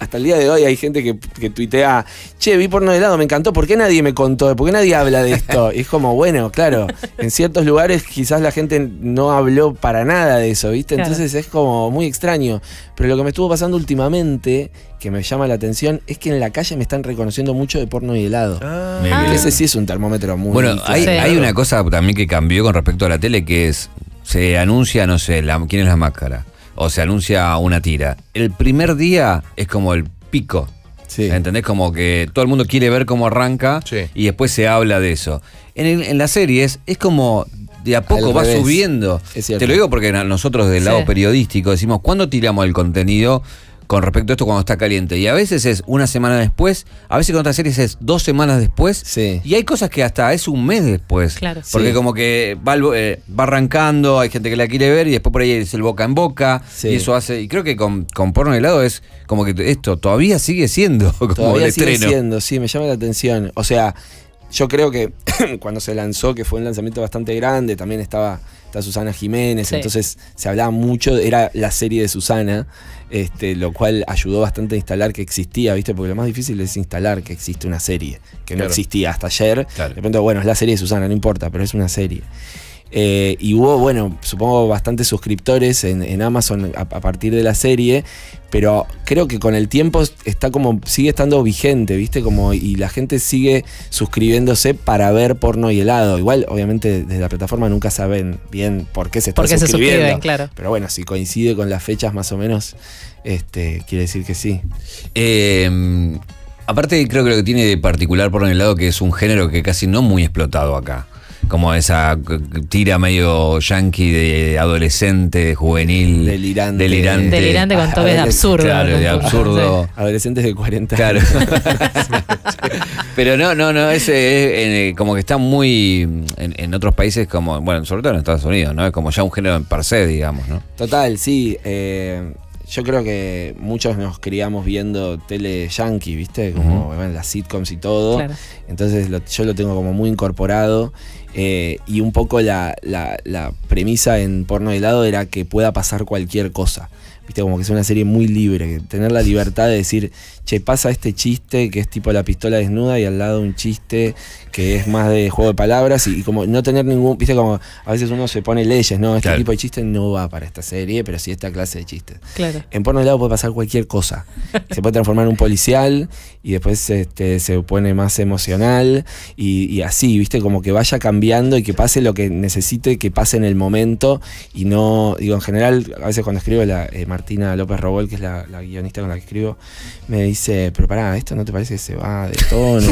hasta el día de hoy hay gente que tuitea, che, vi Porno y helado, me encantó, ¿por qué nadie me contó? ¿Por qué nadie habla de esto? Y es como, bueno, claro, en ciertos lugares quizás la gente no habló para nada de eso, ¿viste? Claro. Entonces es como muy extraño. Pero lo que me estuvo pasando últimamente, que me llama la atención, es que en la calle me están reconociendo mucho de Porno y helado. Ah. Ese sí es un termómetro muy... Bueno, hay una cosa también que cambió con respecto a la tele, que es, se anuncia, no sé, quién es la máscara, o se anuncia una tira. El primer día es como el pico. Sí. ¿Entendés? Como que todo el mundo quiere ver cómo arranca, sí. Y después se habla de eso. En las series es como... de a poco va subiendo. Te lo digo porque nosotros del lado periodístico decimos, ¿cuándo tiramos el contenido con respecto a esto cuando está caliente? Y a veces es una semana después, a veces con otras series es 2 semanas después, sí. Y hay cosas que hasta es un mes después. Claro. Porque sí. Como que va arrancando, hay gente que la quiere ver y después por ahí es el boca en boca, sí. Y eso hace, y creo que con Porno y helado es como que esto todavía sigue siendo como todavía el sigue estreno. Siendo, sí, me llama la atención. O sea... Yo creo que cuando se lanzó, que fue un lanzamiento bastante grande, también está Susana Jiménez, sí. Entonces se hablaba mucho, era la serie de Susana, lo cual ayudó bastante a instalar que existía, ¿viste? Porque lo más difícil es instalar que existe una serie, que claro. No existía hasta ayer. Claro. De pronto, bueno, es la serie de Susana, no importa, pero es una serie. Y hubo, bueno, supongo bastantes suscriptores en Amazon a partir de la serie, pero creo que con el tiempo está como, sigue estando vigente, ¿viste? Como, y la gente sigue suscribiéndose para ver Porno y helado. Igual, obviamente, desde la plataforma nunca saben bien por qué se están suscribiendo. Se suscriben, claro. Pero bueno, si coincide con las fechas más o menos, quiere decir que sí. Aparte, creo que lo que tiene de particular Porno y helado, que es un género que casi no muy explotado acá. Como esa tira medio yankee de adolescente, de juvenil. Delirante. Delirante con toques de absurdo. Claro, de absurdo. Sí. Adolescentes de 40 años. Claro. Pero no, ese es como que está muy... En otros países como... Bueno, sobre todo en Estados Unidos, ¿no? Es como ya un género en per se, digamos, ¿no? Total, sí. Yo creo que muchos nos criamos viendo tele yankee, ¿viste? Como bueno, las sitcoms y todo. Claro. Entonces yo lo tengo como muy incorporado. Y un poco la premisa en Porno y helado era que pueda pasar cualquier cosa. Viste, como que es una serie muy libre, tener la libertad de decir, che, pasa este chiste que es tipo la pistola desnuda y al lado un chiste que es más de juego de palabras y como no tener ningún, viste, como a veces uno se pone leyes, no, este tipo de chiste no va para esta serie, pero sí esta clase de chistes. Claro. En Porno y helado puede pasar cualquier cosa. Se puede transformar en un policial y después se pone más emocional y así, viste, como que vaya cambiando y que pase lo que necesite, que pase en el momento y no, digo, en general, a veces cuando escribo Martina López Robol, que es la guionista con la que escribo, me dice, pero pará, ¿esto no te parece que se va de tono?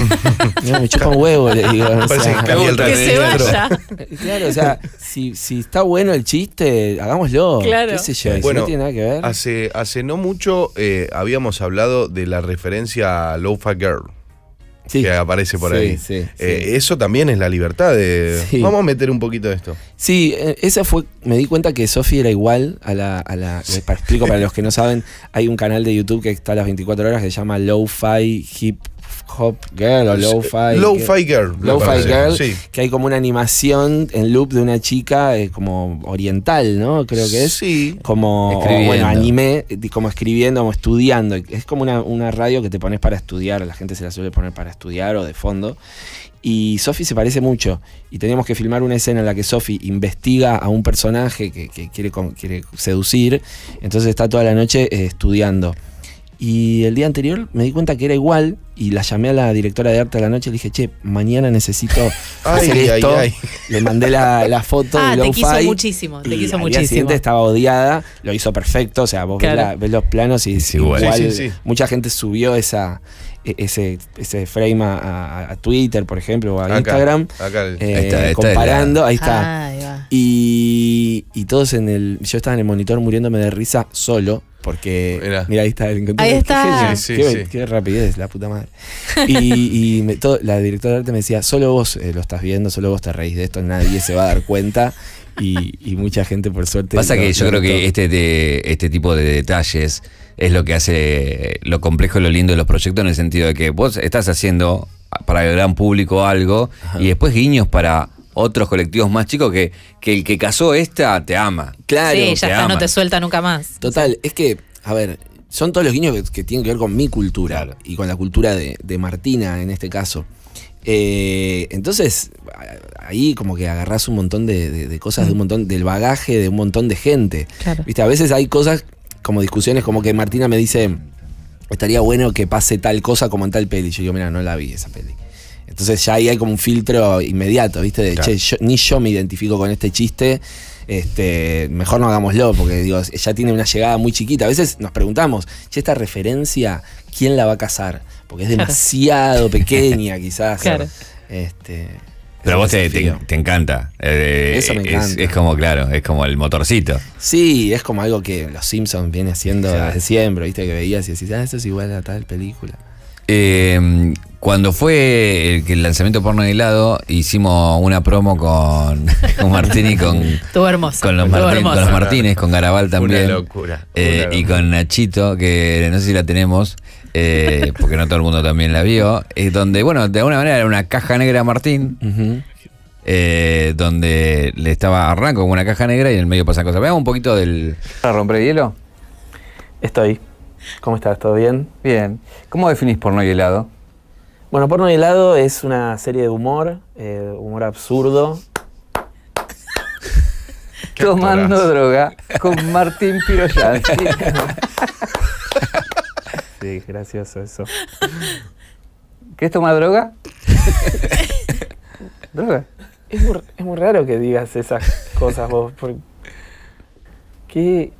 No, me chupa un huevo, le digo. Que se vaya. Claro, o sea, si está bueno el chiste, hagámoslo. Claro. ¿Qué sé yo? Si bueno, no tiene nada que ver. Hace no mucho habíamos hablado de la referencia a Lo-Fi Hip Hop Girl. Sí, que aparece por ahí. Sí. Eso también es la libertad de... Sí. Vamos a meter un poquito de esto. Sí, esa fue... Me di cuenta que Sofi era igual a la... Sí. Les explico para los que no saben. Hay un canal de YouTube que está a las 24 horas que se llama Lo-Fi Hip Hop Girl o Lo-Fi... Lo-Fi Girl. Lo-Fi Girl, sí. Que hay como una animación en loop de una chica como oriental, ¿no? Creo que es. Sí. Como... Bueno, anime, como escribiendo, como estudiando. Es como una radio que te pones para estudiar. La gente se la suele poner para estudiar o de fondo. Y Sofi se parece mucho. Y teníamos que filmar una escena en la que Sofi investiga a un personaje que quiere seducir. Entonces está toda la noche estudiando. Y el día anterior me di cuenta que era igual y la llamé a la directora de arte a la noche y le dije, che, mañana necesito hacer esto. Le mandé la foto de Lo-Fi. Te quiso muchísimo, te quiso muchísimo. El siguiente estaba odiada, lo hizo perfecto, o sea, vos ves los planos y sí, igual. Sí. Mucha gente subió ese frame a Twitter, por ejemplo, o a Instagram, comparando, ahí está. Ahí va. Y todos yo estaba en el monitor muriéndome de risa solo. Porque, mira, ahí está. Ahí está. Qué rapidez, la puta madre. La directora de arte me decía, solo vos lo estás viendo, solo vos te reís de esto, nadie se va a dar cuenta. Y mucha gente, por suerte. Pasa que yo creo que este tipo de detalles es lo que hace lo complejo y lo lindo de los proyectos, en el sentido de que vos estás haciendo para el gran público algo. Ajá. Y después guiños para otros colectivos más chicos que el que casó esta te ama. Claro. Sí, ya está, no te suelta nunca más. Total, es que, a ver, son todos los guiños que tienen que ver con mi cultura, claro, y con la cultura de Martina en este caso. Entonces, ahí como que agarrás un montón de cosas, de un montón, del bagaje de un montón de gente. Claro. Viste, a veces hay cosas como discusiones, como que Martina me dice, estaría bueno que pase tal cosa como en tal peli. Yo digo, mira, no la vi esa peli. Entonces ya ahí hay como un filtro inmediato, ¿viste? De, claro, che, ni yo me identifico con este chiste, mejor no hagámoslo, porque digo, ya tiene una llegada muy chiquita. A veces nos preguntamos, che, esta referencia, ¿quién la va a cazar? Porque es demasiado pequeña, quizás. Claro. Pero vos te encanta. Eso me encanta. Es como, claro, es como el motorcito. Sí, es como algo que los Simpsons viene haciendo, claro, desde siempre, ¿viste? Que veías y decís, esto es igual a tal película. Cuando fue el lanzamiento de Porno y helado, hicimos una promo con Martín y con los Martínez, con Garabal también. Una locura. Y con Nachito, que no sé si la tenemos, porque no todo el mundo también la vio. Es donde, bueno, de alguna manera era una caja negra a Martín. Donde le estaba arranco con una caja negra y en el medio pasan cosas. Veamos un poquito del... ¿Para romper el hielo? Estoy. ¿Cómo estás? ¿Todo bien? Bien. ¿Cómo definís Porno y helado? Bueno, Porno y helado es una serie de humor, humor absurdo. Tomando droga con Martín Piroyansky. Sí, gracioso eso. ¿Querés tomar droga? ¿Droga? Es muy raro que digas esas cosas vos. ¿Qué?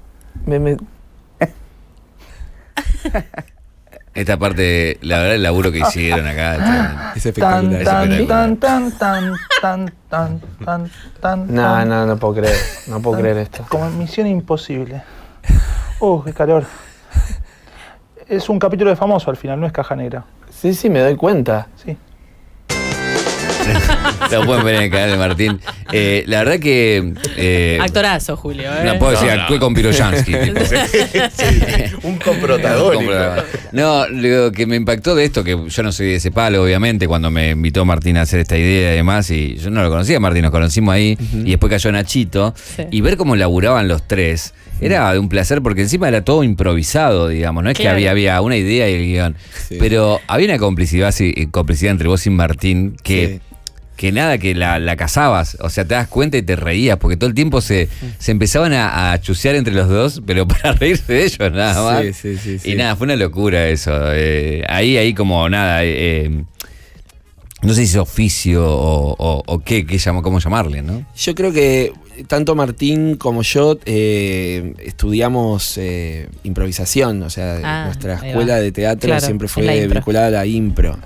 Esta parte, la verdad, el laburo que hicieron acá es espectacular. No puedo creer. No puedo creer esto. Como Misión Imposible. Qué calor. Es un capítulo de Famoso al final, no es caja negra. Sí, me doy cuenta. Sí. Lo pueden ver en el canal de Martín. La verdad que... actorazo, Julio. No puedo decir, actué con Piroyansky. Un comprotagónico. No, lo que me impactó de esto, que yo no soy de ese palo, obviamente, cuando me invitó Martín a hacer esta idea y demás, y yo no lo conocía, Martín, nos conocimos ahí, y después cayó Nachito, y ver cómo laburaban los tres, era de un placer, porque encima era todo improvisado, digamos, no es que había una idea y el guión, pero había una complicidad entre vos y Martín que... Sí. Que nada, que la cazabas, o sea, te das cuenta y te reías, porque todo el tiempo se empezaban a chusear entre los dos, pero para reírse de ellos nada más. Sí. Y nada, fue una locura eso. Ahí como nada, no sé si es oficio o qué cómo llamarle, ¿no? Yo creo que tanto Martín como yo estudiamos improvisación, o sea, nuestra escuela de teatro siempre fue vinculada a la impro.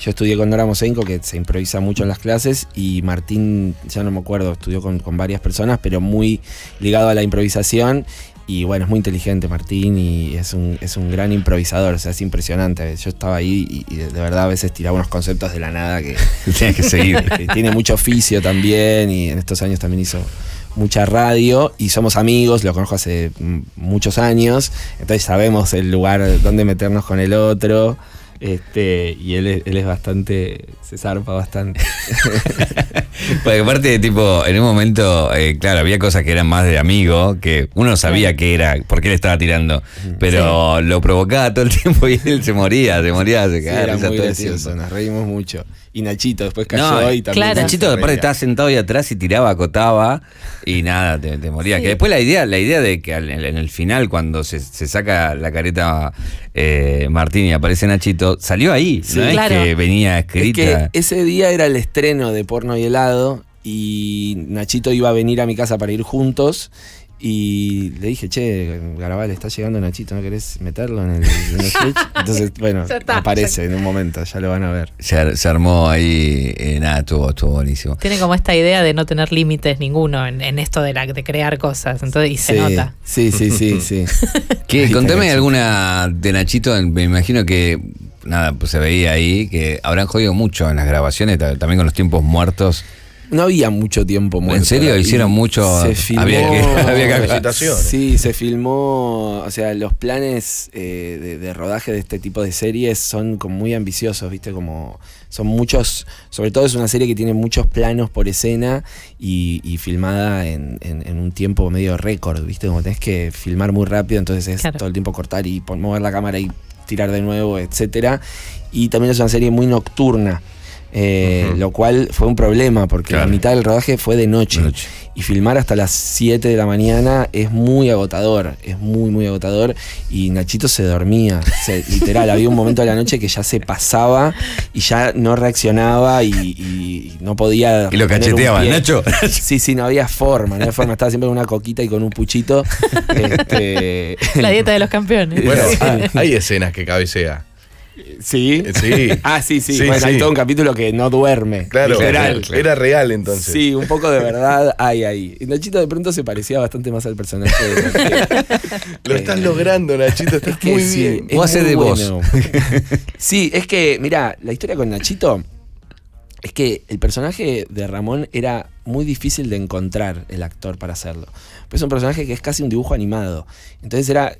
Yo estudié con Nora Mosenko, que se improvisa mucho en las clases, y Martín, ya no me acuerdo, estudió con varias personas, pero muy ligado a la improvisación. Y bueno, es muy inteligente Martín y es un gran improvisador, o sea, es impresionante. Yo estaba ahí y de verdad a veces tiraba unos conceptos de la nada que tienes que seguir. Que tiene mucho oficio también, y en estos años también hizo mucha radio, y somos amigos, lo conozco hace muchos años, entonces sabemos el lugar donde meternos con el otro. Y él es bastante, se zarpa bastante. Porque aparte, tipo, en un momento, claro, había cosas que eran más de amigo, que uno sabía que era, porque él estaba tirando, pero sí, lo provocaba todo el tiempo y él se moría, se cagaba. Sí, era muy gracioso, nos reímos mucho. Y Nachito después cayó y también. Claro. Nachito aparte estaba sentado ahí atrás y tiraba, acotaba y nada, te moría. Sí. Que después la idea de que en el final, cuando se saca la careta Martín y aparece Nachito, salió ahí, sí, ¿no? Claro. Es que venía escrita. Es que ese día era el estreno de Porno y Helado y Nachito iba a venir a mi casa para ir juntos. Y le dije, che, Garabal, está llegando Nachito, ¿no querés meterlo en el Switch? Entonces, bueno, está, aparece en un momento, ya lo van a ver. Se armó ahí, nada, estuvo buenísimo. Tiene como esta idea de no tener límites ninguno en esto de crear cosas, entonces, y se nota. Sí. ¿Qué, contame alguna de Nachito? Me imagino que, nada, pues se veía ahí, que habrán jodido mucho en las grabaciones, también con los tiempos muertos. No había mucho tiempo muerto. ¿En serio? Hicieron mucho. Se filmó. Había que sí, se filmó. O sea, los planes de rodaje de este tipo de series son como muy ambiciosos, ¿viste? Como son muchos. Sobre todo es una serie que tiene muchos planos por escena y filmada en un tiempo medio récord, ¿viste? Como tenés que filmar muy rápido, entonces es todo el tiempo cortar y mover la cámara y tirar de nuevo, etcétera. Y también es una serie muy nocturna. Lo cual fue un problema porque la mitad del rodaje fue de noche y filmar hasta las 7 de la mañana es muy agotador, es muy agotador, y Nachito se dormía, literal, había un momento de la noche que ya se pasaba y ya no reaccionaba y no podía. Y lo cacheteaban, Nacho. Sí, no había forma, estaba siempre con una coquita y con un puchito. La dieta de los campeones. Bueno, hay escenas que cabecea. Sí. Ah, sí. Bueno, hay todo un capítulo que no duerme. Claro, literal. Era real entonces. Sí, un poco de verdad hay ahí. Y Nachito de pronto se parecía bastante más al personaje de Lo estás logrando, Nachito, estás muy bien. Vos haces de vos. Sí, es que, mirá, la historia con Nachito es que el personaje de Ramón era muy difícil de encontrar el actor para hacerlo. Pues es un personaje que es casi un dibujo animado. Entonces era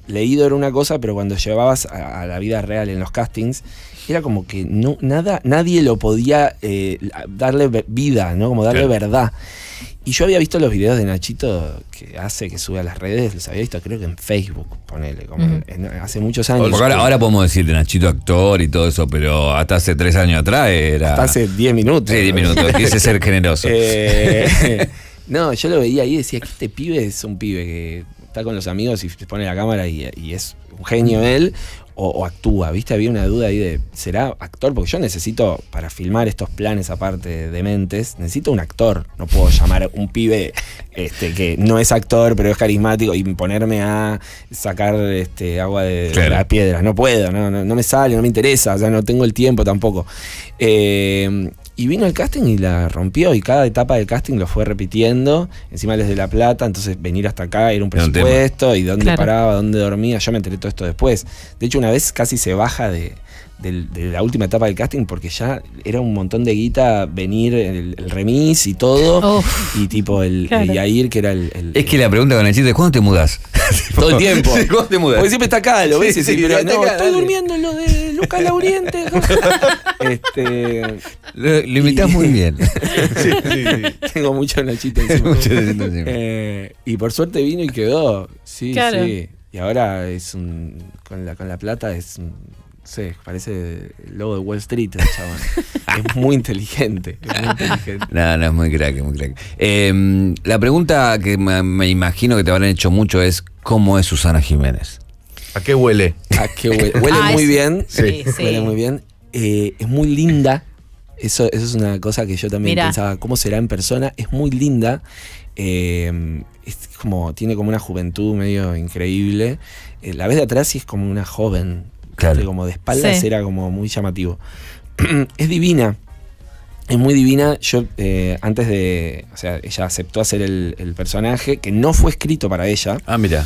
una cosa, pero cuando llevabas a la vida real en los castings, era como que nadie lo podía darle vida, ¿no? Como darle verdad. Y yo había visto los videos de Nachito que sube a las redes, los había visto creo que en Facebook, ponele, como hace muchos años. Porque ahora podemos decir de Nachito actor y todo eso, pero hasta hace 3 años atrás era... Hasta hace 10 minutos. Sí, 10 minutos, quise ser generoso. No, yo lo veía ahí y decía que este pibe es un pibe que está con los amigos y pone la cámara y es un genio él, o actúa, ¿viste? Había una duda ahí de, ¿será actor? Porque yo necesito, para filmar estos planes aparte de dementes, necesito un actor. No puedo llamar a un pibe que no es actor, pero es carismático, y ponerme a sacar agua de las piedras. No puedo, no me sale, no me interesa, o sea, no tengo el tiempo tampoco. Y vino el casting y la rompió, y cada etapa del casting lo fue repitiendo, encima desde La Plata, entonces venir hasta acá era un presupuesto, y dónde paraba, dónde dormía, yo me enteré todo esto después. De hecho, una vez casi se baja de la última etapa del casting porque ya era un montón de guita venir el remis y todo, y tipo el Yair, que era el... Es que la pregunta con el chiste es, ¿cuándo te mudás? Todo el tiempo. ¿Cuándo te mudás? Porque siempre está acá, lo ves, y pero no, acá, estoy durmiendo en lo de Lucas Lauriente. Lo imitás muy bien. Sí. Tengo mucho Nachito encima. Y por suerte vino y quedó. Sí. Y ahora es con la plata es un... Sí, parece el logo de Wall Street, chabón. Es muy inteligente. No, es muy crack, la pregunta que me imagino que te habrán hecho mucho es, ¿cómo es Susana Jiménez? ¿A qué huele? Huele muy bien. Sí. Huele muy bien. Es muy linda. Eso es una cosa que yo también pensaba. ¿Cómo será en persona? Es muy linda. Es como, tiene como una juventud medio increíble. La ves de atrás y es como una joven. Como de espaldas era como muy llamativo. Es divina, es muy divina. Yo antes de... O sea, ella aceptó hacer el personaje, que no fue escrito para ella. Ah, mira.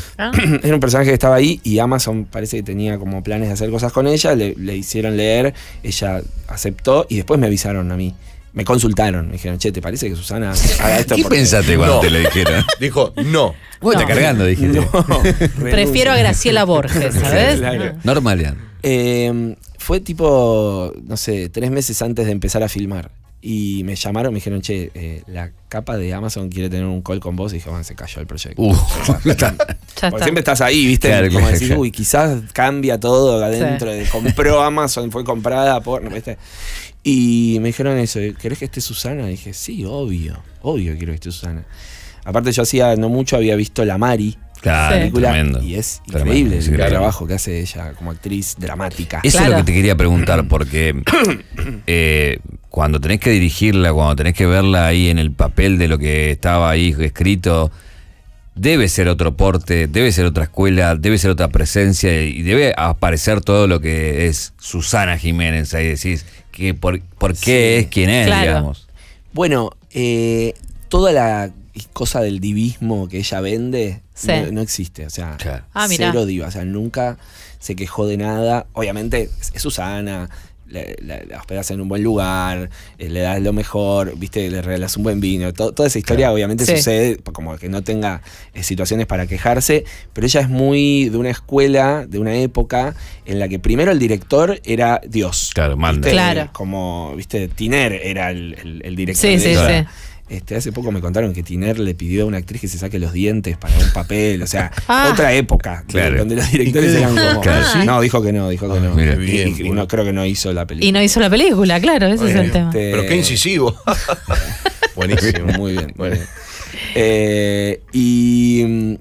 Era un personaje que estaba ahí y Amazon parece que tenía como planes de hacer cosas con ella. Le hicieron leer, ella aceptó y después me avisaron a mí. Me consultaron, me dijeron, che, ¿te parece que Susana haga esto? ¿Qué pensaste cuando te lo dijeron? Dijo, no. Vos estás cargando, dijiste. No, prefiero a Graciela Borges, ¿sabes? Normalian. Fue tipo, no sé, 3 meses antes de empezar a filmar. Y me llamaron, me dijeron, che, la capa de Amazon quiere tener un call con vos. Y dije, bueno, se cayó el proyecto. Porque siempre estás ahí, ¿viste? Claro, como decís, uy, quizás cambia todo adentro. Sí. Compró Amazon, fue comprada por... ¿viste? Y me dijeron eso, ¿querés que esté Susana? Y dije, sí, obvio, obvio quiero que esté Susana. Aparte yo hacía, no mucho, había visto La Mari. Claro, película, tremendo, y es increíble el trabajo que hace ella como actriz dramática. Eso es lo que te quería preguntar, porque cuando tenés que dirigirla, cuando tenés que verla ahí en el papel de lo que estaba ahí escrito, debe ser otro porte, debe ser otra escuela, debe ser otra presencia, y debe aparecer todo lo que es Susana Jiménez. Ahí decís, que ¿por qué es quien es, digamos? Bueno, toda la cosa del divismo que ella vende... Sí. No, no existe, o sea, cero diva, o sea, nunca se quejó de nada. Obviamente es Susana, la hospedás en un buen lugar, le das lo mejor, viste, le regalas un buen vino, toda esa historia obviamente sucede, como que no tenga situaciones para quejarse, pero ella es muy de una escuela, de una época en la que primero el director era Dios. Claro, manda. Claro. Como, viste, Tiner era el director de ella. Sí, sí, sí. Hace poco me contaron que Tiner le pidió a una actriz que se saque los dientes para un papel, o sea, otra época, donde los directores eran como... No, dijo que no. Mira, bien, y no, creo que no hizo la película. Y no hizo la película, claro, ese es el tema. Pero qué incisivo. Buenísimo, muy bien. Bueno. Y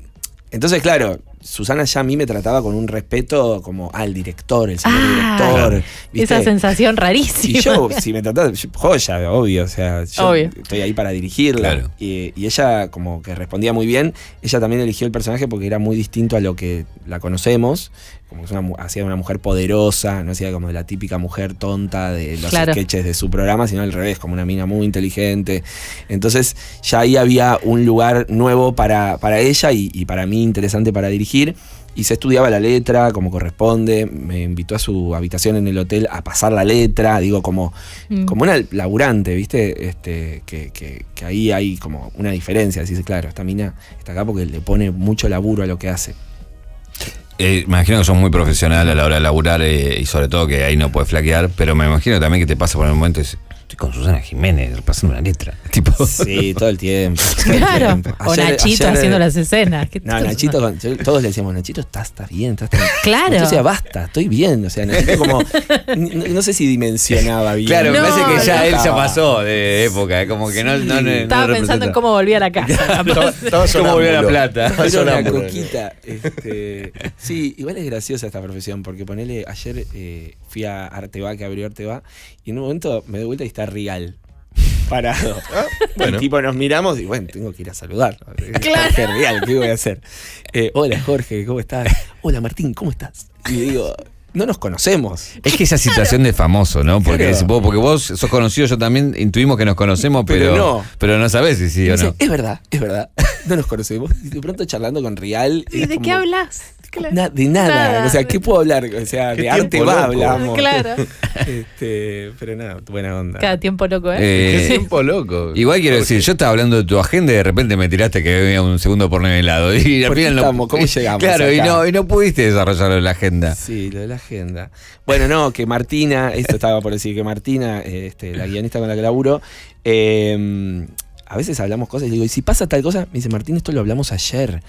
entonces, claro... Susana ya a mí me trataba con un respeto como al director, el señor director. Claro. Esa sensación rarísima. Y yo, si me trataba, joya, obvio, o sea, yo estoy ahí para dirigirla. Claro. Y ella como que respondía muy bien. Ella también eligió el personaje porque era muy distinto a lo que la conocemos. Como que hacía una mujer poderosa, no hacía como la típica mujer tonta de los sketches de su programa, sino al revés, como una mina muy inteligente. Entonces ya ahí había un lugar nuevo para ella y para mí interesante para dirigir. Y se estudiaba la letra como corresponde, me invitó a su habitación en el hotel a pasar la letra, digo, como una laburante, ¿viste? Que ahí hay como una diferencia, decís, claro, esta mina está acá porque le pone mucho laburo a lo que hace. Imagino que sos muy profesional a la hora de laburar y sobre todo que ahí no podés flaquear, pero me imagino también que te pasa por el momento es, estoy con Susana Jiménez pasando una letra. Tipo. Sí, todo el tiempo. Claro. O Nachito haciendo las escenas. No, Nachito, todos le decíamos, Nachito, estás bien, estás bien. Claro. Yo decía, basta, estoy bien. O sea, Nachito como, no sé si dimensionaba bien. Claro, me parece que ya él se pasó de época, como que no estaba pensando en cómo volvía a la casa. Cómo volvía a La Plata. Era una coquita. Sí, igual es graciosa esta profesión, porque ponele, ayer fui a Arteba, que abrió Arteba, y en un momento me doy vuelta y está Rial parado. Bueno. El tipo nos miramos y bueno, tengo que ir a saludar. Claro. Jorge Rial, ¿qué voy a hacer? Hola Jorge, ¿cómo estás? Hola Martín, ¿cómo estás? Y digo, no nos conocemos. Es que esa situación de famoso, ¿no? Porque, porque vos sos conocido, yo también intuimos que nos conocemos, pero no sabés si sí o no. Es verdad, no nos conocemos. Y de pronto charlando con Rial. ¿Y de qué hablas? De nada, o sea, ¿qué puedo hablar? O sea, de arte hablamos. Claro. Pero nada, buena onda. Cada tiempo loco, ¿eh? Qué tiempo loco. Igual quiero decir, yo estaba hablando de tu agenda y de repente me tiraste que había un segundo porno y helado. Y al final ¿cómo llegamos? Claro, y no pudiste desarrollarlo en la agenda. Sí, lo de la agenda. Bueno, no, que Martina, esto estaba por decir, que Martina, la guionista con la que laburo, a veces hablamos cosas y digo, y si pasa tal cosa, me dice, Martín, esto lo hablamos ayer.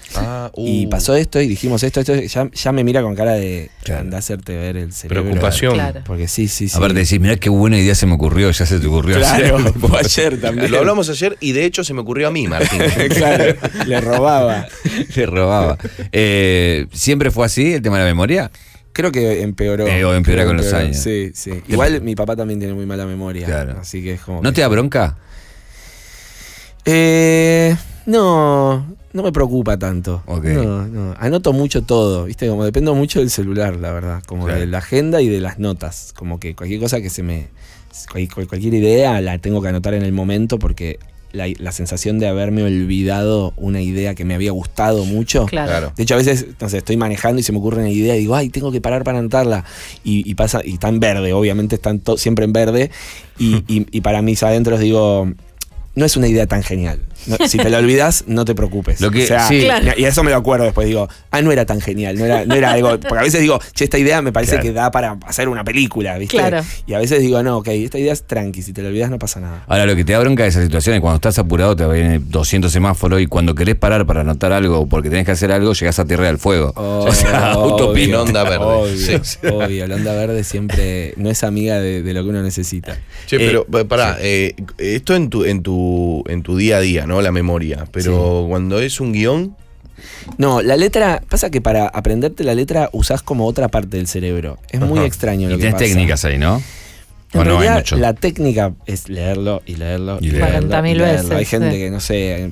Y pasó esto y dijimos esto, ya me mira con cara de anda a hacerte ver el cerebro. Preocupación. Claro. Porque sí. A ver, decís, mirá qué buena idea se me ocurrió, ya se te ocurrió. Claro, fue ayer también. Lo hablamos ayer y de hecho se me ocurrió a mí, Martín. Claro, le robaba. ¿Siempre fue así el tema de la memoria? Creo que empeoró. O empeora con los años. Sí. Igual mi papá también tiene muy mala memoria. Claro. Así que es como... ¿No te da bronca? No me preocupa tanto. Okay. No. Anoto mucho todo, ¿viste? Como dependo mucho del celular, la verdad. Como de la agenda y de las notas. Como que cualquier cosa que se me... Cualquier idea la tengo que anotar en el momento porque la sensación de haberme olvidado una idea que me había gustado mucho. Claro. De hecho, a veces, no sé, estoy manejando y se me ocurre una idea y digo, ay, tengo que parar para anotarla. Y pasa, y está en verde, obviamente, están siempre en verde. Y para mis adentros digo... No es una idea tan genial. No, si te lo olvidás, no te preocupes. Lo que, o sea, sí, claro. Y eso me lo acuerdo después. Digo, ah, no era tan genial. No era algo. Porque a veces digo, che, esta idea me parece que da para hacer una película, ¿viste? Claro. Y a veces digo, no, ok, esta idea es tranqui. Si te lo olvidás, no pasa nada. Ahora, lo que te da bronca de esa situación es cuando estás apurado, te viene 200 semáforos y cuando querés parar para anotar algo porque tenés que hacer algo, llegás a Tierra del Fuego. Oh, o sea, autopista. Onda verde. Obvio, sí. Obvio, la onda verde siempre no es amiga de lo que uno necesita. Che, pero pará, sí. Esto en tu día a día, ¿no? La memoria, pero sí. Cuando es un guión... No, la letra... Pasa que para aprenderte la letra usás como otra parte del cerebro. Es muy extraño lo que pasa. Y tenés técnicas ahí, ¿no? En realidad, hay mucho. La técnica es leerlo y leerlo y leerlo. 40.000 veces. Hay gente que, no sé,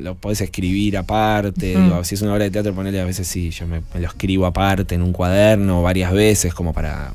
lo podés escribir aparte. Digo, si es una obra de teatro, ponele, a veces sí, yo me lo escribo aparte en un cuaderno varias veces como para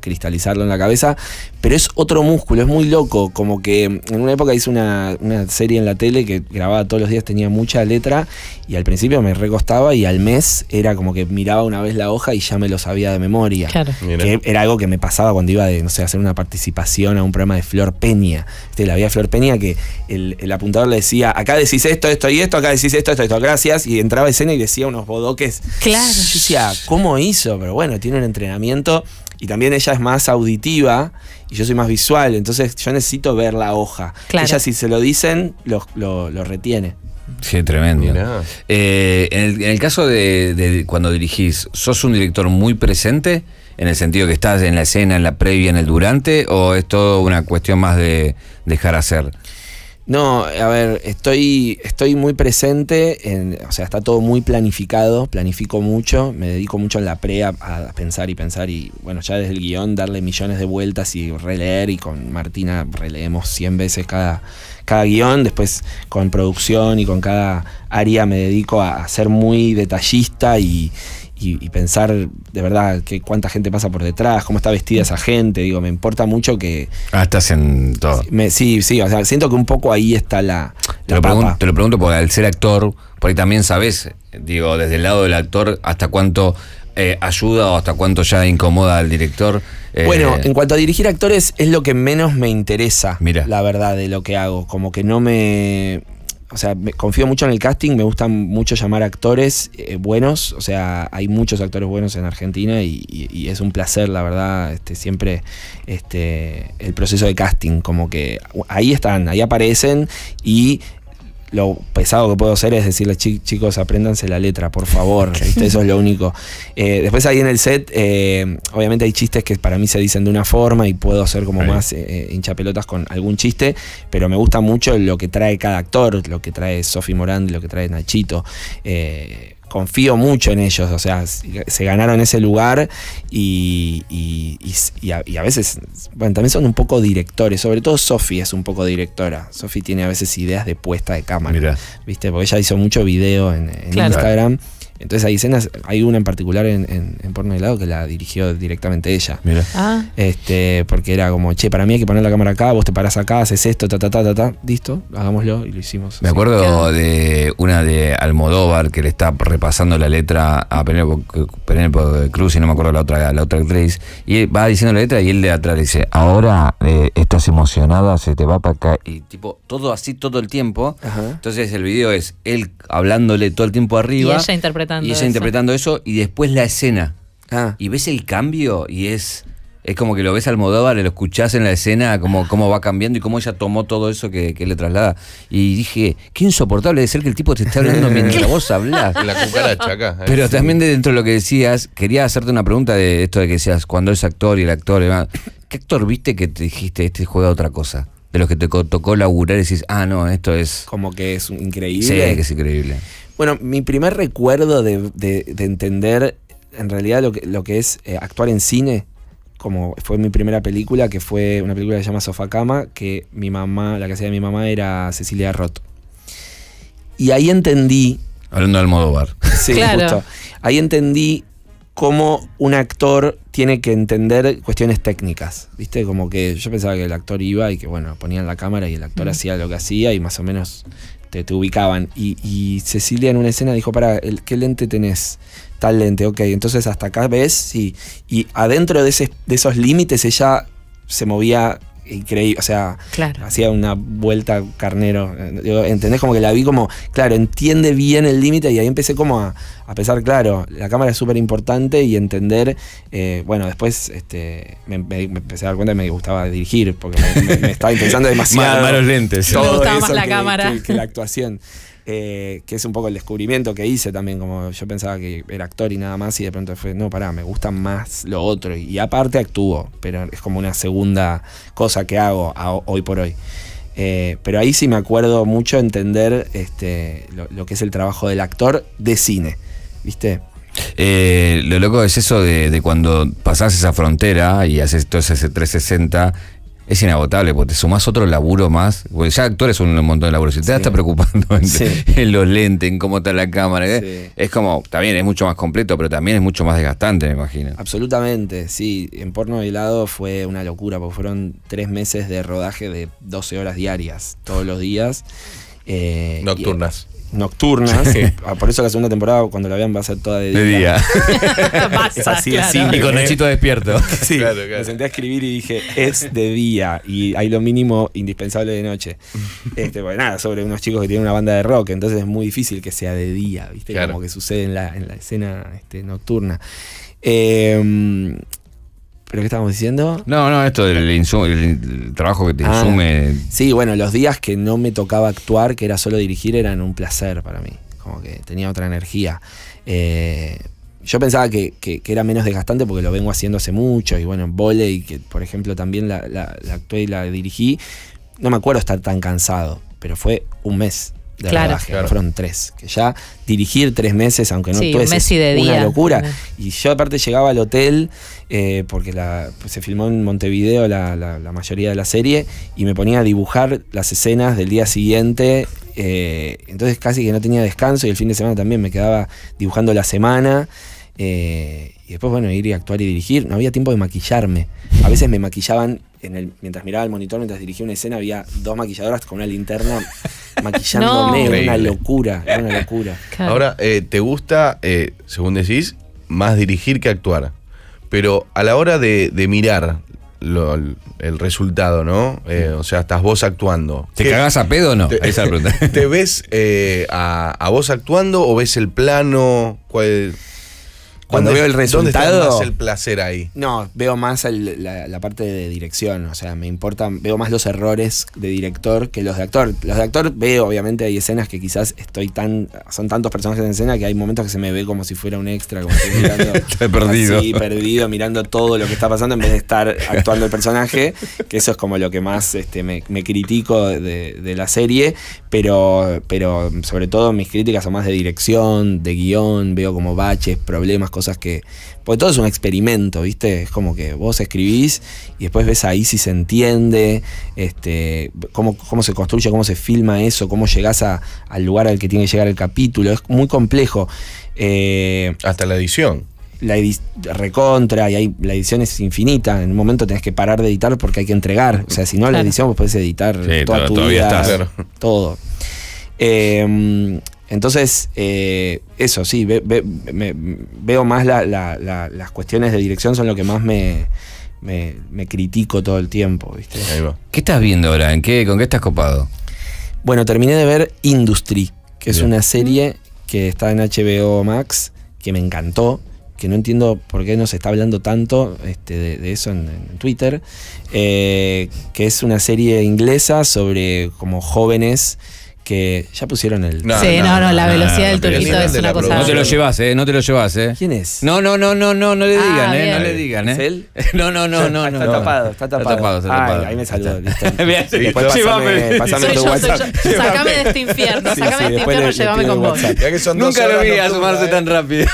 cristalizarlo en la cabeza. Pero es otro músculo, es muy loco. Como que en una época hice una serie en la tele que grababa todos los días, tenía mucha letra y al principio me recostaba y al mes era como que miraba una vez la hoja y ya me lo sabía de memoria. Claro. Que era algo que me pasaba cuando iba de, no sé, hacer una participación a un programa de Flor Peña. La vida de Flor Peña, que el apuntador le decía, acá decís esto, esto y esto, acá decís esto, esto y esto, gracias, y entraba a escena y decía unos bodoques. Claro. Yo decía, ¿cómo hizo? Pero bueno, tiene un entrenamiento y también ella es más auditiva y yo soy más visual, entonces yo necesito ver la hoja. Claro. Ella, si se lo dicen, lo retiene. Sí, tremendo. En el caso de cuando dirigís, ¿sos un director muy presente? En el sentido que estás en la escena, en la previa, en el durante, ¿o es todo una cuestión más de dejar hacer? No, a ver, estoy muy presente, o sea, está todo muy planificado, planifico mucho, me dedico mucho en la pre a pensar y bueno, ya desde el guión darle millones de vueltas y releer, y con Martina releemos 100 veces cada guión, después con producción y con cada área me dedico a ser muy detallista y pensar de verdad que cuánta gente pasa por detrás, cómo está vestida esa gente. Digo, me importa mucho que... Ah, estás en todo. Sí, o sea, siento que un poco ahí está la papa. Te lo pregunto porque al ser actor, por ahí también sabes, digo, desde el lado del actor, hasta cuánto ayuda o hasta cuánto ya incomoda al director. Bueno, en cuanto a dirigir actores, es lo que menos me interesa, la verdad, de lo que hago. Como que no me... O sea, confío mucho en el casting, me gusta mucho llamar actores buenos. O sea, hay muchos actores buenos en Argentina y es un placer, la verdad, siempre el proceso de casting. Como que ahí están, ahí aparecen y... Lo pesado que puedo hacer es decirle, chicos, apréndanse la letra, por favor. ¿Viste? Eso es lo único. Después ahí en el set, obviamente hay chistes que para mí se dicen de una forma y puedo hacer como más hinchapelotas con algún chiste, pero me gusta mucho lo que trae cada actor, lo que trae Sofi Morán, lo que trae Nachito. Confío mucho en ellos, o sea, se ganaron ese lugar y a veces, bueno, también son un poco directores, sobre todo Sofi es un poco directora. Sofi tiene a veces ideas de puesta de cámara, ¿viste? Porque ella hizo mucho video en Instagram. Entonces hay escenas, hay una en particular en Porno y helado que la dirigió directamente ella. Porque era como, che, para mí hay que poner la cámara acá, vos te parás acá, haces esto, listo, hagámoslo, y lo hicimos. Me acuerdo de una de Almodóvar que le está repasando la letra a Penélope Cruz y no me acuerdo la otra actriz, y va diciendo la letra y él de atrás le dice, ahora estás emocionada, se te va para acá, y tipo, todo así todo el tiempo. Entonces el video es él hablándole todo el tiempo arriba. Y ella interpretando eso, y después la escena. Y ves el cambio y es como que lo ves al Almodóvar, lo escuchás en la escena, cómo va cambiando y cómo ella tomó todo eso que le traslada. Y dije, qué insoportable de ser que el tipo te está hablando mientras vos hablás. La cucaracha acá. Pero también dentro de lo que decías, quería hacerte una pregunta de esto de que decías, cuando es actor y el actor, ¿qué actor viste que te dijiste, este juega otra cosa? De los que te tocó laburar y decís, ah, no, esto es... Como que es increíble. Sí, que es increíble. Bueno, mi primer recuerdo de entender en realidad lo que es actuar en cine, como fue mi primera película, que fue una película que se llama Sofacama, que mi mamá, la que hacía de mi mamá era Cecilia Roth. Y ahí entendí... Hablando de Almodóvar. Sí, claro. Justo. Ahí entendí cómo un actor tiene que entender cuestiones técnicas, ¿viste? Como que yo pensaba que el actor iba y que, bueno, ponían la cámara y el actor hacía lo que hacía y más o menos... Te ubicaban. Y Cecilia en una escena dijo, pará, ¿qué lente tenés? Tal lente, ok, entonces hasta acá ves, y adentro de esos límites ella se movía increíble, o sea, claro, hacía una vuelta carnero, ¿entendés? Como que la vi como, claro, entiende bien el límite, y ahí empecé como a pensar, claro, la cámara es súper importante, y entender, bueno, después me empecé a dar cuenta que me gustaba dirigir, porque me estaba pensando demasiado. Malos lentes. Me gustaba más la cámara que la actuación. Que es un poco el descubrimiento que hice también, como yo pensaba que era actor y nada más, y de pronto fue, no, pará, me gusta más lo otro, y aparte actúo, pero es como una segunda cosa que hago hoy por hoy. Pero ahí sí me acuerdo mucho entender lo que es el trabajo del actor de cine, ¿viste? Lo loco es eso de cuando pasás esa frontera y haces todo ese 360. Es inagotable, porque te sumás otro laburo más. Porque ya actores son un montón de laburos. Si te estás preocupando en los lentes, en cómo está la cámara. Sí. Es como, también es mucho más completo, pero también es mucho más desgastante, me imagino. Absolutamente, sí. En Porno y helado fue una locura, porque fueron 3 meses de rodaje de 12 horas diarias, todos los días. Nocturnas. Nocturnas, sí. Por eso la segunda temporada, cuando la vean, va a ser toda de día. Es así, claro. Así. Y con Nachito despierto. Sí, claro, claro. Me senté a escribir y dije, es de día y hay lo mínimo indispensable de noche. Pues nada, sobre unos chicos que tienen una banda de rock, entonces es muy difícil que sea de día, ¿viste? Claro. Como que sucede en la escena nocturna. ¿Pero qué estábamos diciendo? No, no, esto del el trabajo que te insume. Sí, bueno, los días que no me tocaba actuar, que era solo dirigir, eran un placer para mí. Como que tenía otra energía. Yo pensaba que era menos desgastante porque lo vengo haciendo hace mucho. Y bueno, en vóley, que por ejemplo también la actué y la dirigí, no me acuerdo estar tan cansado, pero fue un mes de rodaje, claro. Fueron 3, que ya dirigir 3 meses, aunque no actúes, es una locura. Bueno. Y yo aparte llegaba al hotel, porque se filmó en Montevideo la mayoría de la serie, y me ponía a dibujar las escenas del día siguiente, entonces casi que no tenía descanso, y el fin de semana también me quedaba dibujando la semana. Y después, bueno, ir y actuar y dirigir, no había tiempo de maquillarme. A veces me maquillaban mientras miraba el monitor, mientras dirigía una escena, había 2 maquilladoras con una linterna maquillándome. No. Era una locura, era una locura. Claro. Ahora, te gusta, según decís, más dirigir que actuar. Pero a la hora de mirar el resultado, ¿no? O sea, estás vos actuando. ¿Te cagás a pedo o no? Esa es la pregunta. ¿Te ves a vos actuando o ves el plano? ¿Cuál? Cuando veo el resultado... ¿Dónde está más el placer ahí? No, veo más la parte de dirección, o sea, me importan, veo más los errores de director que los de actor. Los de actor veo, obviamente, hay escenas que quizás son tantos personajes en escena que hay momentos que se me ve como si fuera un extra, como estoy mirando, estoy perdido. Así, perdido, mirando todo lo que está pasando en vez de estar actuando el personaje, que eso es como lo que más me critico de la serie, pero sobre todo mis críticas son más de dirección, de guión, veo como baches, problemas, cosas que... Porque todo es un experimento, ¿viste? Es como que vos escribís y después ves ahí si se entiende, cómo se construye, cómo se filma eso, cómo llegás al lugar al que tiene que llegar el capítulo. Es muy complejo. Hasta la edición. Recontra, y ahí la edición es infinita. En un momento tenés que parar de editar porque hay que entregar. O sea, si no, claro, la edición vos podés editar sí, toda tu vida. Claro. Todo. Entonces, eso, sí, veo más las cuestiones de dirección, son lo que más me critico todo el tiempo, ¿viste? Ahí va. ¿Qué estás viendo ahora? ¿Con qué estás copado? Bueno, terminé de ver Industry, que es una serie que está en HBO Max, que me encantó, que no entiendo por qué no se está hablando tanto de eso en Twitter, que es una serie inglesa sobre como jóvenes... que ya pusieron el... No, sí, no, la velocidad del turquito es una cosa... No te lo llevas, no te lo llevas, ¿Quién es? No le digan, no le digan, ¿Es él? No. Está tapado, está tapado. Está tapado. Ahí me saludó, listo. Pásame tu WhatsApp. Sácame de este infierno, llévame con vos. Nunca lo vi asomarse tan rápido.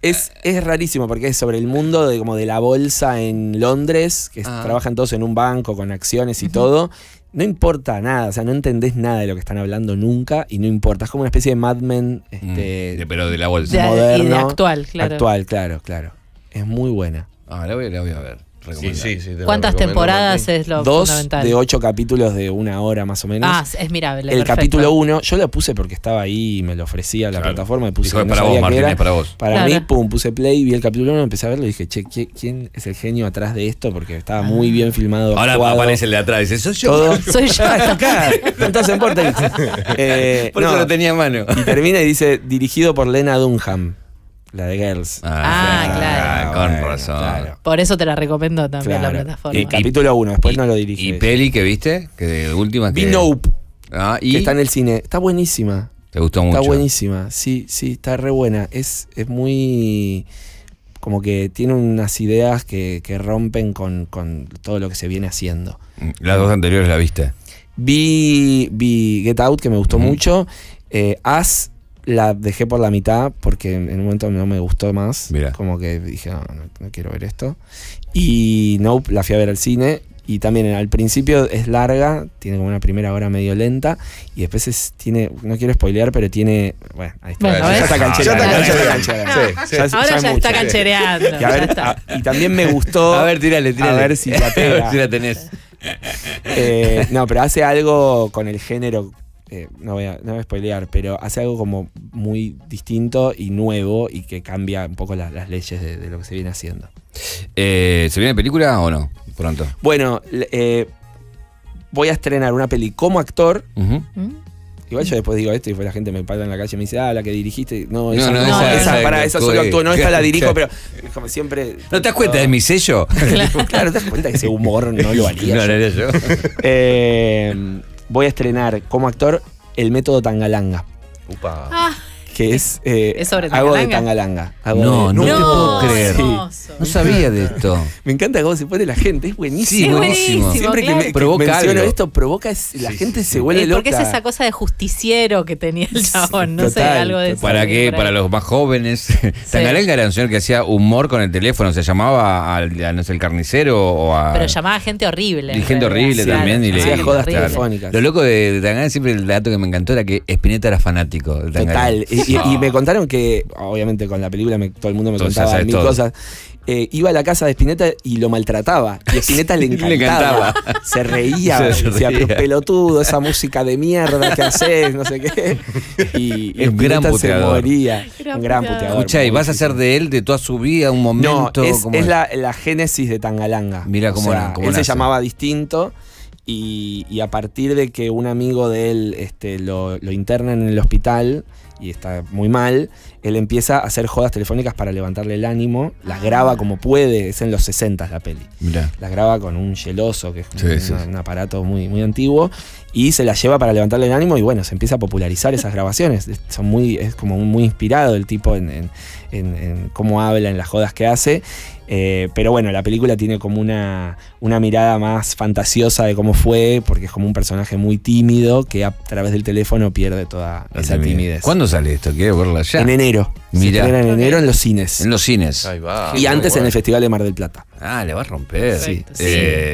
Es rarísimo porque es sobre el mundo de la bolsa en Londres, que trabajan todos en un banco con acciones y todo. No importa nada, o sea, no entendés nada de lo que están hablando nunca y no importa. Es como una especie de Mad Men, pero de la bolsa. Moderno, y de actual, claro. Es muy buena. Ah, la voy a ver. Sí, sí, sí, te ¿cuántas temporadas Martín? Es lo fundamental? 2 de 8 capítulos de 1 hora más o menos. Ah, es mirable. El perfecto. Capítulo 1, yo lo puse porque estaba ahí y me lo ofrecía la plataforma. Y puse, dijo, no para vos, Martín, para vos. Para mí, pum, puse play, vi el capítulo 1, empecé a verlo y dije, che, ¿quién es el genio atrás de esto? Porque estaba muy bien filmado. Ahora aparece el de atrás, dice, soy yo. ¿Todo? Soy yo. Acá. Entonces, importa. Por eso lo tenía en mano. Y termina y dice, dirigido por Lena Dunham. La de Girls. Claro. Con razón. Claro. Por eso te la recomiendo también la plataforma. Capítulo 1, después no lo dirigí. ¿Y peli que viste? Que de última que... Nope. Que está en el cine. Está buenísima. ¿Te gustó mucho? Está buenísima. Sí, sí, está re buena. Es muy... como que tiene unas ideas que rompen con todo lo que se viene haciendo. ¿Las dos anteriores la viste? Vi Get Out, que me gustó mucho. As... la dejé por la mitad porque en un momento no me gustó más. Mirá. Como que dije, no quiero ver esto. Y Nope, la fui a ver al cine. Y también al principio es larga, tiene como una primera hora medio lenta. Y después tiene, no quiero spoilear, pero tiene... Bueno, ahí está. Bueno, ya está canchereando. Ahora ya está canchereando. Y también me gustó... A ver, tírale. A ver si la pega. Si la tenés. No, pero hace algo con el género... No voy a spoilear, pero hace algo como muy distinto y nuevo y que cambia un poco las leyes de lo que se viene haciendo. ¿Se viene película o no? Pronto. Bueno, voy a estrenar una peli como actor. Igual yo después digo esto y la gente me para en la calle y me dice, la que dirigiste. No, esa para esa solo actúo, no, esta la dirijo, pero como siempre... ¿No te das cuenta de mi sello? Claro, te das cuenta que ese humor no lo haría. No lo haría yo. Voy a estrenar como actor el método Tangalanga. Upa. Que es... ¿es sobre Tangalanga? Hago de Tangalanga. No te puedo creer. Sí. No sabía de esto. Me encanta cómo se pone la gente. Es buenísimo. Sí, buenísimo. Siempre claro. que menciono algo. Esto provoca... La gente se vuelve loca. Porque es esa cosa de justiciero que tenía el chabón. No sé, algo de eso. ¿Para qué? Para los más jóvenes. Sí. Tangalanga era un señor que hacía humor con el teléfono. Se llamaba no sé, el carnicero o a... Pero llamaba a gente horrible. Y gente horrible también. Y le hacía jodas telefónicas. Lo loco de Tangalanga, siempre el dato que me encantó era que Spinetta era fanático de Tangalanga. Total. Y me contaron que, obviamente con la película todo el mundo me contaba mil cosas. Iba a la casa de Spinetta y lo maltrataba. Y a Spinetta le encantaba. Se reía, decía, pero pelotudo, esa música de mierda que haces, no sé qué. Y Spinetta se moría. Un gran puteador. Escuchá, ¿y vas a hacer de él de toda su vida un momento? No, es la génesis de Tangalanga. Mira cómo era. Él se llamaba distinto. Y a partir de que un amigo de él lo interna en el hospital y está muy mal, él empieza a hacer jodas telefónicas para levantarle el ánimo, las graba como puede, es en los 60 la peli. Mirá. Las graba con un yeloso, que es un aparato muy, muy antiguo, y se las lleva para levantarle el ánimo y bueno, se empieza a popularizar esas grabaciones. Es como muy inspirado el tipo en cómo habla, en las jodas que hace. Pero bueno, la película tiene como una mirada más fantasiosa de cómo fue, porque es como un personaje muy tímido que a través del teléfono pierde toda esa timidez. ¿Cuándo sale esto? Quiero verla ya. En enero. Mirá. Se estrena en enero en los cines. En los cines. Ahí va. Y antes en el Festival de Mar del Plata. Le va a romper. Sí.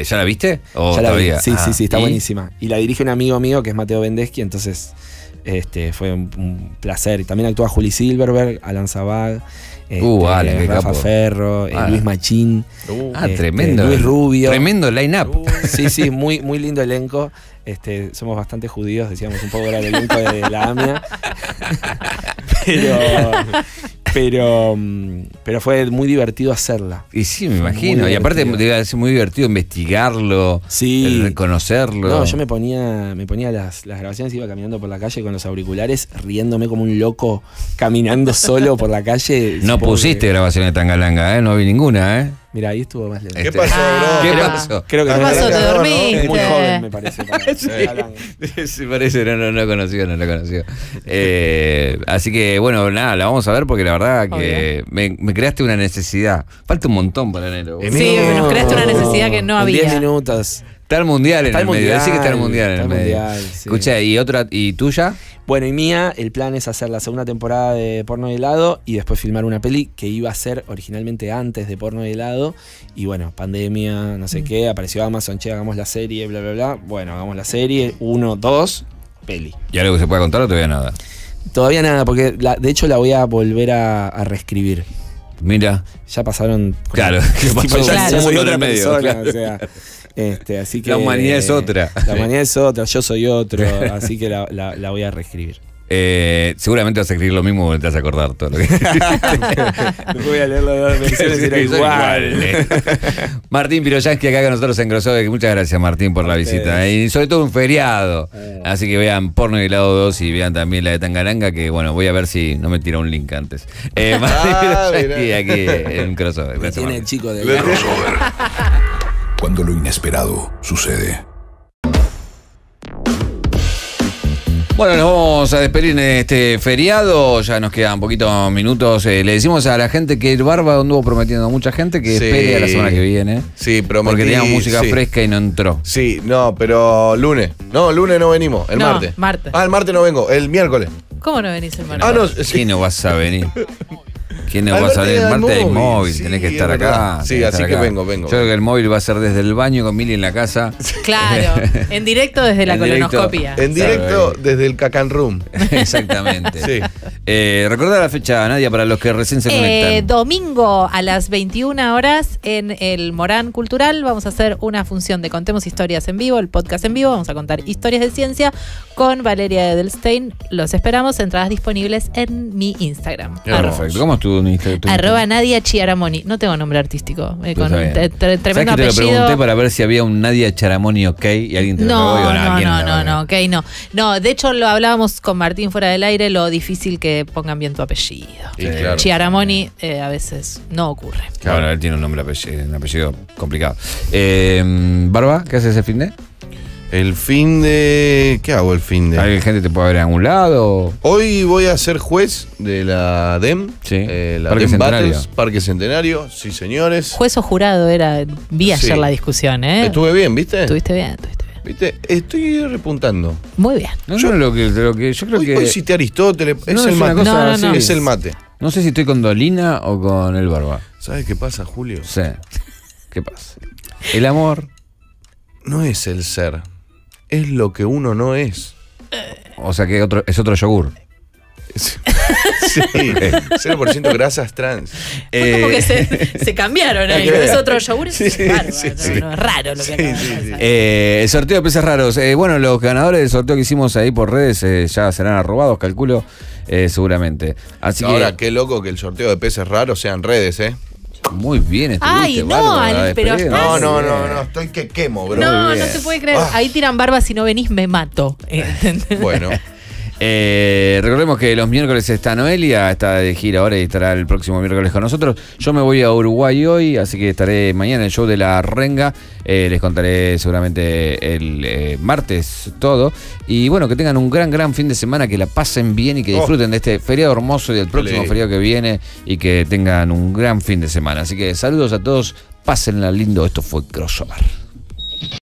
¿Ya la viste? ¿O ya todavía? Sí, está buenísima. Y la dirige un amigo mío que es Mateo Vendeschi, entonces fue un placer. Y también actúa Juli Silverberg, Alan Zabag. Rafa capo. Ferro, Luis Machín, tremendo, Luis Rubio. Tremendo line-up. Sí, muy, muy lindo elenco. Somos bastante judíos, decíamos un poco era el elenco de la AMIA. Pero fue muy divertido hacerla. Y sí, me imagino. Y aparte debe ser muy divertido investigarlo, reconocerlo. No, yo me ponía las grabaciones, iba caminando por la calle con los auriculares, riéndome como un loco, caminando solo por la calle. No pusiste grabaciones de Tangalanga, no vi ninguna, Mira, ahí estuvo más lejos. ¿Qué pasó, bro? ¿Qué pasó? Creo que ¿qué pasó? ¿Te dormiste? Es muy joven, me parece. Sí, parece, no lo conocí. Así que, bueno, nada, la vamos a ver porque la verdad que me creaste una necesidad. Falta un montón para enero. Sí, nos creaste una necesidad que no había. 10 minutos. Está el mundial en el medio. Decí que está el mundial en el medio. Escucha, ¿y tuya? Bueno, y mía, el plan es hacer la segunda temporada de Porno y helado y después filmar una peli que iba a ser originalmente antes de Porno y helado. Y bueno, pandemia, no sé qué, apareció Amazon, che, hagamos la serie, bla, bla, bla. Bueno, hagamos la serie, 1, 2, peli. ¿Y algo que se pueda contar o todavía nada? Todavía nada, porque de hecho la voy a volver a reescribir. Mira. Ya pasaron. Claro, ya murió otra persona. O sea, así que, la humanidad es otra. La humanidad es otra, yo soy otro. Así que la voy a reescribir. Seguramente vas a escribir lo mismo porque te vas a acordar todo lo que voy a leer las versiones y era igual. Martín Piroyansky acá con nosotros en Crossover. Muchas gracias, Martín, por la visita. Y sobre todo un feriado. Así que vean Porno y helado 2 y vean también la de Tangalanga, que bueno, voy a ver si no me tira un link antes. Martín Piroyansky aquí en Crossover. Gracias, tiene el chico de Crossover. Cuando lo inesperado sucede. Bueno, nos vamos a despedir en este feriado, ya nos quedan poquitos minutos. Le decimos a la gente que el Barba anduvo prometiendo a mucha gente que espere a la semana que viene. Sí, prometí. Porque teníamos música fresca y no entró. Sí, no, pero lunes. No, lunes no venimos, el martes. Ah, el martes no vengo, el miércoles. ¿Cómo no venís el martes? Ah, no, sí. ¿Quién no vas a venir? ¿Quién no va a salir? El martes hay móvil, sí, tenés que estar acá. Sí, así que vengo. Yo creo que el móvil va a ser desde el baño con Mili en la casa. Claro, en directo desde la colonoscopia. En directo desde el Cacan Room. Exactamente. Sí. Recordá la fecha, Nadia, para los que recién se conectan. Domingo a las 21 horas en el Morán Cultural vamos a hacer una función de Contemos Historias en Vivo, el podcast en vivo. Vamos a contar historias de ciencia con Valeria Edelstein. Los esperamos, entradas disponibles en mi Instagram. Perfecto. ¿Cómo estuvo? @Nadia Nadia Chiaramoni. No tengo nombre artístico. Con un tremendo apellido. Te lo pregunté para ver si había un Nadia Chiaramoni, ok, y alguien te lo dijo. No, ok, no. No, de hecho lo hablábamos con Martín fuera del aire, lo difícil que pongan bien tu apellido. Sí, claro. Chiaramoni a veces no ocurre. Claro, él tiene un nombre, un apellido complicado. Barba, ¿qué haces ese fin de? El fin de... ¿Qué hago el fin de? ¿Alguien gente te puede ver en algún lado? Hoy voy a ser juez de la DEM. Sí. La Parque DEM Centenario. Battles, Parque Centenario, sí señores. Juez o jurado era... Vi ayer la discusión, ¿eh? Estuve bien, ¿viste? Estuviste bien. ¿Viste? Estoy repuntando. Muy bien. No, yo creo que... Hoy cité Aristóteles. Es el mate. Es el mate. No sé si estoy con Dolina o con el Barba. ¿Sabes qué pasa, Julio? Sí. ¿Qué pasa? El amor no es el ser. Es lo que uno no es. O sea que es otro yogur. Sí, 0% grasas trans. Como que se cambiaron ahí. Es otro yogur. Es raro lo que acaba de pasar. Sorteo de peces raros. Bueno, los ganadores del sorteo que hicimos ahí por redes ya serán arrobados, calculo, seguramente. Así ahora, qué loco que el sorteo de peces raros sean redes, ¿eh? Muy bien, ay, no, pero no, estoy que quemo, bro. No se puede creer. Ahí tiran Barba, si no venís me mato. Bueno. Recordemos que los miércoles está Noelia, está de gira ahora y estará el próximo miércoles con nosotros. Yo me voy a Uruguay hoy, así que estaré mañana en el show de La Renga. Les contaré seguramente el martes todo. Y bueno, que tengan un gran fin de semana, que la pasen bien y que disfruten de este feriado hermoso y del próximo feriado que viene, y que tengan un gran fin de semana. Así que saludos a todos, pásenla lindo. Esto fue Crossover.